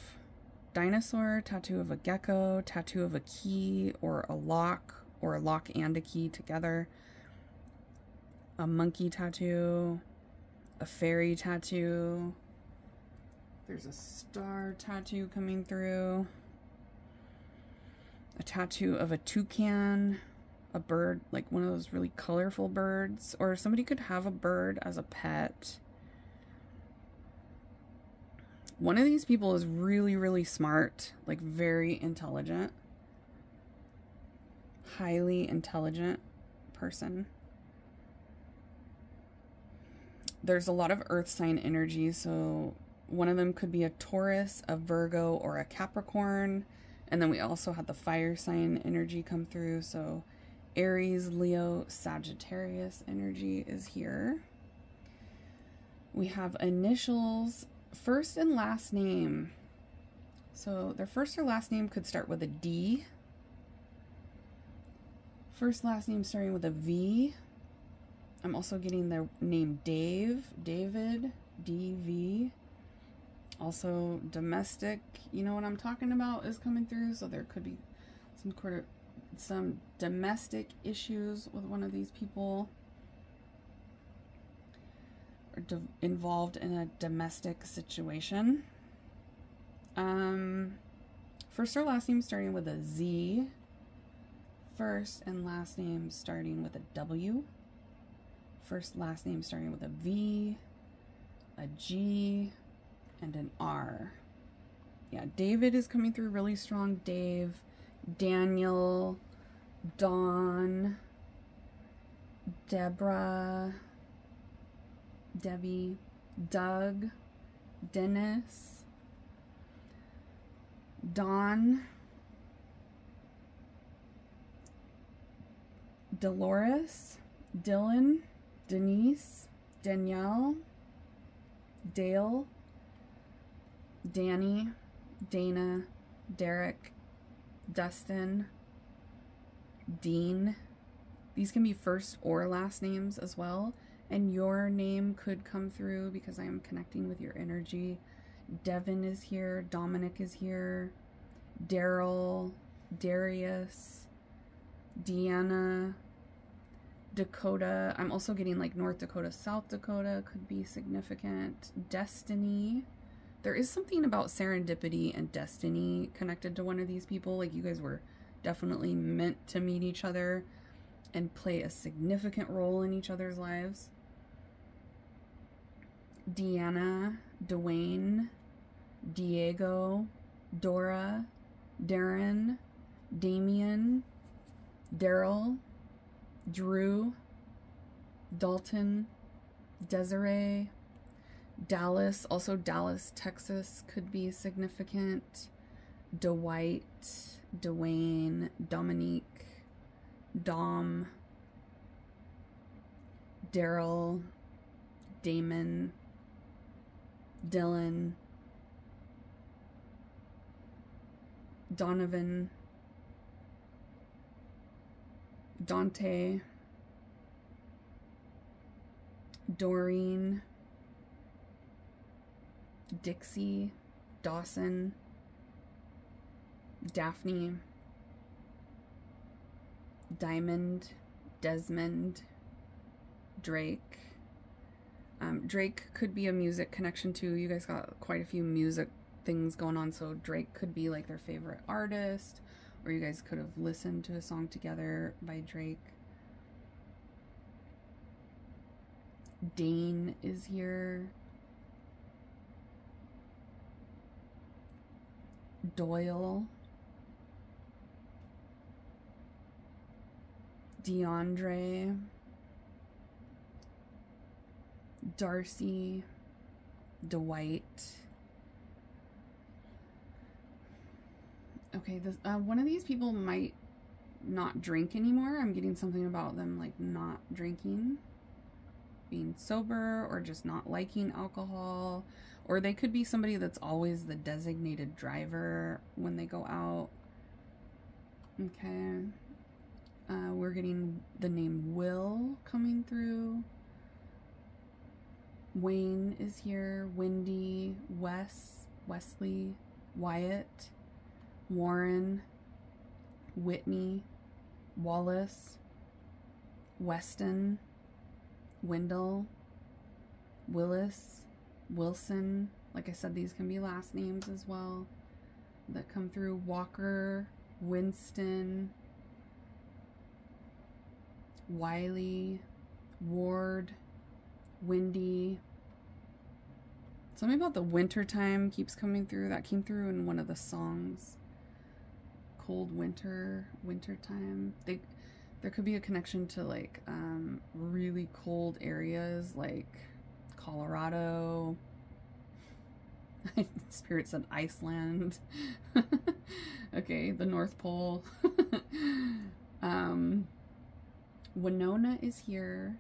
dinosaur, tattoo of a gecko, tattoo of a key or a lock and a key together. A monkey tattoo, a fairy tattoo. There's a star tattoo coming through, a tattoo of a toucan, a bird, like one of those really colorful birds, or somebody could have a bird as a pet. One of these people is really, really smart, like very intelligent, highly intelligent person. There's a lot of earth sign energy, so one of them could be a Taurus, a Virgo, or a Capricorn. And then we also had the fire sign energy come through. So Aries, Leo, Sagittarius energy is here. We have initials, first and last name. So their first or last name could start with a D. First, last name starting with a V. I'm also getting the name Dave, David, DV. Also, domestic, you know what I'm talking about, is coming through. So there could be some domestic issues with one of these people, or involved in a domestic situation. First or last name starting with a Z. First and last name starting with a W. First, last name starting with a V, a G, and an R. Yeah, David is coming through really strong. Dave, Daniel, Dawn, Deborah, Debbie, Doug, Dennis, Don, Dolores, Dylan, Denise, Danielle, Dale, Danny, Dana, Derek, Dustin, Dean. These can be first or last names as well. And your name could come through because I am connecting with your energy. Devin is here. Dominic is here. Daryl, Darius, Deanna, Dakota. I'm also getting like North Dakota, South Dakota could be significant. Destiny. There is something about serendipity and destiny connected to one of these people. Like, you guys were definitely meant to meet each other and play a significant role in each other's lives. Deanna, Dwayne, Diego, Dora, Darren, Damien, Daryl, Drew, Dalton, Desiree, Dallas, also Dallas, Texas could be significant. Dwight, Dwayne, Dominique, Dom, Daryl, Damon, Dylan, Donovan, Dante, Doreen, Dixie, Dawson, Daphne, Diamond, Desmond, Drake. Drake could be a music connection too. You guys got quite a few music things going on, so Drake could be like their favorite artist, or you guys could have listened to a song together by Drake. Dane is here. Doyle, DeAndre, Darcy, Dwight. Okay, this one of these people might not drink anymore. I'm getting something about them like not drinking, being sober, or just not liking alcohol. Or they could be somebody that's always the designated driver when they go out. Okay. We're getting the name Will coming through. Wayne is here. Wendy, Wes, Wesley, Wyatt, Warren, Whitney, Wallace, Weston, Wendell, Willis, Wilson. Like I said, these can be last names as well that come through. Walker, Winston, Wiley, Ward, Windy. Something about the winter time keeps coming through. That came through in one of the songs. Cold winter, winter time. There could be a connection to like really cold areas like Colorado. Spirit said Iceland. Okay, the North Pole. Winona is here.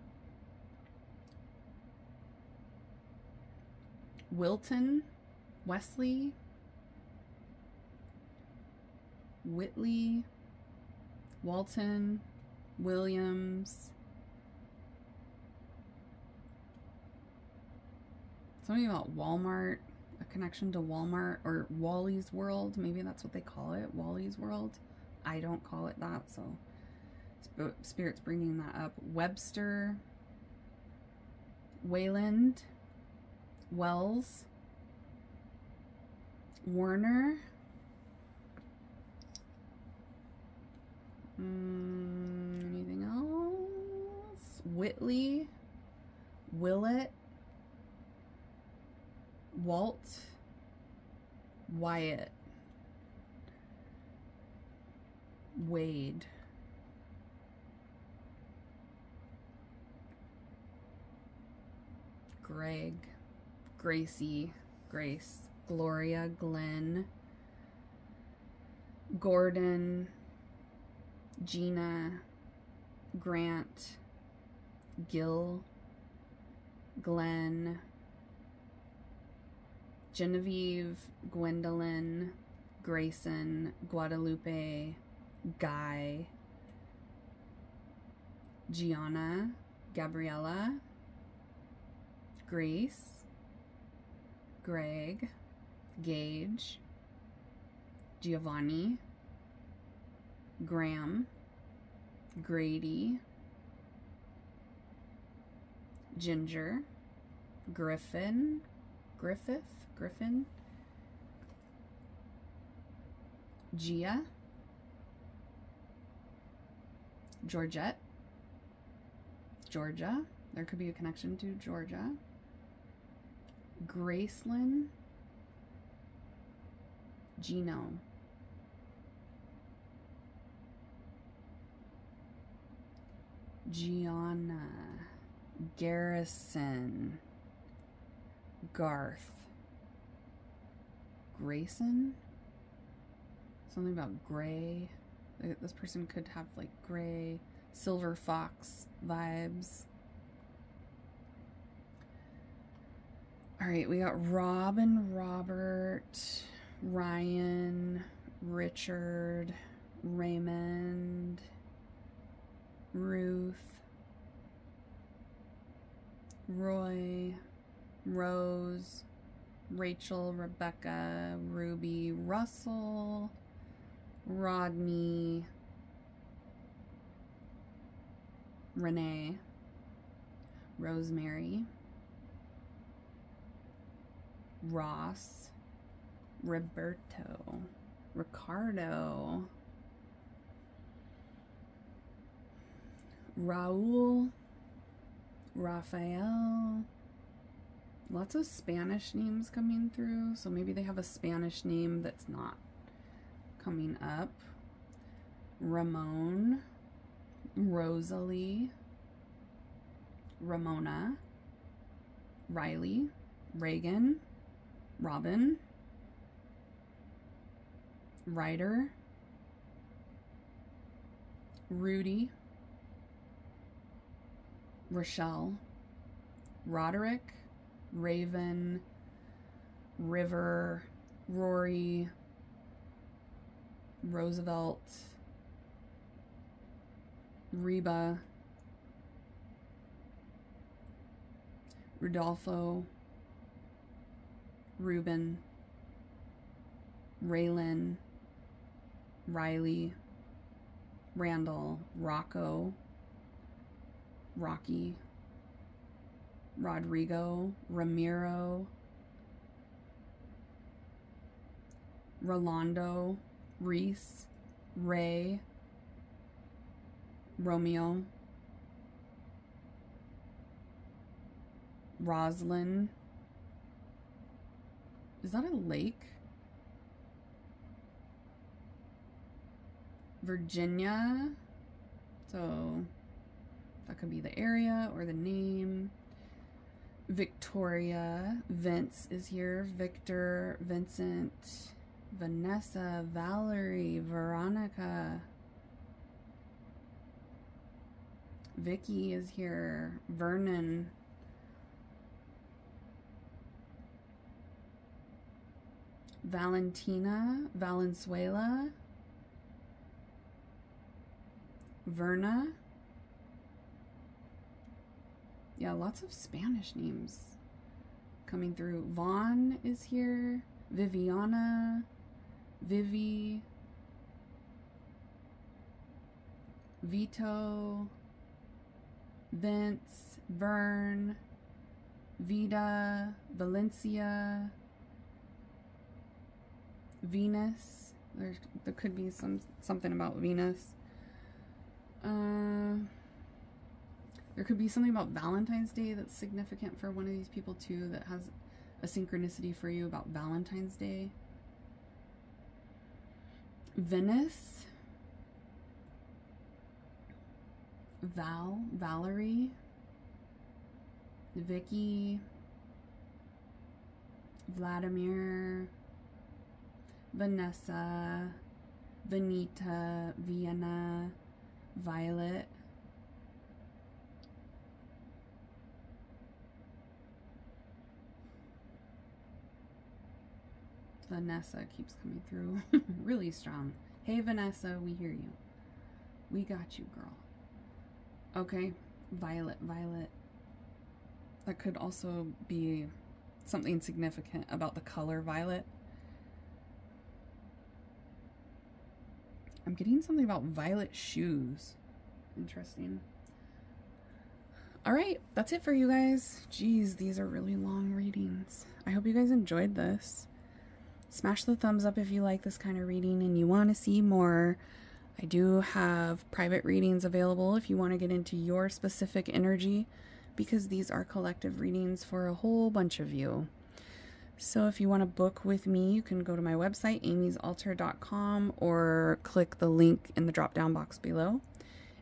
Wilton, Wesley, Whitley, Walton, Williams. Something about Walmart, a connection to Walmart or Wally's World. Maybe that's what they call it, Wally's World. I don't call it that, so Spirit's bringing that up. Webster, Wayland, Wells, Warner. Anything else? Whitley, Willett, Walt, Wyatt, Wade. Greg, Gracie, Grace, Gloria, Glenn, Gordon, Gina, Grant, Gil, Glenn, Genevieve, Gwendolyn, Grayson, Guadalupe, Guy, Gianna, Gabriella, Grace, Greg, Gage, Giovanni, Graham, Grady, Ginger, Griffin, Griffin, Gia, Georgette, Georgia. There could be a connection to Georgia. Gracelyn, Gino, Gianna, Garrison, Garth, Grayson, something about gray. This person could have like gray, silver fox vibes. All right, we got Rob and Robert, Ryan, Richard, Raymond, Ruth, Roy, Rose, Rachel, Rebecca, Ruby, Russell, Rodney, Renee, Rosemary, Ross, Roberto, Ricardo, Raul, Raphael. Lots of Spanish names coming through, so maybe they have a Spanish name that's not coming up. Ramon, Rosalie, Ramona, Riley, Reagan, Robin, Ryder, Rudy, Rochelle, Roderick, Raven, River, Rory, Roosevelt, Reba, Rodolfo, Ruben, Raylan, Riley, Randall, Rocco, Rocky, Rodrigo, Ramiro, Rolando, Reese, Ray, Romeo, Roslyn. Is that a lake? Virginia. So that could be the area or the name. Victoria. Vince is here. Victor. Vincent. Vanessa. Valerie. Veronica. Vicky is here. Vernon. Valentina, Valenzuela, Verna, Yeah, lots of Spanish names coming through. Vaughn is here. Viviana. Vivi. Vito. Vince. Vern. Vida. Valencia. Venus. There could be something about Venus. There could be something about Valentine's Day that's significant for one of these people too, that has a synchronicity for you about Valentine's Day. Venice. Val. Valerie. Vicky. Vladimir. Vanessa. Vanita. Vienna. Violet. Vanessa keeps coming through really strong. Hey Vanessa, we hear you. We got you, girl. Okay, Violet, Violet. That could also be something significant about the color violet. I'm getting something about violet shoes. Interesting. All right, that's it for you guys. Jeez, these are really long readings. I hope you guys enjoyed this. Smash the thumbs up if you like this kind of reading and you want to see more. I do have private readings available if you want to get into your specific energy, because these are collective readings for a whole bunch of you. So if you want to book with me, you can go to my website, AmysAltar.com, or click the link in the drop-down box below,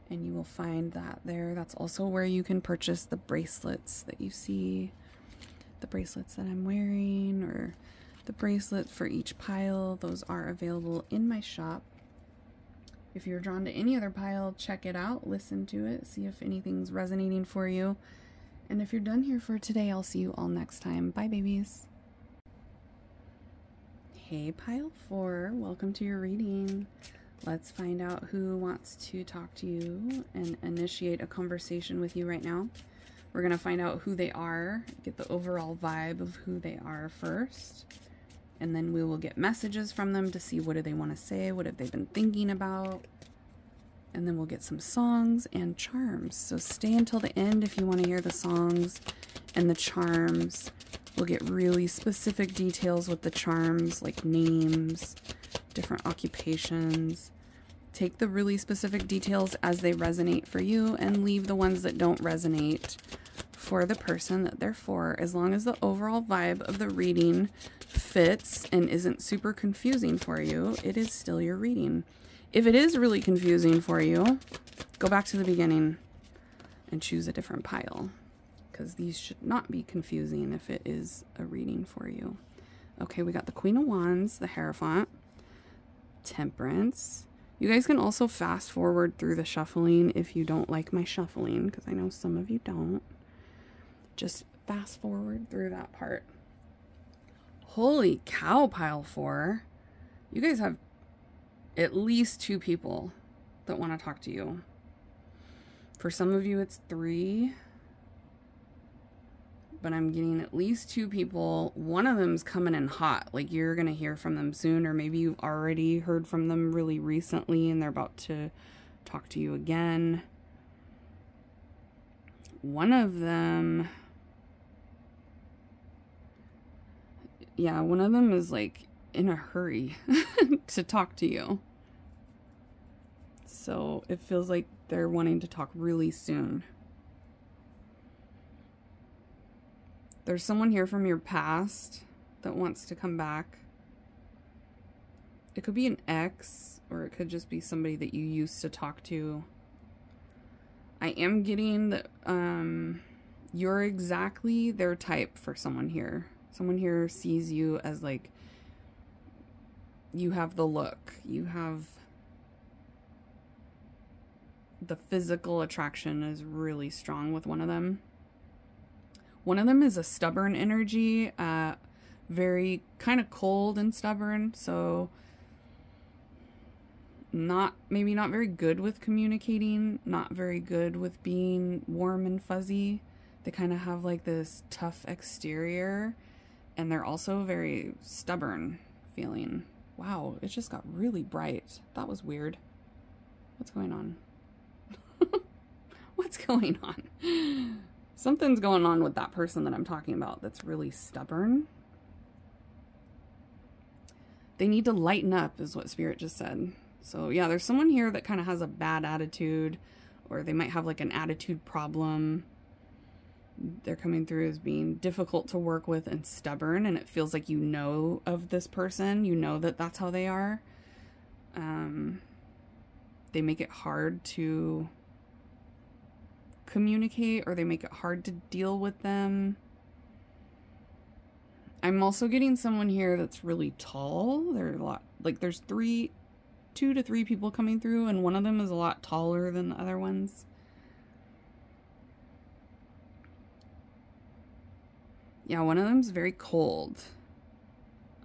and you will find that there. That's also where you can purchase the bracelets that you see, the bracelets that I'm wearing, or the bracelets for each pile. Those are available in my shop. If you're drawn to any other pile, check it out, listen to it, see if anything's resonating for you. And if you're done here for today, I'll see you all next time. Bye, babies. Hey, pile 4, welcome to your reading. Let's find out who wants to talk to you and initiate a conversation with you right now. We're going to find out who they are, get the overall vibe of who they are first, and then we will get messages from them to see what do they want to say, what have they been thinking about, and then we'll get some songs and charms. So stay until the end if you want to hear the songs and the charms. We'll get really specific details with the charms, like names, different occupations. Take the really specific details as they resonate for you and leave the ones that don't resonate for the person that they're for. As long as the overall vibe of the reading fits and isn't super confusing for you, it is still your reading. If it is really confusing for you, go back to the beginning and choose a different pile, because these should not be confusing if it is a reading for you. Okay, we got the Queen of Wands, the Hierophant, Temperance. You guys can also fast forward through the shuffling if you don't like my shuffling, because I know some of you don't. Just fast forward through that part. Holy cow, pile 4. You guys have at least 2 people that want to talk to you. For some of you, it's 3. But I'm getting at least 2 people. One of them's coming in hot. Like, you're going to hear from them soon, or maybe you've already heard from them really recently and they're about to talk to you again. One of them... yeah, one of them is, like, in a hurry to talk to you. So it feels like they're wanting to talk really soon. There's someone here from your past that wants to come back. It could be an ex, or it could just be somebody that you used to talk to. I am getting that you're exactly their type for someone here. Someone here sees you as, like, you have the look. You have the physical attraction is really strong with one of them. One of them is a stubborn energy, very kind of cold and stubborn, so maybe not very good with communicating, not very good with being warm and fuzzy. They kind of have like this tough exterior, and they're also very stubborn feeling. Wow, it just got really bright. That was weird. What's going on? What's going on? Something's going on with that person that I'm talking about that's really stubborn. They need to lighten up is what Spirit just said. So yeah, there's someone here that kind of has a bad attitude, or they might have like an attitude problem. They're coming through as being difficult to work with and stubborn, and it feels like you know of this person. You know that that's how they are. They make it hard to communicate, or they make it hard to deal with them. I'm also getting someone here that's really tall. They're a lot, like there's two to three people coming through, and one of them is a lot taller than the other ones. Yeah, one of them's very cold,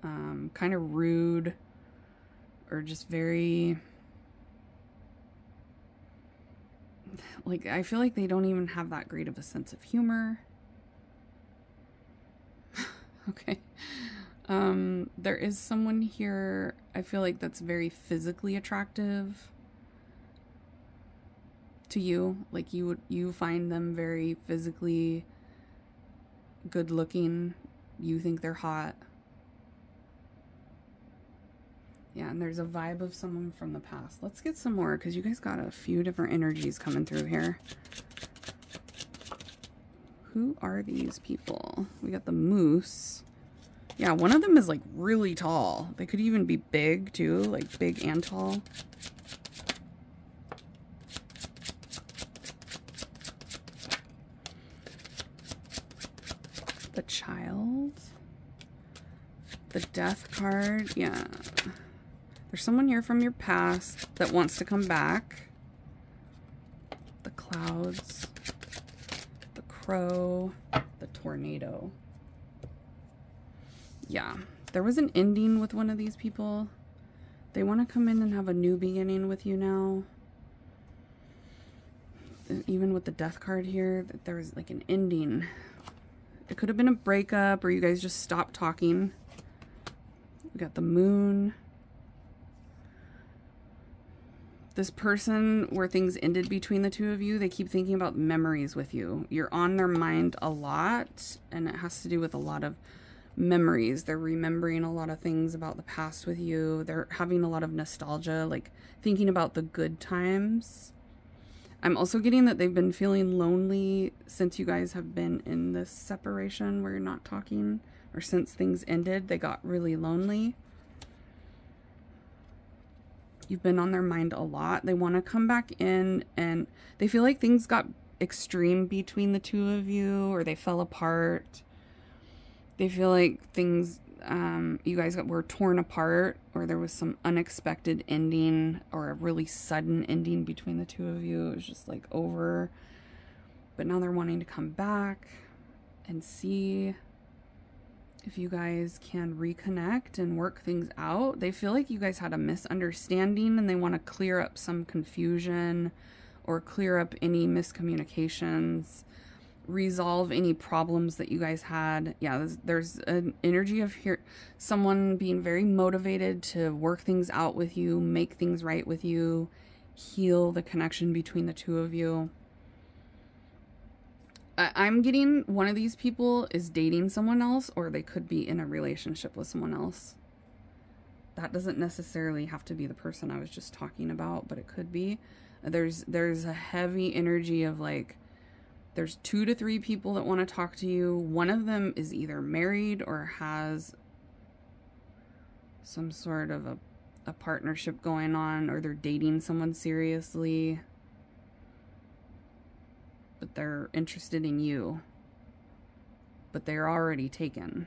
kind of rude, or just very, like, I feel like they don't even have that great of a sense of humor. Okay. There is someone here, I feel like, that's very physically attractive to you. Like, you find them very physically good looking. You think they're hot. Yeah, and there's a vibe of someone from the past. Let's get some more, because you guys got a few different energies coming through here. Who are these people? We got the moose. Yeah, one of them is like really tall. They could even be big too, like big and tall. The child. The death card. Yeah. There's someone here from your past that wants to come back. The clouds. The crow. The tornado. Yeah, there was an ending with one of these people. They want to come in and have a new beginning with you now. And even with the death card here, there was like an ending. It could have been a breakup, or you guys just stopped talking. We got the moon. This person where things ended between the two of you, they keep thinking about memories with you. You're on their mind a lot, and it has to do with a lot of memories. They're remembering a lot of things about the past with you. They're having a lot of nostalgia, like thinking about the good times. I'm also getting that they've been feeling lonely since you guys have been in this separation where you're not talking, or since things ended, they got really lonely. You've been on their mind a lot. They want to come back in, and they feel like things got extreme between the two of you, or they fell apart. They feel like things, you guys were torn apart, or there was some unexpected ending, or a really sudden ending between the two of you. It was just like over, but now they're wanting to come back and see if you guys can reconnect and work things out. They feel like you guys had a misunderstanding, and they want to clear up some confusion, or clear up any miscommunications, resolve any problems that you guys had. Yeah, there's an energy of here, someone being very motivated to work things out with you, make things right with you, heal the connection between the two of you. I'm getting one of these people is dating someone else, or they could be in a relationship with someone else. That doesn't necessarily have to be the person I was just talking about, but it could be. There's a heavy energy of like, there's 2 to 3 people that want to talk to you. One of them is either married or has some sort of a partnership going on, or they're dating someone seriously, but they're interested in you, but they're already taken.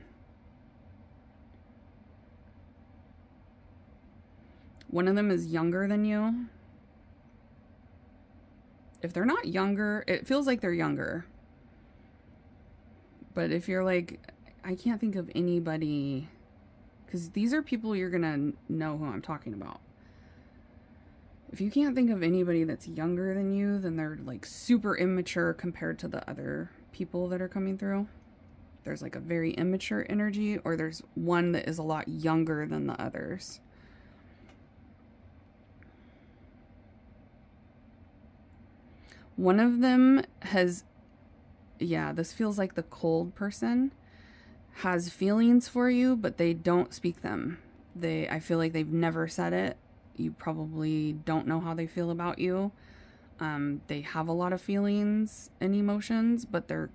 One of them is younger than you. If they're not younger, it feels like they're younger. But if you're like, I can't think of anybody, because these are people you're gonna know who I'm talking about. If you can't think of anybody that's younger than you, then they're like super immature compared to the other people that are coming through. There's like a very immature energy, or there's one that is a lot younger than the others. One of them has, yeah, this feels like the cold person has feelings for you, but they don't speak them. I feel like they've never said it. You probably don't know how they feel about you. They have a lot of feelings and emotions, but they're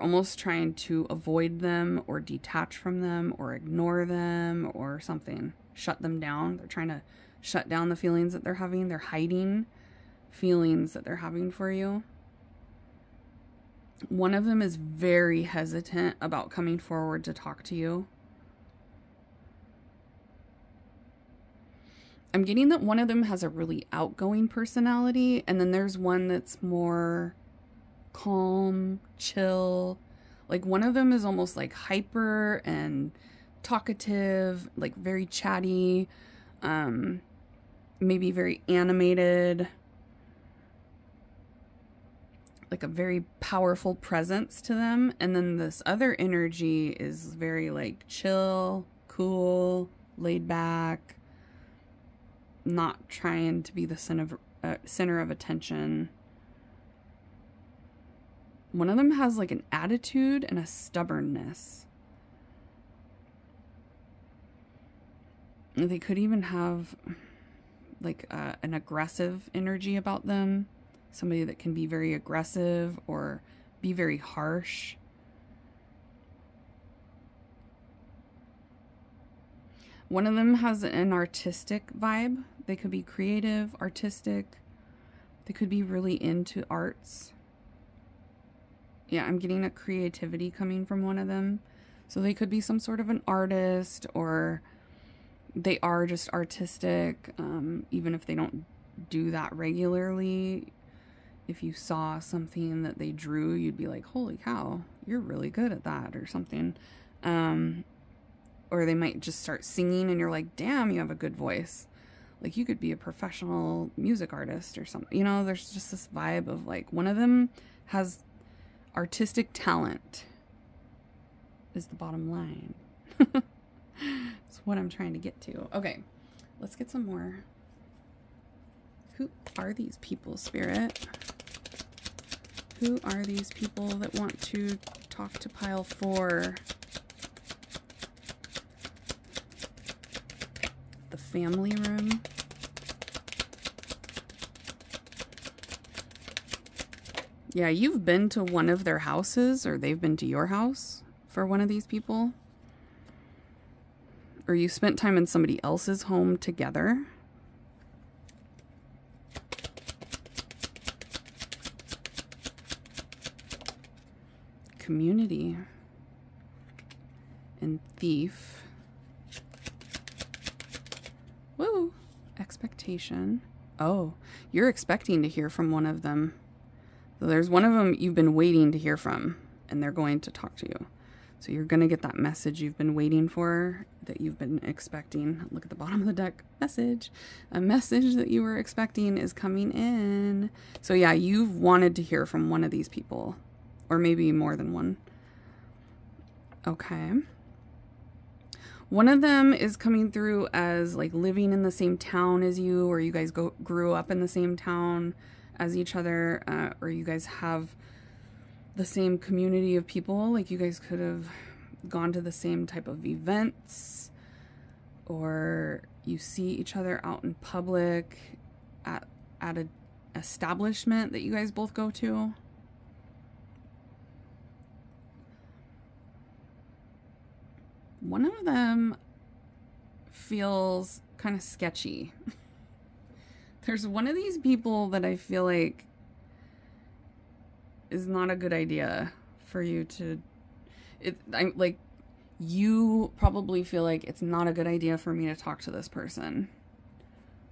almost trying to avoid them or detach from them or ignore them or something. Shut them down. They're trying to shut down the feelings that they're having. They're hiding feelings that they're having for you. One of them is very hesitant about coming forward to talk to you. I'm getting that one of them has a really outgoing personality, and then there's one that's more calm, chill. Like one of them is almost like hyper and talkative, like very chatty, maybe very animated, like a very powerful presence to them. And then this other energy is very like chill, cool, laid back, not trying to be the center of attention. One of them has like an attitude and a stubbornness. They could even have like an aggressive energy about them. Somebody that can be very aggressive or be very harsh. One of them has an artistic vibe. They could be creative, artistic. They could be really into arts. Yeah, I'm getting a creativity coming from one of them. So they could be some sort of an artist, or they are just artistic, even if they don't do that regularly. If you saw something that they drew, you'd be like, holy cow, you're really good at that, or something. Or they might just start singing and you're like, damn, you have a good voice. Like you could be a professional music artist or something. You know, there's just this vibe of like one of them has artistic talent is the bottom line. It's what I'm trying to get to. Okay, let's get some more. Who are these people, Spirit? Who are these people that want to talk to pile 4? The family room. Yeah, you've been to one of their houses, or they've been to your house for one of these people. Or you spent time in somebody else's home together. Community and thief. Woo! Expectation. Oh, you're expecting to hear from one of them. So there's one of them you've been waiting to hear from, and they're going to talk to you. So you're going to get that message you've been waiting for, that you've been expecting. Look at the bottom of the deck. Message. A message that you were expecting is coming in. So yeah, you've wanted to hear from one of these people. Or maybe more than one. Okay. One of them is coming through as like living in the same town as you, or you guys grew up in the same town as each other, or you guys have the same community of people. Like you guys could have gone to the same type of events, or you see each other out in public at an establishment that you guys both go to. One of them feels kind of sketchy. There's one of these people that I feel like is not a good idea for you to... I'm like, you probably feel like it's not a good idea for me to talk to this person.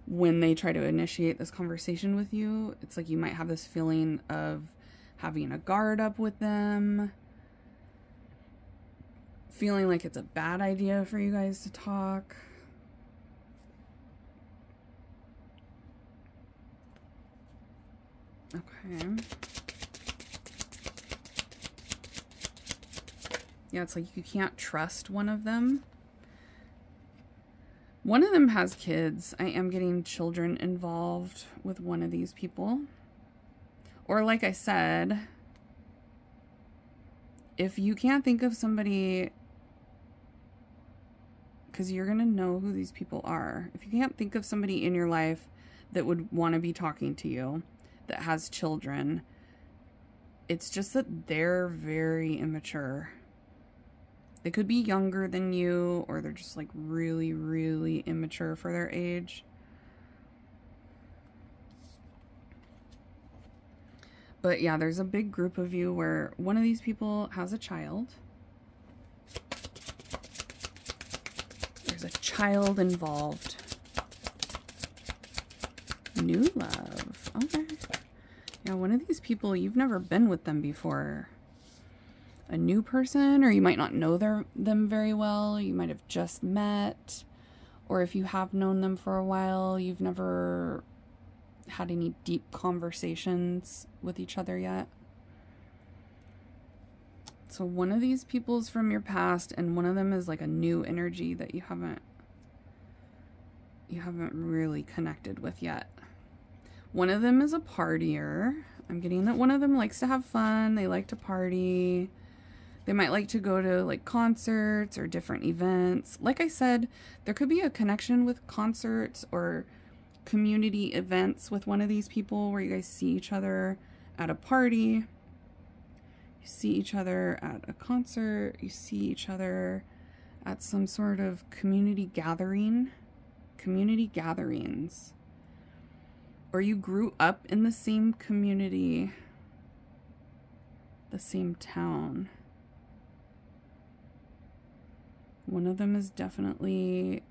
When they try to initiate this conversation with you, it's like you might have this feeling of having a guard up with them. Feeling like it's a bad idea for you guys to talk. Okay. Yeah, it's like you can't trust one of them. One of them has kids. I am getting children involved with one of these people. Or like I said, if you can't think of somebody, because you're going to know who these people are. If you can't think of somebody in your life that would want to be talking to you, that has children, it's just that they're very immature. They could be younger than you, or they're just like really, really immature for their age. But yeah, there's a big group of you where one of these people has a child. There's a child involved. New love. Okay. Yeah, one of these people, you've never been with them before. A new person, or you might not know them very well. You might have just met, or if you have known them for a while, you've never had any deep conversations with each other yet. So one of these people's from your past, and one of them is like a new energy that you haven't really connected with yet. One of them is a partier. I'm getting that one of them likes to have fun. They like to party. They might like to go to like concerts or different events. Like I said, there could be a connection with concerts or community events with one of these people where you guys see each other at a party. You see each other at a concert. You see each other at some sort of community gathering. Community gatherings. Or you grew up in the same community, the same town. One of them is definitely,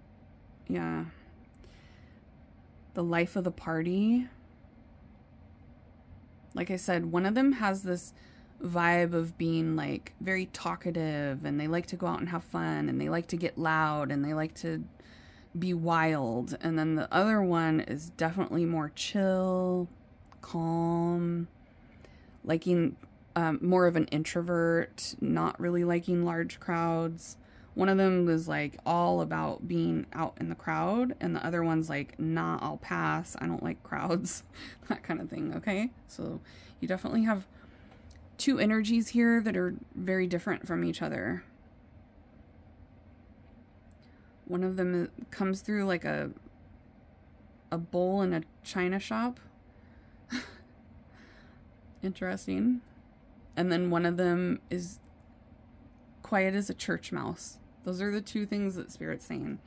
yeah, the life of the party. Like I said, one of them has this vibe of being like very talkative, and they like to go out and have fun, and they like to get loud, and they like to be wild. And then the other one is definitely more chill, calm, liking more of an introvert, not really liking large crowds. One of them was like all about being out in the crowd, and the other one's like, nah, I'll pass. I don't like crowds, that kind of thing, okay? So you definitely have two energies here that are very different from each other. One of them comes through like a bowl in a china shop. Interesting. And then one of them is quiet as a church mouse. Those are the two things that Spirit's saying.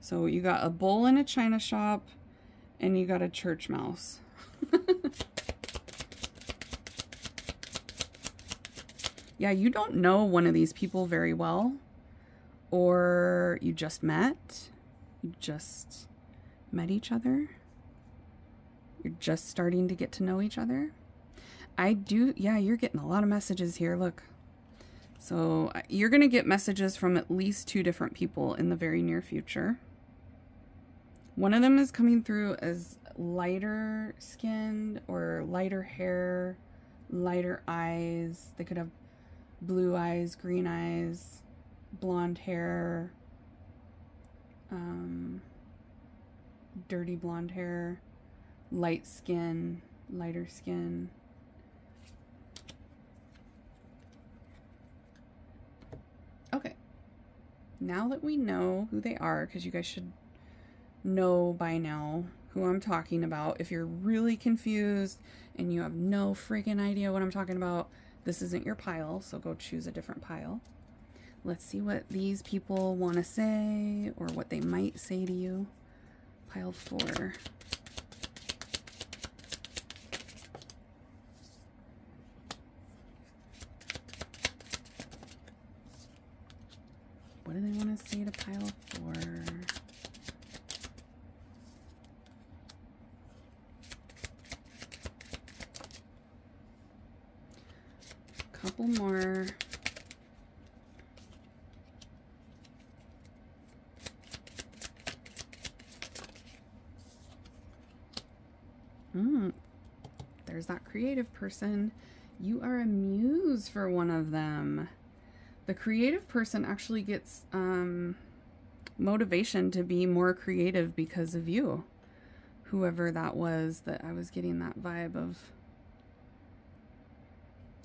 So you got a bowl in a china shop, and you got a church mouse. Yeah, you don't know one of these people very well, or you just met. You just met each other. You're just starting to get to know each other. Yeah, you're getting a lot of messages here, look. So you're going to get messages from at least two different people in the very near future. One of them is coming through as lighter skinned or lighter hair, lighter eyes. They could have blue eyes, green eyes, blonde hair, dirty blonde hair, light skin, lighter skin. Okay, now that we know who they are, because you guys should know by now who I'm talking about. If you're really confused and you have no freaking idea what I'm talking about, this isn't your pile, so go choose a different pile. Let's see what these people want to say, or what they might say to you. Pile 4. What do they want to say to pile 4? A couple more. There's that creative person. You are a muse for one of them. the creative person actually gets motivation to be more creative because of you. Whoever that was, that I was getting that vibe of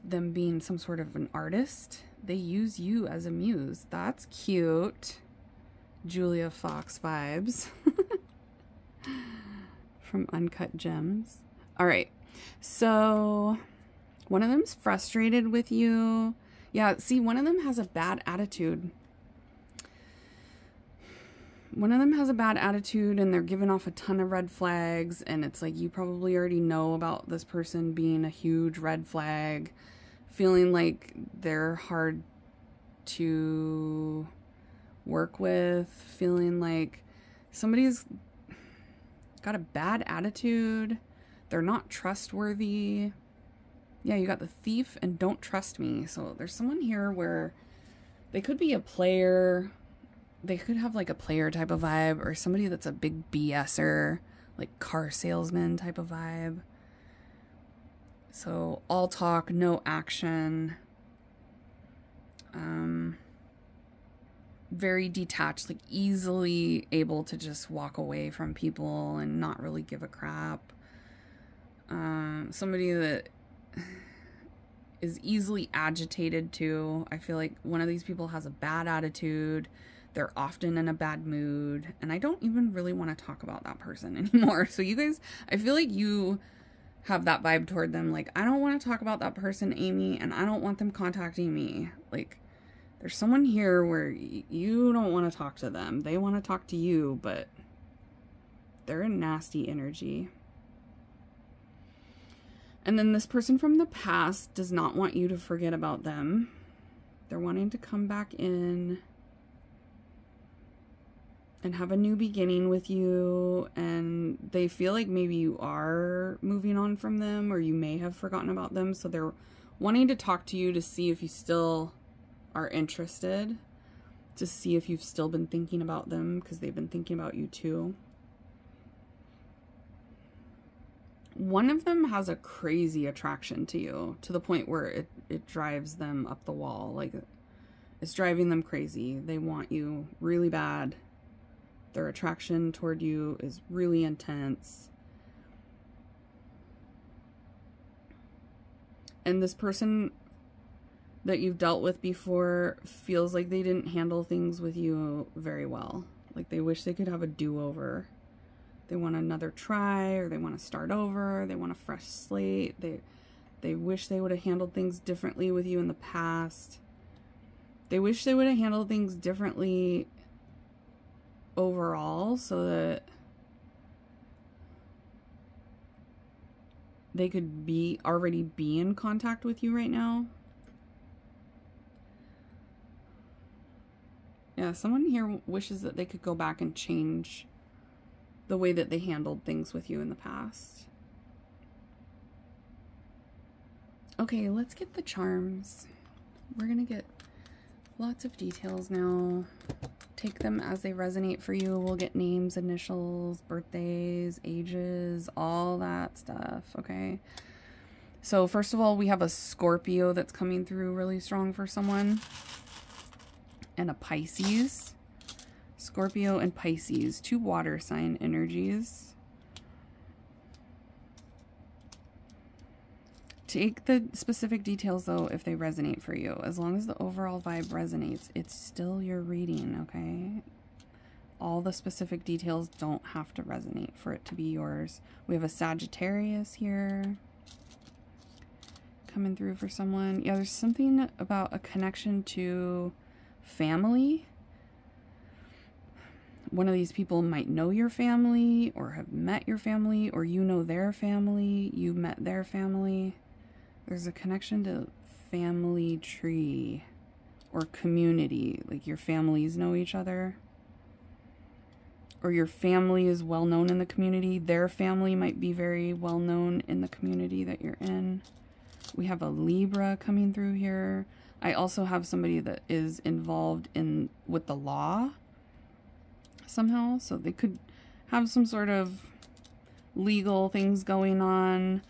them being some sort of an artist. They use you as a muse. That's cute. Julia Fox vibes from Uncut Gems. All right. So one of them's frustrated with you. Yeah, see, one of them has a bad attitude. One of them has a bad attitude and they're giving off a ton of red flags, and it's like you probably already know about this person being a huge red flag, feeling like they're hard to work with, feeling like somebody's got a bad attitude, they're not trustworthy. Yeah, you got the thief and don't trust me. So there's someone here where they could be a player. They could have like a player type of vibe, or somebody that's a big BSer, like car salesman type of vibe. So all talk, no action. Very detached, like easily able to just walk away from people and not really give a crap. Somebody that is easily agitated too. I feel like one of these people has a bad attitude. They're often in a bad mood, and I don't even really want to talk about that person anymore. So you guys, I feel like you have that vibe toward them. Like, I don't want to talk about that person, Amy, and I don't want them contacting me. Like, there's someone here where you don't want to talk to them. They want to talk to you, but they're a nasty energy. And then this person from the past does not want you to forget about them. They're wanting to come back in and have a new beginning with you, and they feel like maybe you are moving on from them, or you may have forgotten about them, so they're wanting to talk to you to see if you still are interested, to see if you've still been thinking about them, because they've been thinking about you too. One of them has a crazy attraction to you, to the point where it drives them up the wall. Like, it's driving them crazy. They want you really bad. Their attraction toward you is really intense. And this person that you've dealt with before feels like they didn't handle things with you very well. Like, they wish they could have a do-over. They want another try, or they want to start over. They want a fresh slate. They wish they would have handled things differently with you in the past. They wish they would have handled things differently overall, so that they could already be in contact with you right now. Yeah, someone here wishes that they could go back and change the way that they handled things with you in the past. Okay, let's get the charms. We're gonna get lots of details now. Take them as they resonate for you. We'll get names, initials, birthdays, ages, all that stuff, okay? So first of all, we have a Scorpio that's coming through really strong for someone, and a Pisces. Scorpio and Pisces, two water sign energies. Take the specific details, though, if they resonate for you. As long as the overall vibe resonates, it's still your reading, okay? All the specific details don't have to resonate for it to be yours. We have a Sagittarius here coming through for someone. Yeah, there's something about a connection to family. One of these people might know your family, or have met your family, or you know their family, you met their family. There's a connection to family tree or community, like your families know each other, or your family is well known in the community. Their family might be very well known in the community that you're in. We have a Libra coming through here. I also have somebody that is involved with the law somehow, so they could have some sort of legal things going on.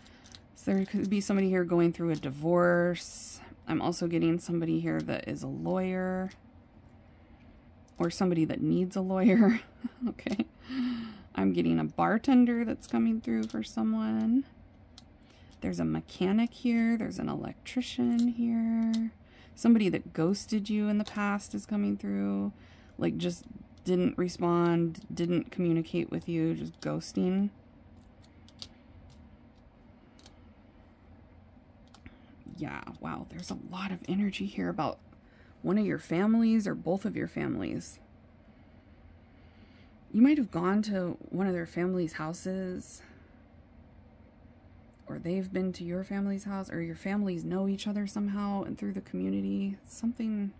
So there could be somebody here going through a divorce, I'm also getting somebody here that is a lawyer or somebody that needs a lawyer. Okay. I'm getting a bartender that's coming through for someone. There's a mechanic here. There's an electrician here. Somebody that ghosted you in the past is coming through. Like, just didn't respond, didn't communicate with you, just ghosting. Yeah, wow, there's a lot of energy here about one of your families or both of your families. You might have gone to one of their family's houses, or they've been to your family's house, or your families know each other somehow and through the community. Something.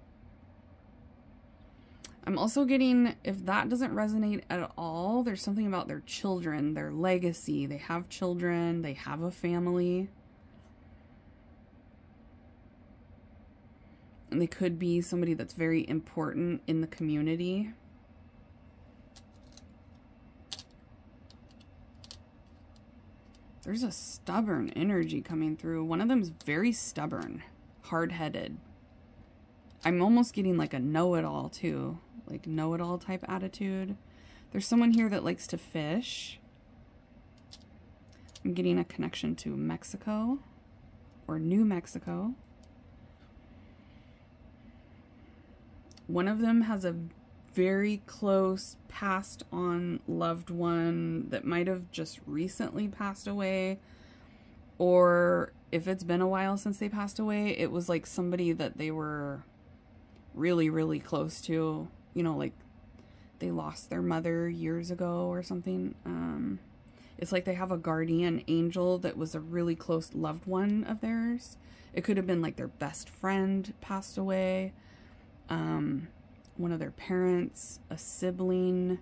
I'm also getting, if that doesn't resonate at all, there's something about their children, their legacy. They have children, they have a family. And they could be somebody that's very important in the community. There's a stubborn energy coming through. One of them's very stubborn, hard-headed. I'm almost getting like a know-it-all too, like know-it-all type attitude. There's someone here that likes to fish. I'm getting a connection to Mexico or New Mexico. One of them has a very close passed on loved one that might have just recently passed away, or if it's been a while since they passed away, it was like somebody that they were really, really close to, you know, like they lost their mother years ago or something. It's like they have a guardian angel that was a really close loved one of theirs. It could have been like their best friend passed away, one of their parents, a sibling.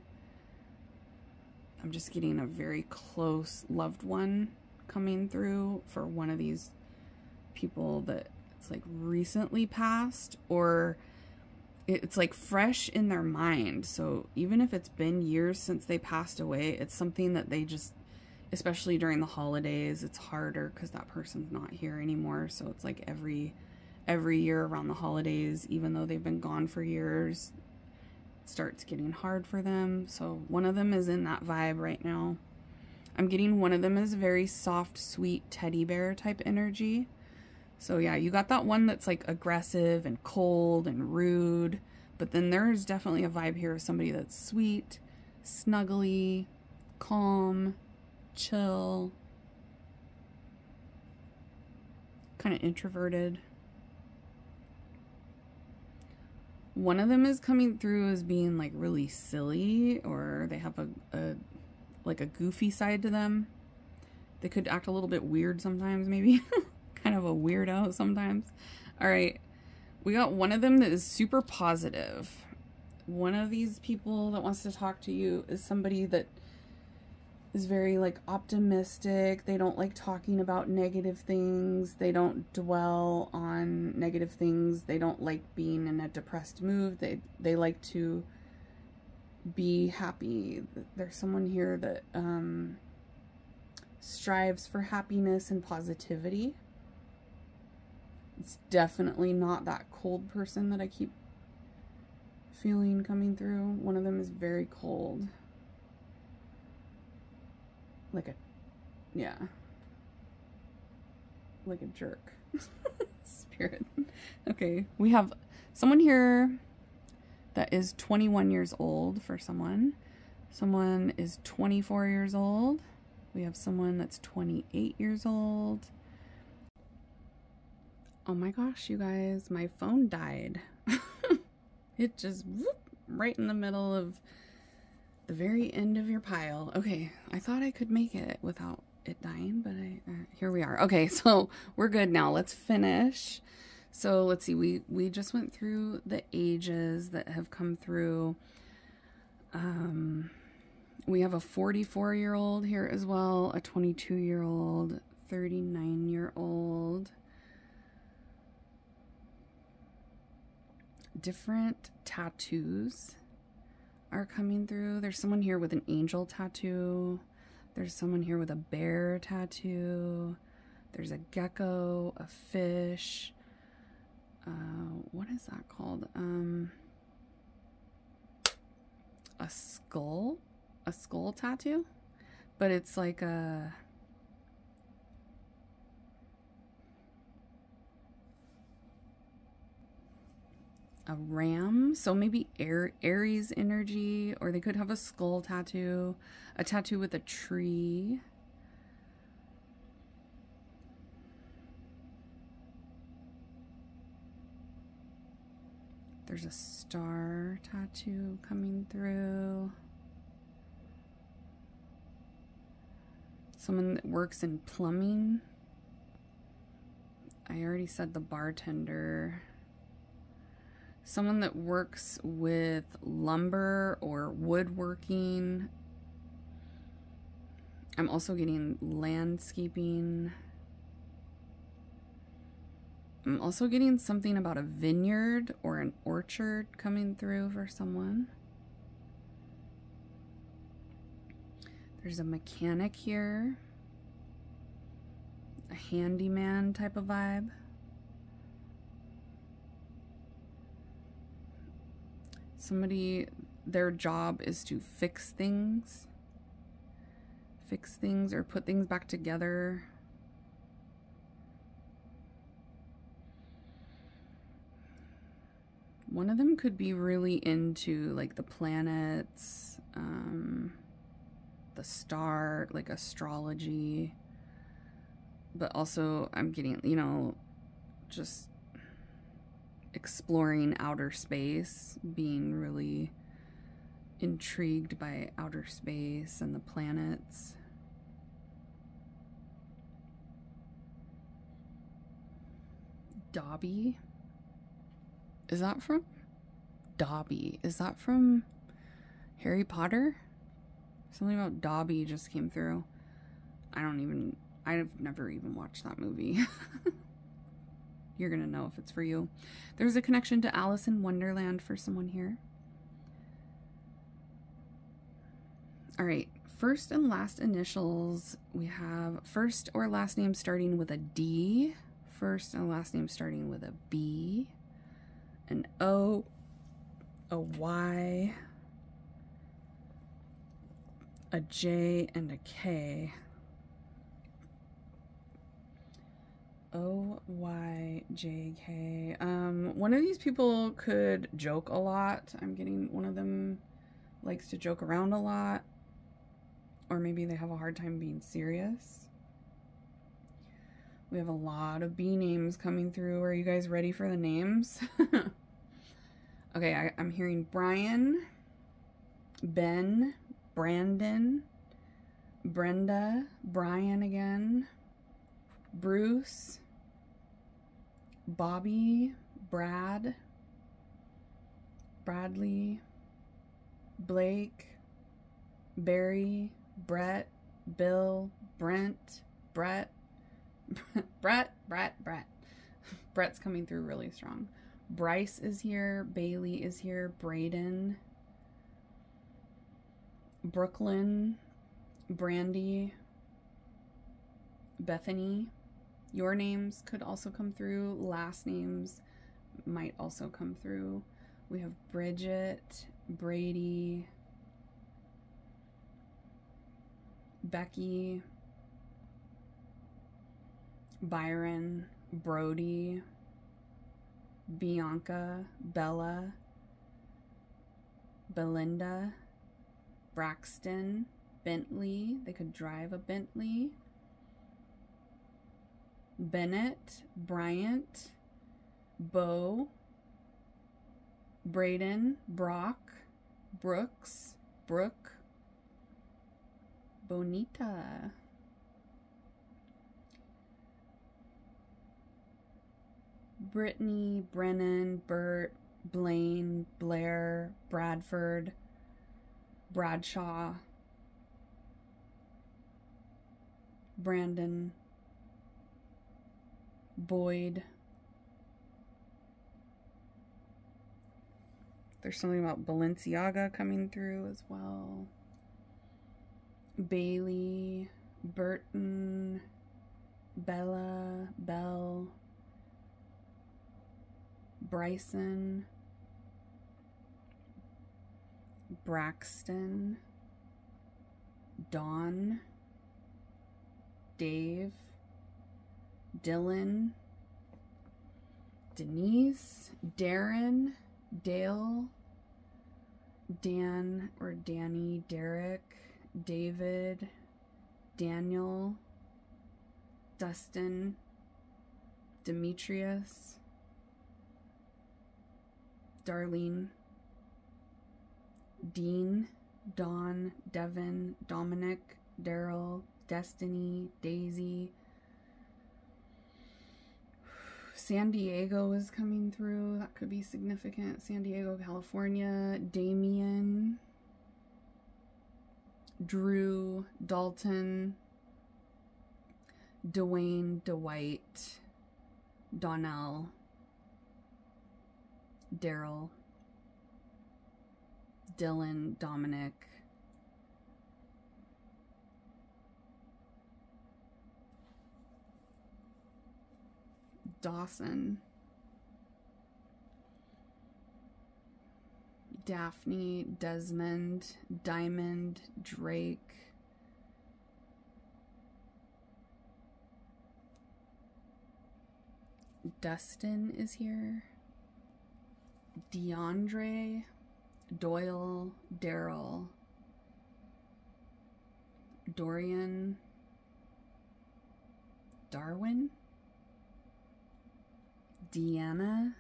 I'm just getting a very close loved one coming through for one of these people that it's like recently passed, or it's like fresh in their mind. So even if it's been years since they passed away, it's something that they just, especially during the holidays, it's harder because that person's not here anymore. So it's like every year around the holidays, even though they've been gone for years, it starts getting hard for them. So one of them is in that vibe right now. I'm getting one of them is very soft, sweet teddy bear type energy. So yeah, you got that one that's like aggressive and cold and rude, but then there's definitely a vibe here of somebody that's sweet, snuggly, calm, chill, kind of introverted. One of them is coming through as being like really silly, or they have a goofy side to them. They could act a little bit weird sometimes, maybe. Kind of a weirdo sometimes. All right. We got one of them that is super positive. One of these people that wants to talk to you is somebody that is very like optimistic. They don't like talking about negative things. They don't dwell on negative things. They don't like being in a depressed mood. They like to be happy. There's someone here that strives for happiness and positivity. It's definitely not that cold person that I keep feeling coming through. One of them is very cold. Like a jerk. Spirit. Okay, we have someone here that is 21 years old for someone. Someone is 24 years old. We have someone that's 28 years old. Oh my gosh, you guys, my phone died. It just whoop, right in the middle of the very end of your pile. Okay, I thought I could make it without it dying, but here we are. Okay, so we're good now. Let's finish. So let's see, we just went through the ages that have come through. We have a 44-year-old here as well, a 22-year-old, 39-year-old. Different tattoos are coming through. There's someone here with an angel tattoo. There's someone here with a bear tattoo. There's a gecko, a fish, what is that called? A skull tattoo, but it's like a, ram, so maybe Aries energy, or they could have a skull tattoo, a tattoo with a tree. There's a star tattoo coming through. Someone that works in plumbing. I already said the bartender. Someone that works with lumber or woodworking. I'm also getting landscaping. I'm also getting something about a vineyard or an orchard coming through for someone. There's a mechanic here, a handyman type of vibe. Somebody, their job is to fix things or put things back together. One of them could be really into like the planets, the star, like astrology, but also I'm getting, you know, just exploring outer space, being really intrigued by outer space and the planets. Dobby. Is that from Dobby? Is that from Harry Potter? Something about Dobby just came through. I've never even watched that movie. You're gonna know if it's for you. There's a connection to Alice in Wonderland for someone here. All right, first and last initials. We have first or last name starting with a D, first and last name starting with a B. An O, a Y, a J, and a K. O, Y, J, K. One of these people could joke a lot. I'm getting one of them likes to joke around a lot. Or maybe they have a hard time being serious. We have a lot of B names coming through. Are you guys ready for the names? Okay, I'm hearing Brian, Ben, Brandon, Brenda, Brian again, Bruce, Bobby, Brad, Bradley, Blake, Barry, Brett, Bill, Brent, Brett, Brett. Brett's coming through really strong. Bryce is here. Bailey is here. Braden. Brooklyn. Brandy. Bethany. Your names could also come through. Last names might also come through. We have Bridget. Brady. Becky. Byron, Brody, Bianca, Bella, Belinda, Braxton, Bentley, they could drive a Bentley, Bennett, Bryant, Bo, Braden, Brock, Brooks, Brooke, Bonita. Brittany, Brennan, Bert, Blaine, Blair, Bradford, Bradshaw, Brandon, Boyd. There's something about Balenciaga coming through as well. Bailey, Burton, Bella, Bell. Bryson, Braxton, Don, Dave, Dylan, Denise, Darren, Dale, Dan or Danny, Derek, David, Daniel, Dustin, Demetrius, Darlene, Dean, Don, Devin, Dominic, Daryl, Destiny, Daisy. San Diego is coming through. That could be significant. San Diego, California. Damien, Drew, Dalton, Dwayne, Dwight, Donnell, Daryl, Dylan, Dominic, Dawson, Daphne, Desmond, Diamond, Drake, Dustin is here, DeAndre, Doyle, Daryl, Dorian, Darwin, Deanna,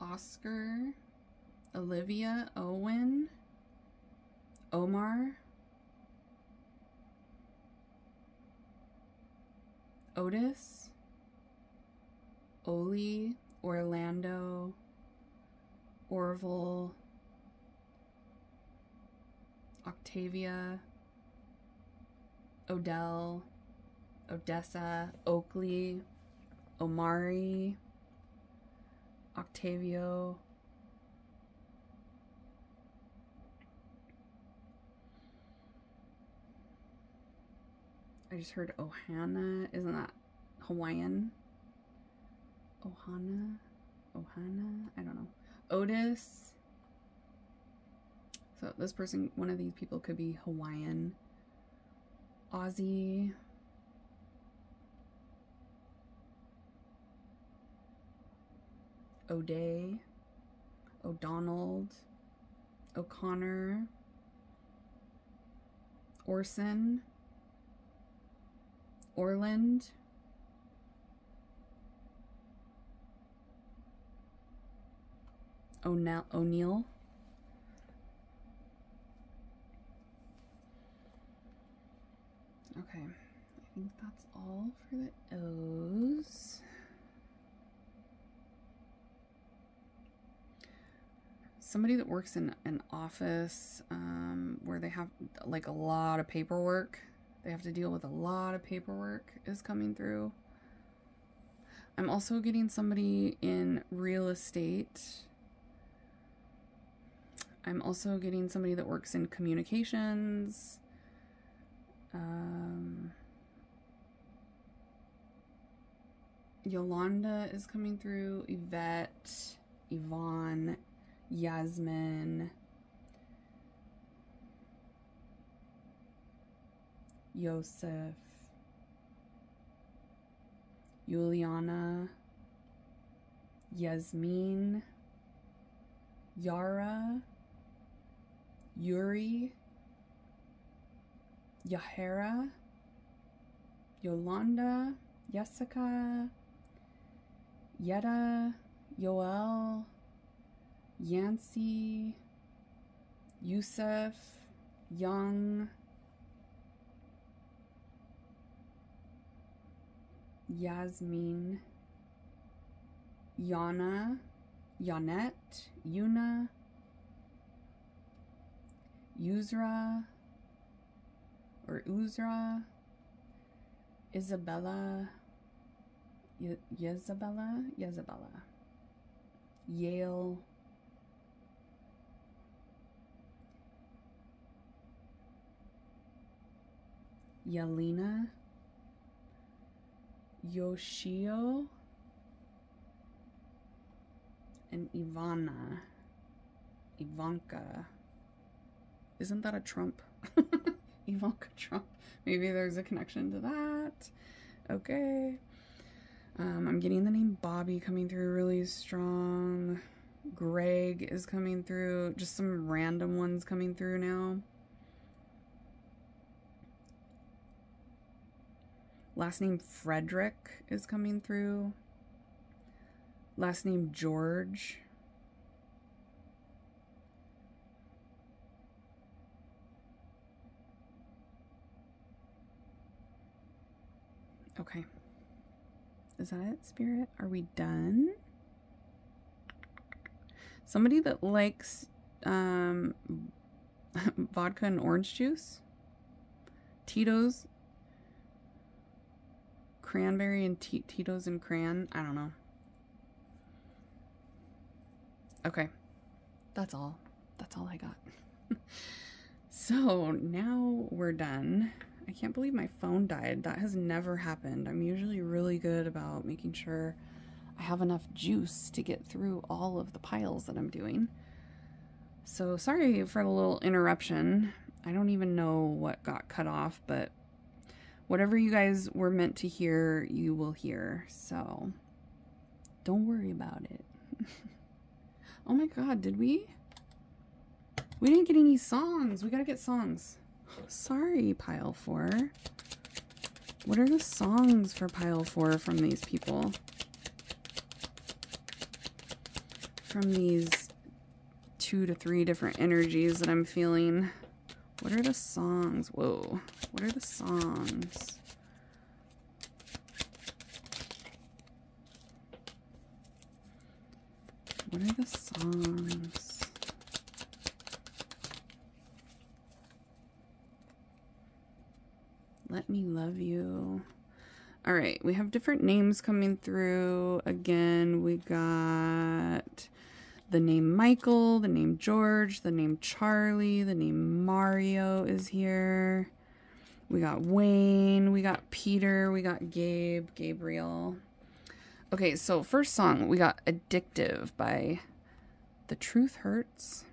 Oscar, Olivia, Owen, Omar, Otis, Oli, Orlando, Orville, Octavia, Odell, Odessa, Oakley, Omari, Octavio, I just heard Ohana, isn't that Hawaiian? Ohana, Ohana, I don't know. Otis, so this person, one of these people could be Hawaiian. Aussie, O'Day, O'Donnell, O'Connor, Orson, Orland, O'Neill, okay, I think that's all for the O's. Somebody that works in an office where they have like a lot of paperwork, they have to deal with a lot of paperwork is coming through. I'm also getting somebody in real estate. I'm also getting somebody that works in communications. Yolanda is coming through, Yvette, Yvonne, Yasmin, Yosef, Juliana, Yasmin, Yara, Yuri, Yahara, Yolanda, Jessica, Yetta, Yoel, Yancy, Yusuf, Young, Yasmin, Yana, Yonette, Yuna, Uzra, or Uzra, Isabella, Isabella, Yale, Yelena, Yoshio, and Ivanka. Isn't that a Trump? Ivanka Trump. Maybe there's a connection to that. Okay. I'm getting the name Bobby coming through really strong. Greg is coming through. Just some random ones coming through now. Last name Frederick is coming through. Last name George. Okay. Is that it, Spirit? Are we done? Somebody that likes vodka and orange juice, Tito's, cranberry and Tito's and cran. I don't know. Okay. That's all. That's all I got. So now we're done. I can't believe my phone died. That has never happened. I'm usually really good about making sure I have enough juice to get through all of the piles that I'm doing. So sorry for the little interruption. I don't even know what got cut off, but whatever you guys were meant to hear, you will hear. So don't worry about it. Oh my God, did we? We didn't get any songs. We gotta get songs. Sorry, pile 4. What are the songs for pile 4 from these people? From these 2 to 3 different energies that I'm feeling. What are the songs? Whoa. What are the songs? What are the songs? Let me love you. All right, we have different names coming through. Again, we got the name Michael, the name George, the name Charlie, the name Mario is here. We got Wayne, we got Peter, we got Gabe, Gabriel. Okay, so first song, we got Addictive by The Truth Hurts.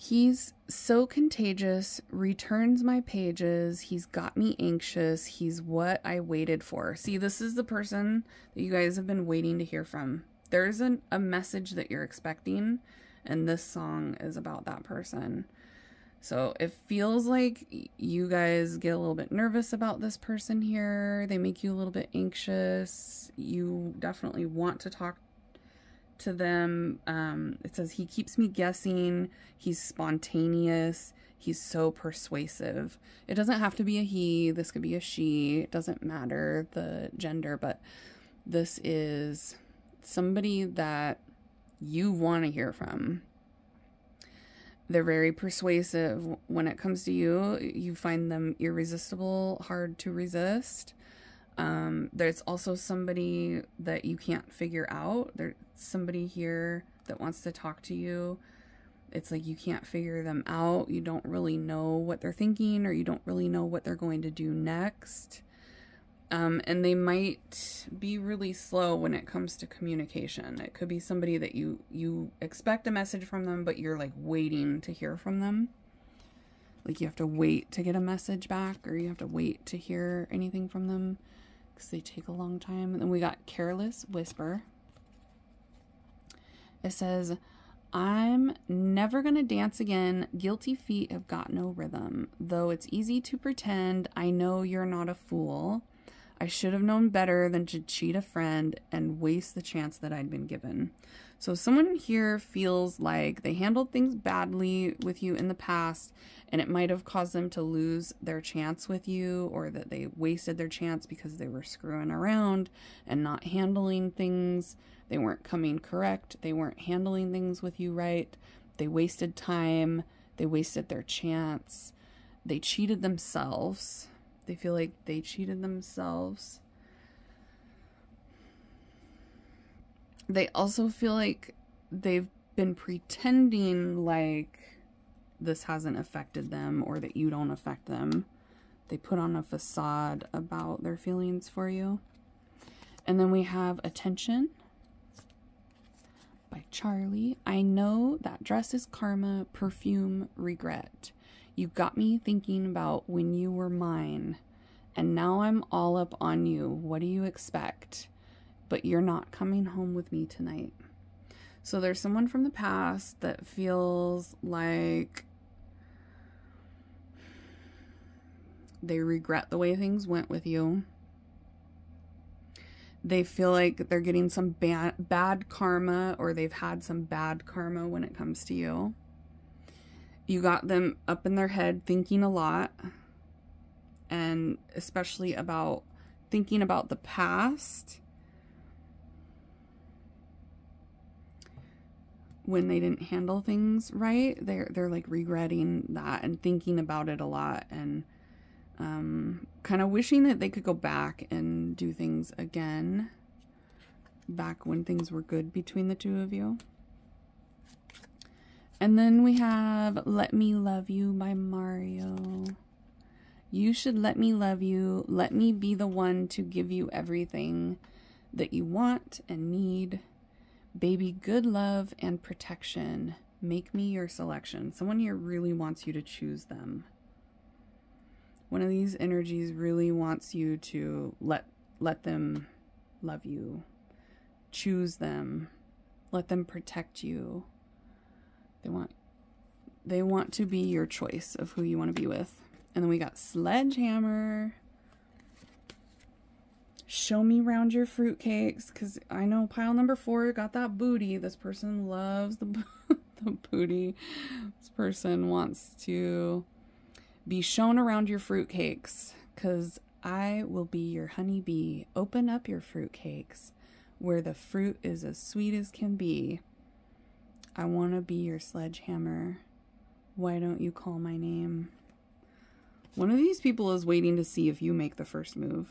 He's so contagious, returns my pages, he's got me anxious, he's what I waited for. See, this is the person that you guys have been waiting to hear from. There's a message that you're expecting, and this song is about that person. So it feels like you guys get a little bit nervous about this person here. They make you a little bit anxious. You definitely want to talk to them. It says he keeps me guessing, he's spontaneous, he's so persuasive. It doesn't have to be a he, this could be a she, it doesn't matter the gender, but this is somebody that you want to hear from. They're very persuasive when it comes to you. You find them irresistible, hard to resist. There's also somebody that you can't figure out. There's somebody here that wants to talk to you. It's like you can't figure them out. You don't really know what they're thinking, or you don't really know what they're going to do next. And they might be really slow when it comes to communication. It could be somebody that you expect a message from them, but you're like waiting to hear from them. Like you have to wait to get a message back, or you have to wait to hear anything from them, because they take a long time. And then we got Careless Whisper. It says, I'm never gonna dance again. Guilty feet have got no rhythm. Though it's easy to pretend, I know you're not a fool. I should have known better than to cheat a friend and waste the chance that I'd been given. So someone here feels like they handled things badly with you in the past, and it might have caused them to lose their chance with you, or that they wasted their chance because they were screwing around and not handling things. They weren't coming correct. They weren't handling things with you right. They wasted time. They wasted their chance. They cheated themselves. They feel like they cheated themselves. They also feel like they've been pretending like this hasn't affected them, or that you don't affect them. They put on a facade about their feelings for you. And then we have Attention by Charlie. I know that dress is karma, perfume, regret. You got me thinking about when you were mine, and now I'm all up on you. What do you expect? But you're not coming home with me tonight. So there's someone from the past that feels like they regret the way things went with you. They feel like they're getting some bad karma, or they've had some bad karma when it comes to you. You got them up in their head thinking a lot, and especially about thinking about the past when they didn't handle things right. They're like regretting that and thinking about it a lot, and kind of wishing that they could go back and do things again, back when things were good between the two of you. And then we have Let Me Love You by Mario. You should let me love you. Let me be the one to give you everything that you want and need. Baby, good love and protection. Make me your selection. Someone here really wants you to choose them. One of these energies really wants you to let them love you, choose them, let them protect you. They want to be your choice of who you want to be with. And then we got Sledgehammer. Show me round your fruitcakes, because I know pile number 4 got that booty. This person loves the booty. This person wants to be shown around your fruitcakes, because I will be your honeybee. Open up your fruitcakes where the fruit is as sweet as can be. I want to be your sledgehammer. Why don't you call my name? One of these people is waiting to see if you make the first move.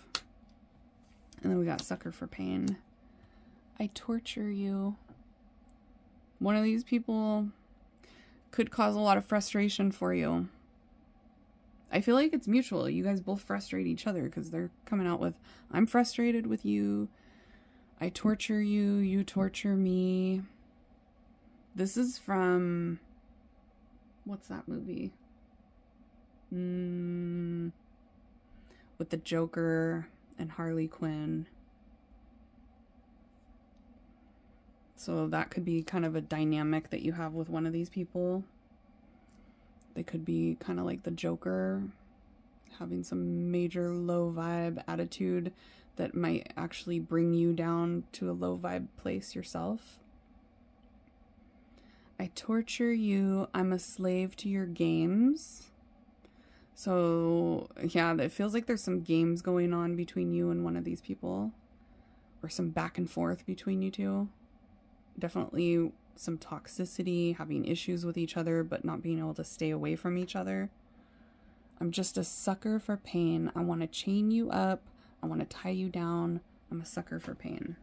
And then we got Sucker for Pain. I torture you. One of these people could cause a lot of frustration for you. I feel like it's mutual. You guys both frustrate each other, because they're coming out with, I'm frustrated with you, I torture you, you torture me. This is from, what's that movie? With the Joker and Harley Quinn. So that could be kind of a dynamic that you have with one of these people. They could be kind of like the Joker, having some major low vibe attitude that might actually bring you down to a low vibe place yourself. I torture you. I'm a slave to your games. So yeah, it feels like there's some games going on between you and one of these people, or some back and forth between you two. Definitely some toxicity, having issues with each other, but not being able to stay away from each other. I'm just a sucker for pain. I want to chain you up. I want to tie you down. I'm a sucker for pain.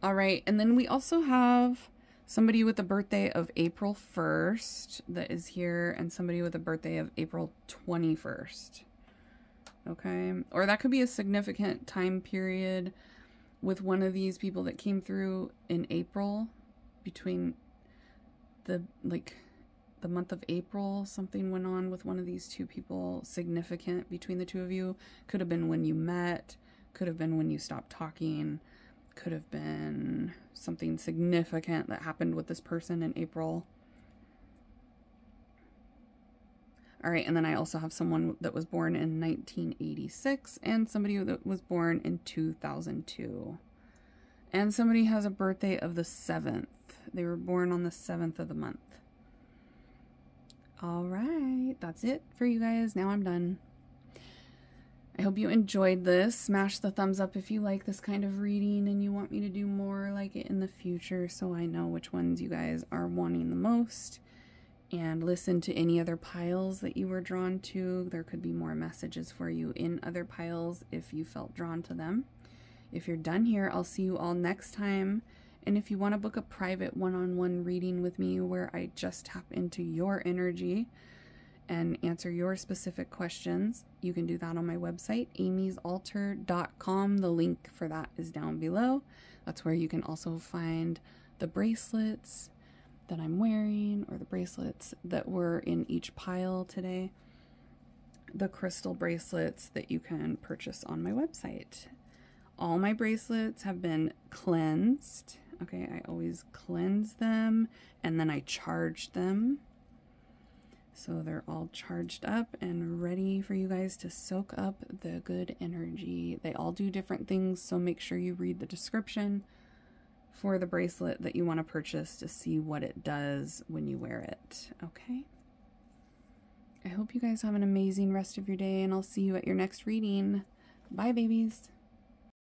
All right. And then we also have somebody with a birthday of April 1st that is here, and somebody with a birthday of April 21st. Okay. Or that could be a significant time period with one of these people that came through in April. Between the month of April, something went on with one of these two people significant between the two of you. Could have been when you met, could have been when you stopped talking, could have been something significant that happened with this person in April. All right, and then I also have someone that was born in 1986 and somebody that was born in 2002. And somebody has a birthday of the 7th. They were born on the 7th of the month. All right, that's it for you guys. Now I'm done. I hope you enjoyed this. Smash the thumbs up if you like this kind of reading and you want me to do more like it in the future, so I know which ones you guys are wanting the most. And listen to any other piles that you were drawn to. There could be more messages for you in other piles if you felt drawn to them. If you're done here, I'll see you all next time. And if you want to book a private one-on-one reading with me where I just tap into your energy and answer your specific questions, you can do that on my website, AmysAltar.com. The link for that is down below. That's where you can also find the bracelets that I'm wearing, or the bracelets that were in each pile today, the crystal bracelets that you can purchase on my website. All my bracelets have been cleansed. Okay, I always cleanse them and then I charge them. So they're all charged up and ready for you guys to soak up the good energy. They all do different things, so make sure you read the description for the bracelet that you want to purchase to see what it does when you wear it, okay? I hope you guys have an amazing rest of your day, and I'll see you at your next reading. Bye, babies!